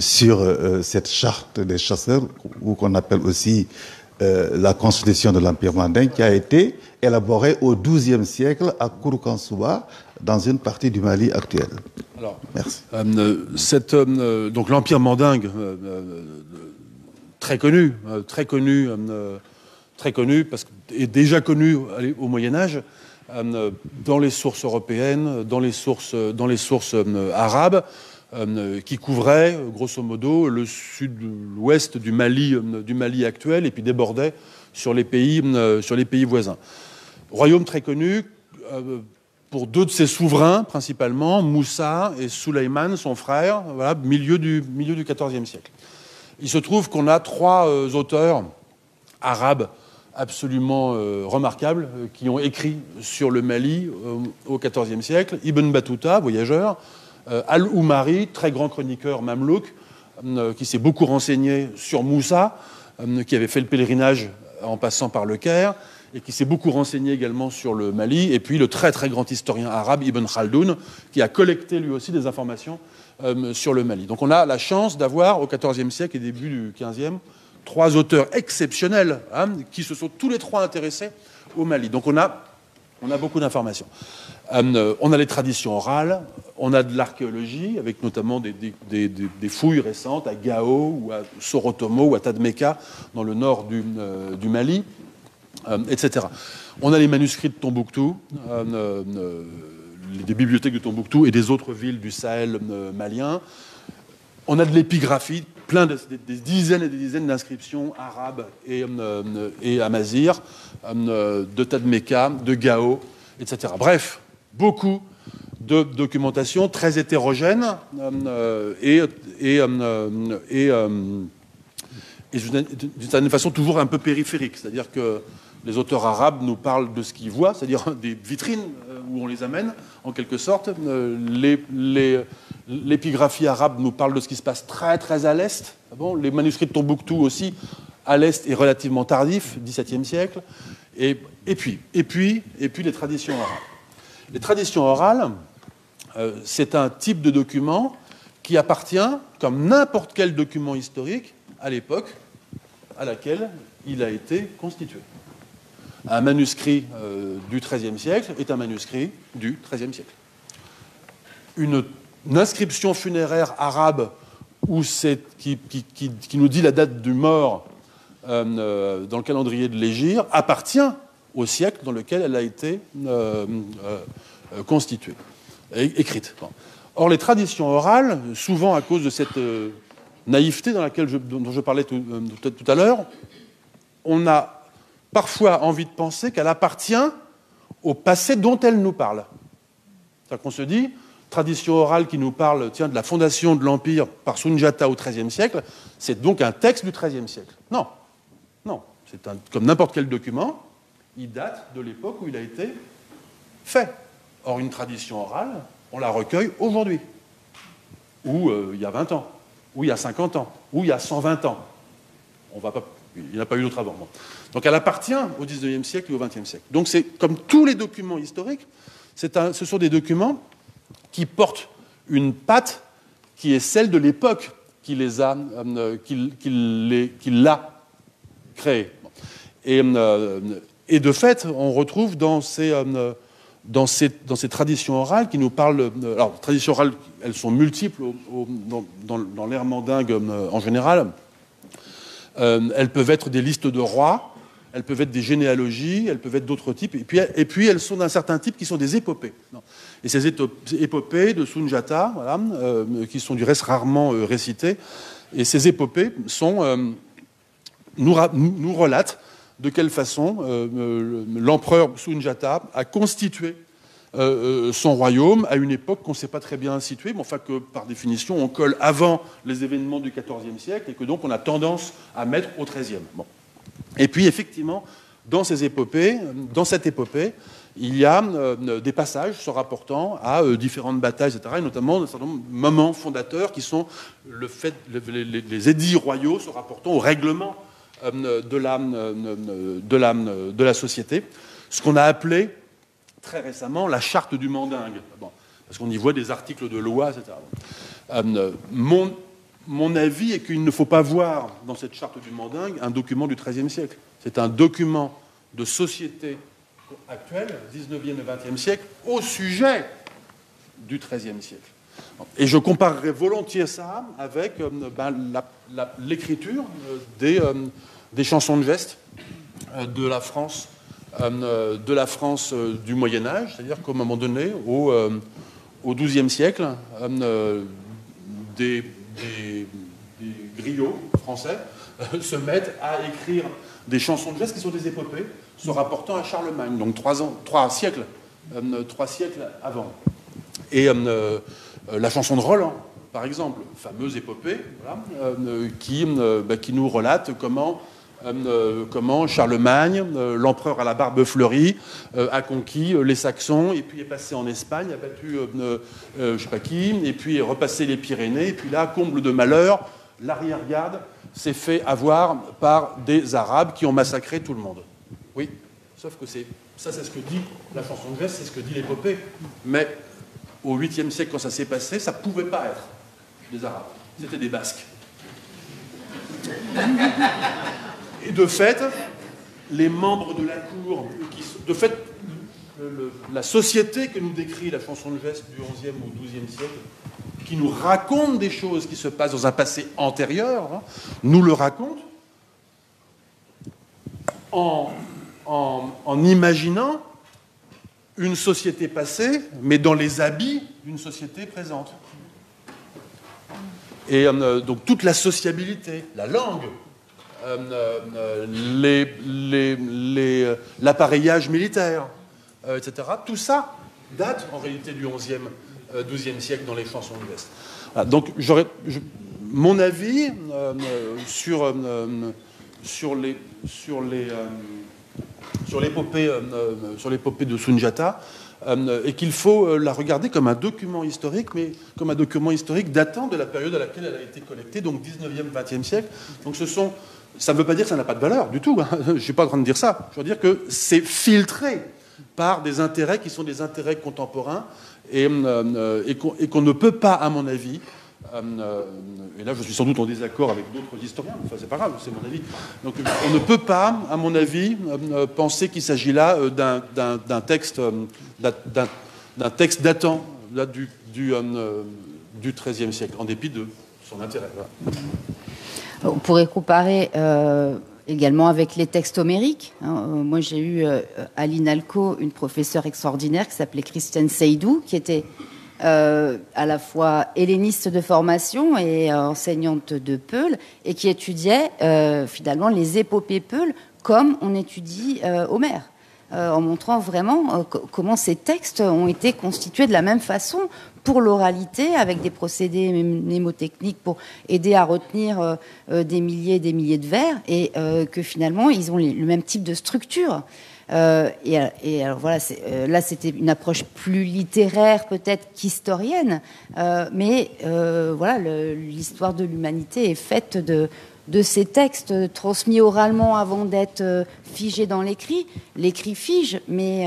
sur cette charte des chasseurs, ou qu'on appelle aussi la constitution de l'Empire mandin, qui a été élaborée au XIIe siècle à Kouroukansuba, dans une partie du Mali actuelle. Alors, merci. Donc l'Empire mandingue, très connu, parce que déjà connu au Moyen Âge, dans les sources européennes, dans les sources arabes, qui couvrait, grosso modo, le sud-ouest du Mali actuel et puis débordait sur les pays voisins. Royaume très connu pour deux de ses souverains, principalement, Moussa et Souleyman, son frère, voilà, milieu du XIVe siècle. Il se trouve qu'on a trois auteurs arabes absolument remarquables qui ont écrit sur le Mali au XIVe siècle. Ibn Battuta, voyageur, Al-Oumari, très grand chroniqueur mamelouk, qui s'est beaucoup renseigné sur Moussa, qui avait fait le pèlerinage en passant par le Caire, et qui s'est beaucoup renseigné également sur le Mali, et puis le très très grand historien arabe Ibn Khaldoun, qui a collecté lui aussi des informations sur le Mali. Donc on a la chance d'avoir, au XIVe siècle et début du XVe, trois auteurs exceptionnels, qui se sont tous les trois intéressés au Mali. Donc on a beaucoup d'informations. On a les traditions orales, on a de l'archéologie, avec notamment des fouilles récentes à Gao ou à Sorotomo ou à Tadmeka, dans le nord du Mali, etc. On a les manuscrits de Tombouctou, des bibliothèques de Tombouctou et des autres villes du Sahel malien. On a de l'épigraphie, plein des dizaines et des dizaines d'inscriptions arabes et amazigh, de Tadmeka, de Gao, etc. Bref, beaucoup de documentation très hétérogène et d'une certaine façon toujours un peu périphérique. C'est-à-dire que les auteurs arabes nous parlent de ce qu'ils voient, c'est-à-dire des vitrines où on les amène, en quelque sorte. L'épigraphie arabe nous parle de ce qui se passe très très à l'est. Bon, les manuscrits de Tombouctou aussi, à l'est, est relativement tardif, XVIIe siècle. Et puis les traditions orales. Les traditions orales, c'est un type de document qui appartient, comme n'importe quel document historique, à l'époque à laquelle il a été constitué. Un manuscrit du XIIIe siècle est un manuscrit du XIIIe siècle. Une inscription funéraire arabe où qui nous dit la date du mort dans le calendrier de l'Hégire appartient au siècle dans lequel elle a été constituée, écrite. Or, les traditions orales, souvent à cause de cette naïveté dont je parlais tout à l'heure, on a parfois envie de penser qu'elle appartient au passé dont elle nous parle. C'est-à-dire qu'on se dit, tradition orale qui nous parle, tiens, de la fondation de l'Empire par Sunjata au XIIIe siècle, c'est donc un texte du XIIIe siècle. Non, non, c'est comme n'importe quel document, il date de l'époque où il a été fait. Or, une tradition orale, on la recueille aujourd'hui, ou il y a 20 ans, ou il y a 50 ans, ou il y a 120 ans. On va pas, il n'y en a pas eu d'autre avant. Bon. Donc, elle appartient au XIXe siècle et au XXe siècle. Donc, c'est comme tous les documents historiques, ce sont des documents qui portent une patte qui est celle de l'époque qui l'a créée. Et de fait, on retrouve dans ces traditions orales qui nous parlent... Alors, les traditions orales, elles sont multiples dans l'ère mandingue en général. Elles peuvent être des listes de rois, Elles peuvent être des généalogies, elles peuvent être d'autres types. Et puis elles sont d'un certain type qui sont des épopées. Et ces épopées de Sunjata, voilà, qui sont du reste rarement récitées, et ces épopées sont, nous relatent de quelle façon l'empereur Sunjata a constitué son royaume à une époque qu'on ne sait pas très bien située, mais enfin que, par définition, on colle avant les événements du XIVe siècle et que donc on a tendance à mettre au XIIIe. Bon. Et puis, effectivement, dans ces épopées, dans cette épopée, il y a des passages se rapportant à différentes batailles, etc., et notamment un certain nombre de moments fondateurs qui sont les édits royaux se rapportant au règlement de la société, ce qu'on a appelé très récemment la charte du mandingue, bon, parce qu'on y voit des articles de loi, etc. Mon avis est qu'il ne faut pas voir dans cette charte du mandingue un document du XIIIe siècle. C'est un document de société actuelle, XIXe et XXe siècle, au sujet du XIIIe siècle. Et je comparerais volontiers ça avec l'écriture des chansons de geste de la France du Moyen-Âge, c'est-à-dire qu'au moment donné, au XIIe siècle, des griots français se mettent à écrire des chansons de gestes qui sont des épopées se rapportant à Charlemagne, donc trois siècles avant. Et la chanson de Roland, par exemple, fameuse épopée, voilà, qui nous relate comment Charlemagne, l'empereur à la barbe fleurie, a conquis les Saxons, et puis est passé en Espagne, a battu je sais pas qui, et puis est repassé les Pyrénées, et puis là, comble de malheur, l'arrière-garde s'est fait avoir par des Arabes qui ont massacré tout le monde. Oui, sauf que c'est ce que dit la chanson de geste, c'est ce que dit l'épopée. Mais au 8e siècle, quand ça s'est passé, ça ne pouvait pas être des Arabes, c'était des Basques. Et de fait, les membres de la cour, la société que nous décrit la chanson de geste du XIe au XIIe siècle, qui nous raconte des choses qui se passent dans un passé antérieur, hein, nous le raconte en imaginant une société passée, mais dans les habits d'une société présente. Et donc toute la sociabilité, la langue, l'appareillage militaire, etc. Tout ça date en réalité du XIIe siècle dans les chansons de geste. Voilà, donc mon avis sur l'épopée de Sunjata et qu'il faut la regarder comme un document historique, mais comme un document historique datant de la période à laquelle elle a été collectée, donc 19e, 20e siècle. Donc ça ne veut pas dire que ça n'a pas de valeur, du tout. Hein. Je ne suis pas en train de dire ça. Je veux dire que c'est filtré par des intérêts qui sont des intérêts contemporains et qu'on ne peut pas, à mon avis, et là je suis sans doute en désaccord avec d'autres historiens, mais enfin c'est pas grave, c'est mon avis. Donc on ne peut pas, à mon avis, penser qu'il s'agit là d'un texte datant là, du XIIIe siècle, en dépit de son intérêt. Voilà. On pourrait comparer également avec les textes homériques. Moi, j'ai eu à l'INALCO une professeure extraordinaire qui s'appelait Christiane Seydou, qui était à la fois helléniste de formation et enseignante de Peul, et qui étudiait finalement les épopées Peul comme on étudie Homère. En montrant vraiment comment ces textes ont été constitués de la même façon pour l'oralité, avec des procédés mnémotechniques pour aider à retenir des milliers de vers, et que finalement, ils ont le même type de structure. Et alors voilà, là, c'était une approche plus littéraire, peut-être qu'historienne, mais voilà, l'histoire de l'humanité est faite de ces textes transmis oralement avant d'être figés dans l'écrit. L'écrit fige, mais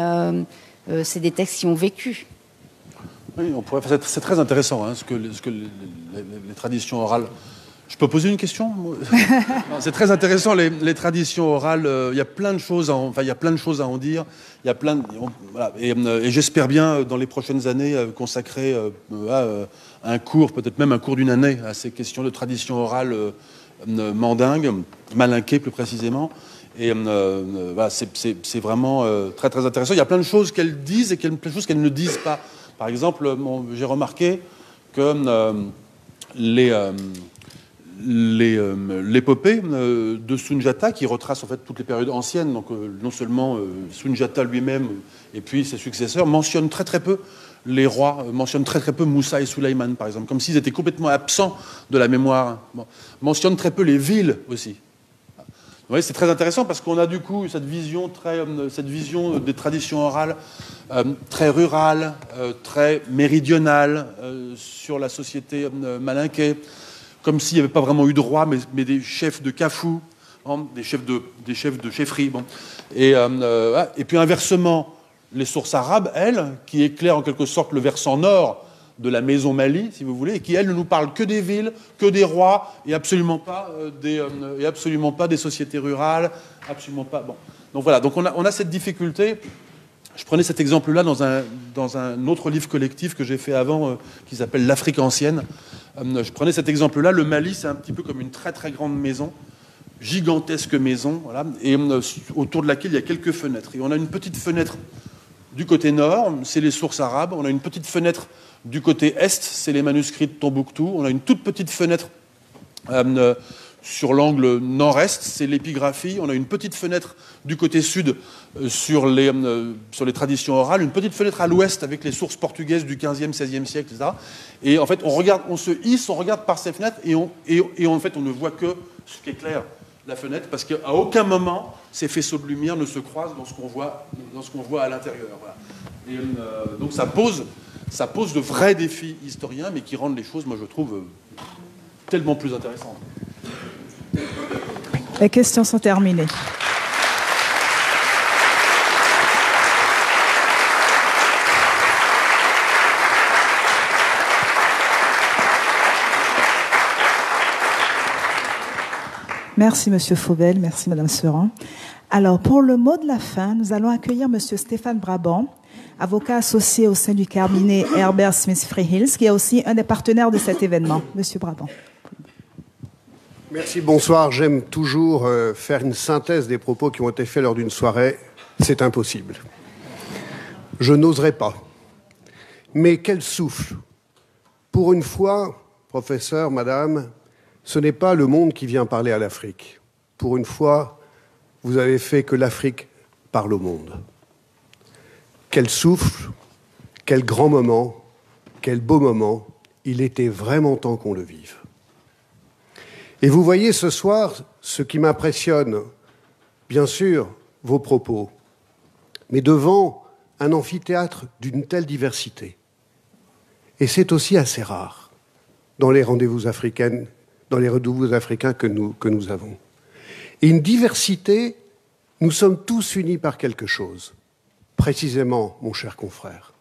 c'est des textes qui ont vécu. Oui, c'est très intéressant, hein, ce que les traditions orales... Je peux poser une question? C'est très intéressant, les traditions orales. Il y a plein de choses à en dire. Il y a plein de, voilà, et j'espère bien, dans les prochaines années, consacrer un cours, peut-être même un cours d'une année, à ces questions de tradition orale mandingue, malinqué plus précisément, Et voilà, c'est vraiment très, très intéressant. Il y a plein de choses qu'elles disent et plein de choses qu'elles ne disent pas. Par exemple, j'ai remarqué que l'épopée de Sunjata, qui retrace en fait toutes les périodes anciennes, donc non seulement Sunjata lui-même et puis ses successeurs, mentionnent très très peu les rois, mentionnent très très peu Moussa et Soulaïman, par exemple, comme s'ils étaient complètement absents de la mémoire. Bon. Mentionnent très peu les villes aussi. Vous voyez, c'est très intéressant parce qu'on a du coup cette vision des traditions orales très rurales, très méridionales sur la société malinquée, comme s'il n'y avait pas vraiment eu de roi, mais des chefs de cafou, hein, des chefs de chefferie. Bon. Et puis inversement, les sources arabes, elles, qui éclairent en quelque sorte le versant nord de la maison Mali, si vous voulez, et qui, elle, ne nous parle que des villes, que des rois, et absolument pas des sociétés rurales, absolument pas... Bon. Donc voilà, donc on a cette difficulté. Je prenais cet exemple-là dans un autre livre collectif que j'ai fait avant, qui s'appelle « L'Afrique ancienne ». Je prenais cet exemple-là. Le Mali, c'est un petit peu comme une très, très grande maison, gigantesque maison, voilà, et autour de laquelle il y a quelques fenêtres. Et on a une petite fenêtre du côté nord, c'est les sources arabes. On a une petite fenêtre du côté est, c'est les manuscrits de Tombouctou. On a une toute petite fenêtre sur l'angle nord-est, c'est l'épigraphie. On a une petite fenêtre du côté sud sur les traditions orales. Une petite fenêtre à l'ouest avec les sources portugaises du 15e, 16e siècle, etc. Et en fait, on se hisse, on regarde par ces fenêtres et en fait, on ne voit que ce qui éclaire la fenêtre parce qu'à aucun moment, ces faisceaux de lumière ne se croisent dans ce qu'on voit, à l'intérieur. Voilà. Et, donc ça pose de vrais défis historiens, mais qui rendent les choses, moi je trouve, tellement plus intéressantes. Les questions sont terminées. Merci Monsieur Fauvelle, merci Madame Surin. Alors pour le mot de la fin, nous allons accueillir Monsieur Stéphane Brabant, avocat associé au sein du cabinet Herbert Smith Freehills, qui est aussi un des partenaires de cet événement. Monsieur Brabant. Merci, bonsoir. J'aime toujours faire une synthèse des propos qui ont été faits lors d'une soirée. C'est impossible. Je n'oserais pas. Mais quel souffle. Pour une fois, professeur, madame, ce n'est pas le monde qui vient parler à l'Afrique. Pour une fois, vous avez fait que l'Afrique parle au monde. Quel souffle, quel grand moment, quel beau moment. Il était vraiment temps qu'on le vive. Et vous voyez ce soir, ce qui m'impressionne, bien sûr, vos propos, mais devant un amphithéâtre d'une telle diversité. Et c'est aussi assez rare dans les rendez-vous africains, que nous avons. Et une diversité, nous sommes tous unis par quelque chose. Précisément, mon cher confrère,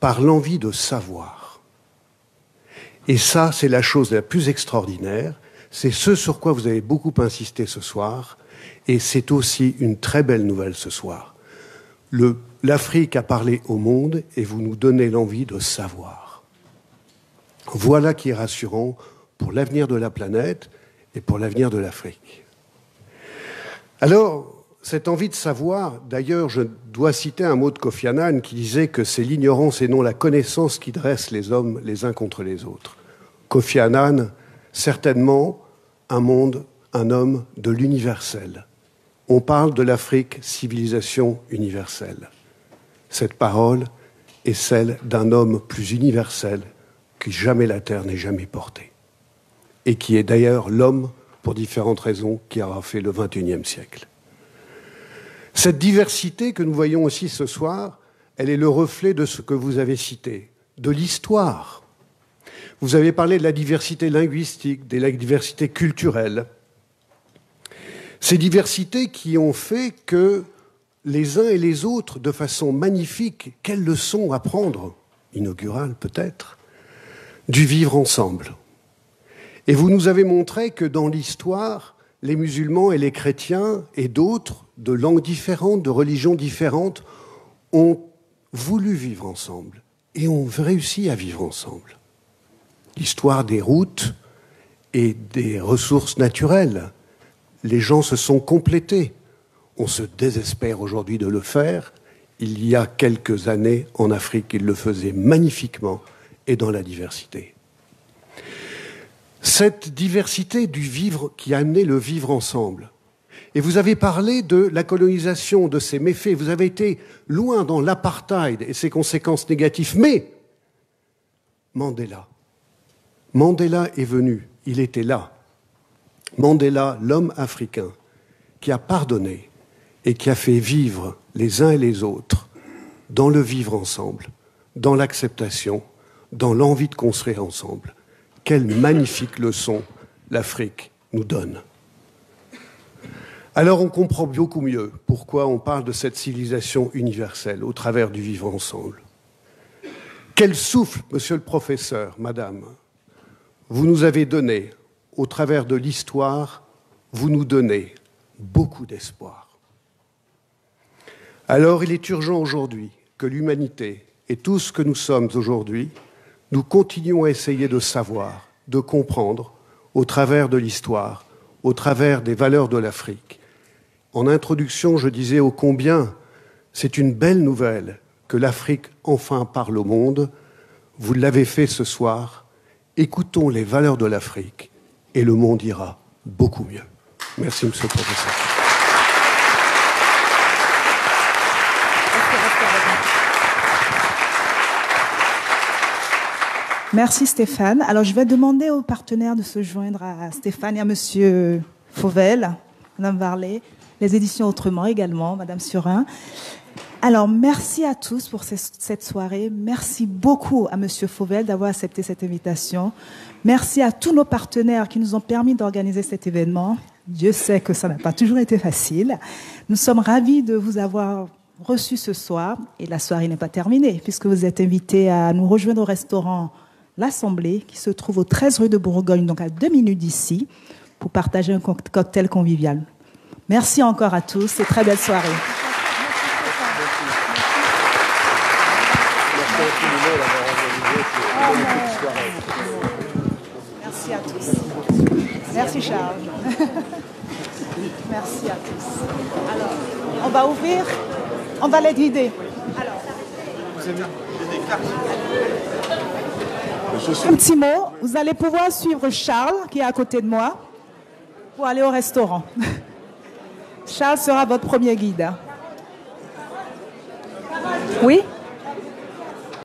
par l'envie de savoir. Et ça, c'est la chose la plus extraordinaire, c'est ce sur quoi vous avez beaucoup insisté ce soir, et c'est aussi une très belle nouvelle ce soir. L'Afrique a parlé au monde, et vous nous donnez l'envie de savoir. Voilà qui est rassurant pour l'avenir de la planète et pour l'avenir de l'Afrique. Alors, cette envie de savoir, d'ailleurs, je dois citer un mot de Kofi Annan qui disait que c'est l'ignorance et non la connaissance qui dresse les hommes les uns contre les autres. Kofi Annan, certainement un homme de l'universel. On parle de l'Afrique, civilisation universelle. Cette parole est celle d'un homme plus universel que jamais la Terre n'ait jamais porté. Et qui est d'ailleurs l'homme, pour différentes raisons, qui aura fait le XXIe siècle. Cette diversité que nous voyons aussi ce soir, elle est le reflet de ce que vous avez cité, de l'histoire. Vous avez parlé de la diversité linguistique, de la diversité culturelle. Ces diversités qui ont fait que les uns et les autres, de façon magnifique, quelles leçons à prendre, inaugurales peut-être, du vivre ensemble. Et vous nous avez montré que dans l'histoire, les musulmans et les chrétiens et d'autres, de langues différentes, de religions différentes, ont voulu vivre ensemble et ont réussi à vivre ensemble. L'histoire des routes et des ressources naturelles, les gens se sont complétés. On se désespère aujourd'hui de le faire. Il y a quelques années, en Afrique, ils le faisaient magnifiquement et dans la diversité. Cette diversité du vivre qui a amené le vivre ensemble. Et vous avez parlé de la colonisation, de ses méfaits. Vous avez été loin dans l'apartheid et ses conséquences négatives. Mais Mandela est venu. Il était là. Mandela, l'homme africain, qui a pardonné et qui a fait vivre les uns et les autres dans le vivre ensemble, dans l'acceptation, dans l'envie de construire ensemble. Quelle magnifique leçon l'Afrique nous donne. Alors on comprend beaucoup mieux pourquoi on parle de cette civilisation universelle au travers du vivre ensemble. Quel souffle, monsieur le professeur, madame, vous nous avez donné, au travers de l'histoire, vous nous donnez beaucoup d'espoir. Alors il est urgent aujourd'hui que l'humanité et tout ce que nous sommes aujourd'hui, nous continuons à essayer de savoir, de comprendre, au travers de l'histoire, au travers des valeurs de l'Afrique. En introduction, je disais ô combien c'est une belle nouvelle que l'Afrique enfin parle au monde. Vous l'avez fait ce soir. Écoutons les valeurs de l'Afrique. Et le monde ira beaucoup mieux. Merci, monsieur le professeur. Merci, Stéphane. Alors, je vais demander aux partenaires de se joindre à Stéphane et à monsieur Fauvelle, madame Varlet, les éditions Autrement également, madame Surin. Alors, merci à tous pour cette soirée. Merci beaucoup à monsieur Fauvelle d'avoir accepté cette invitation. Merci à tous nos partenaires qui nous ont permis d'organiser cet événement. Dieu sait que ça n'a pas toujours été facile. Nous sommes ravis de vous avoir reçus ce soir. Et la soirée n'est pas terminée, puisque vous êtes invités à nous rejoindre au restaurant L'Assemblée, qui se trouve au 13 rue de Bourgogne, donc à 2 minutes d'ici, pour partager un cocktail convivial. Merci encore à tous et très belle soirée. Merci à tous. Merci Charles. Merci à tous. Alors, on va ouvrir, on va les guider. Alors, vous avez des cartes. Un petit mot, vous allez pouvoir suivre Charles, qui est à côté de moi, pour aller au restaurant. Charles sera votre premier guide. Oui ?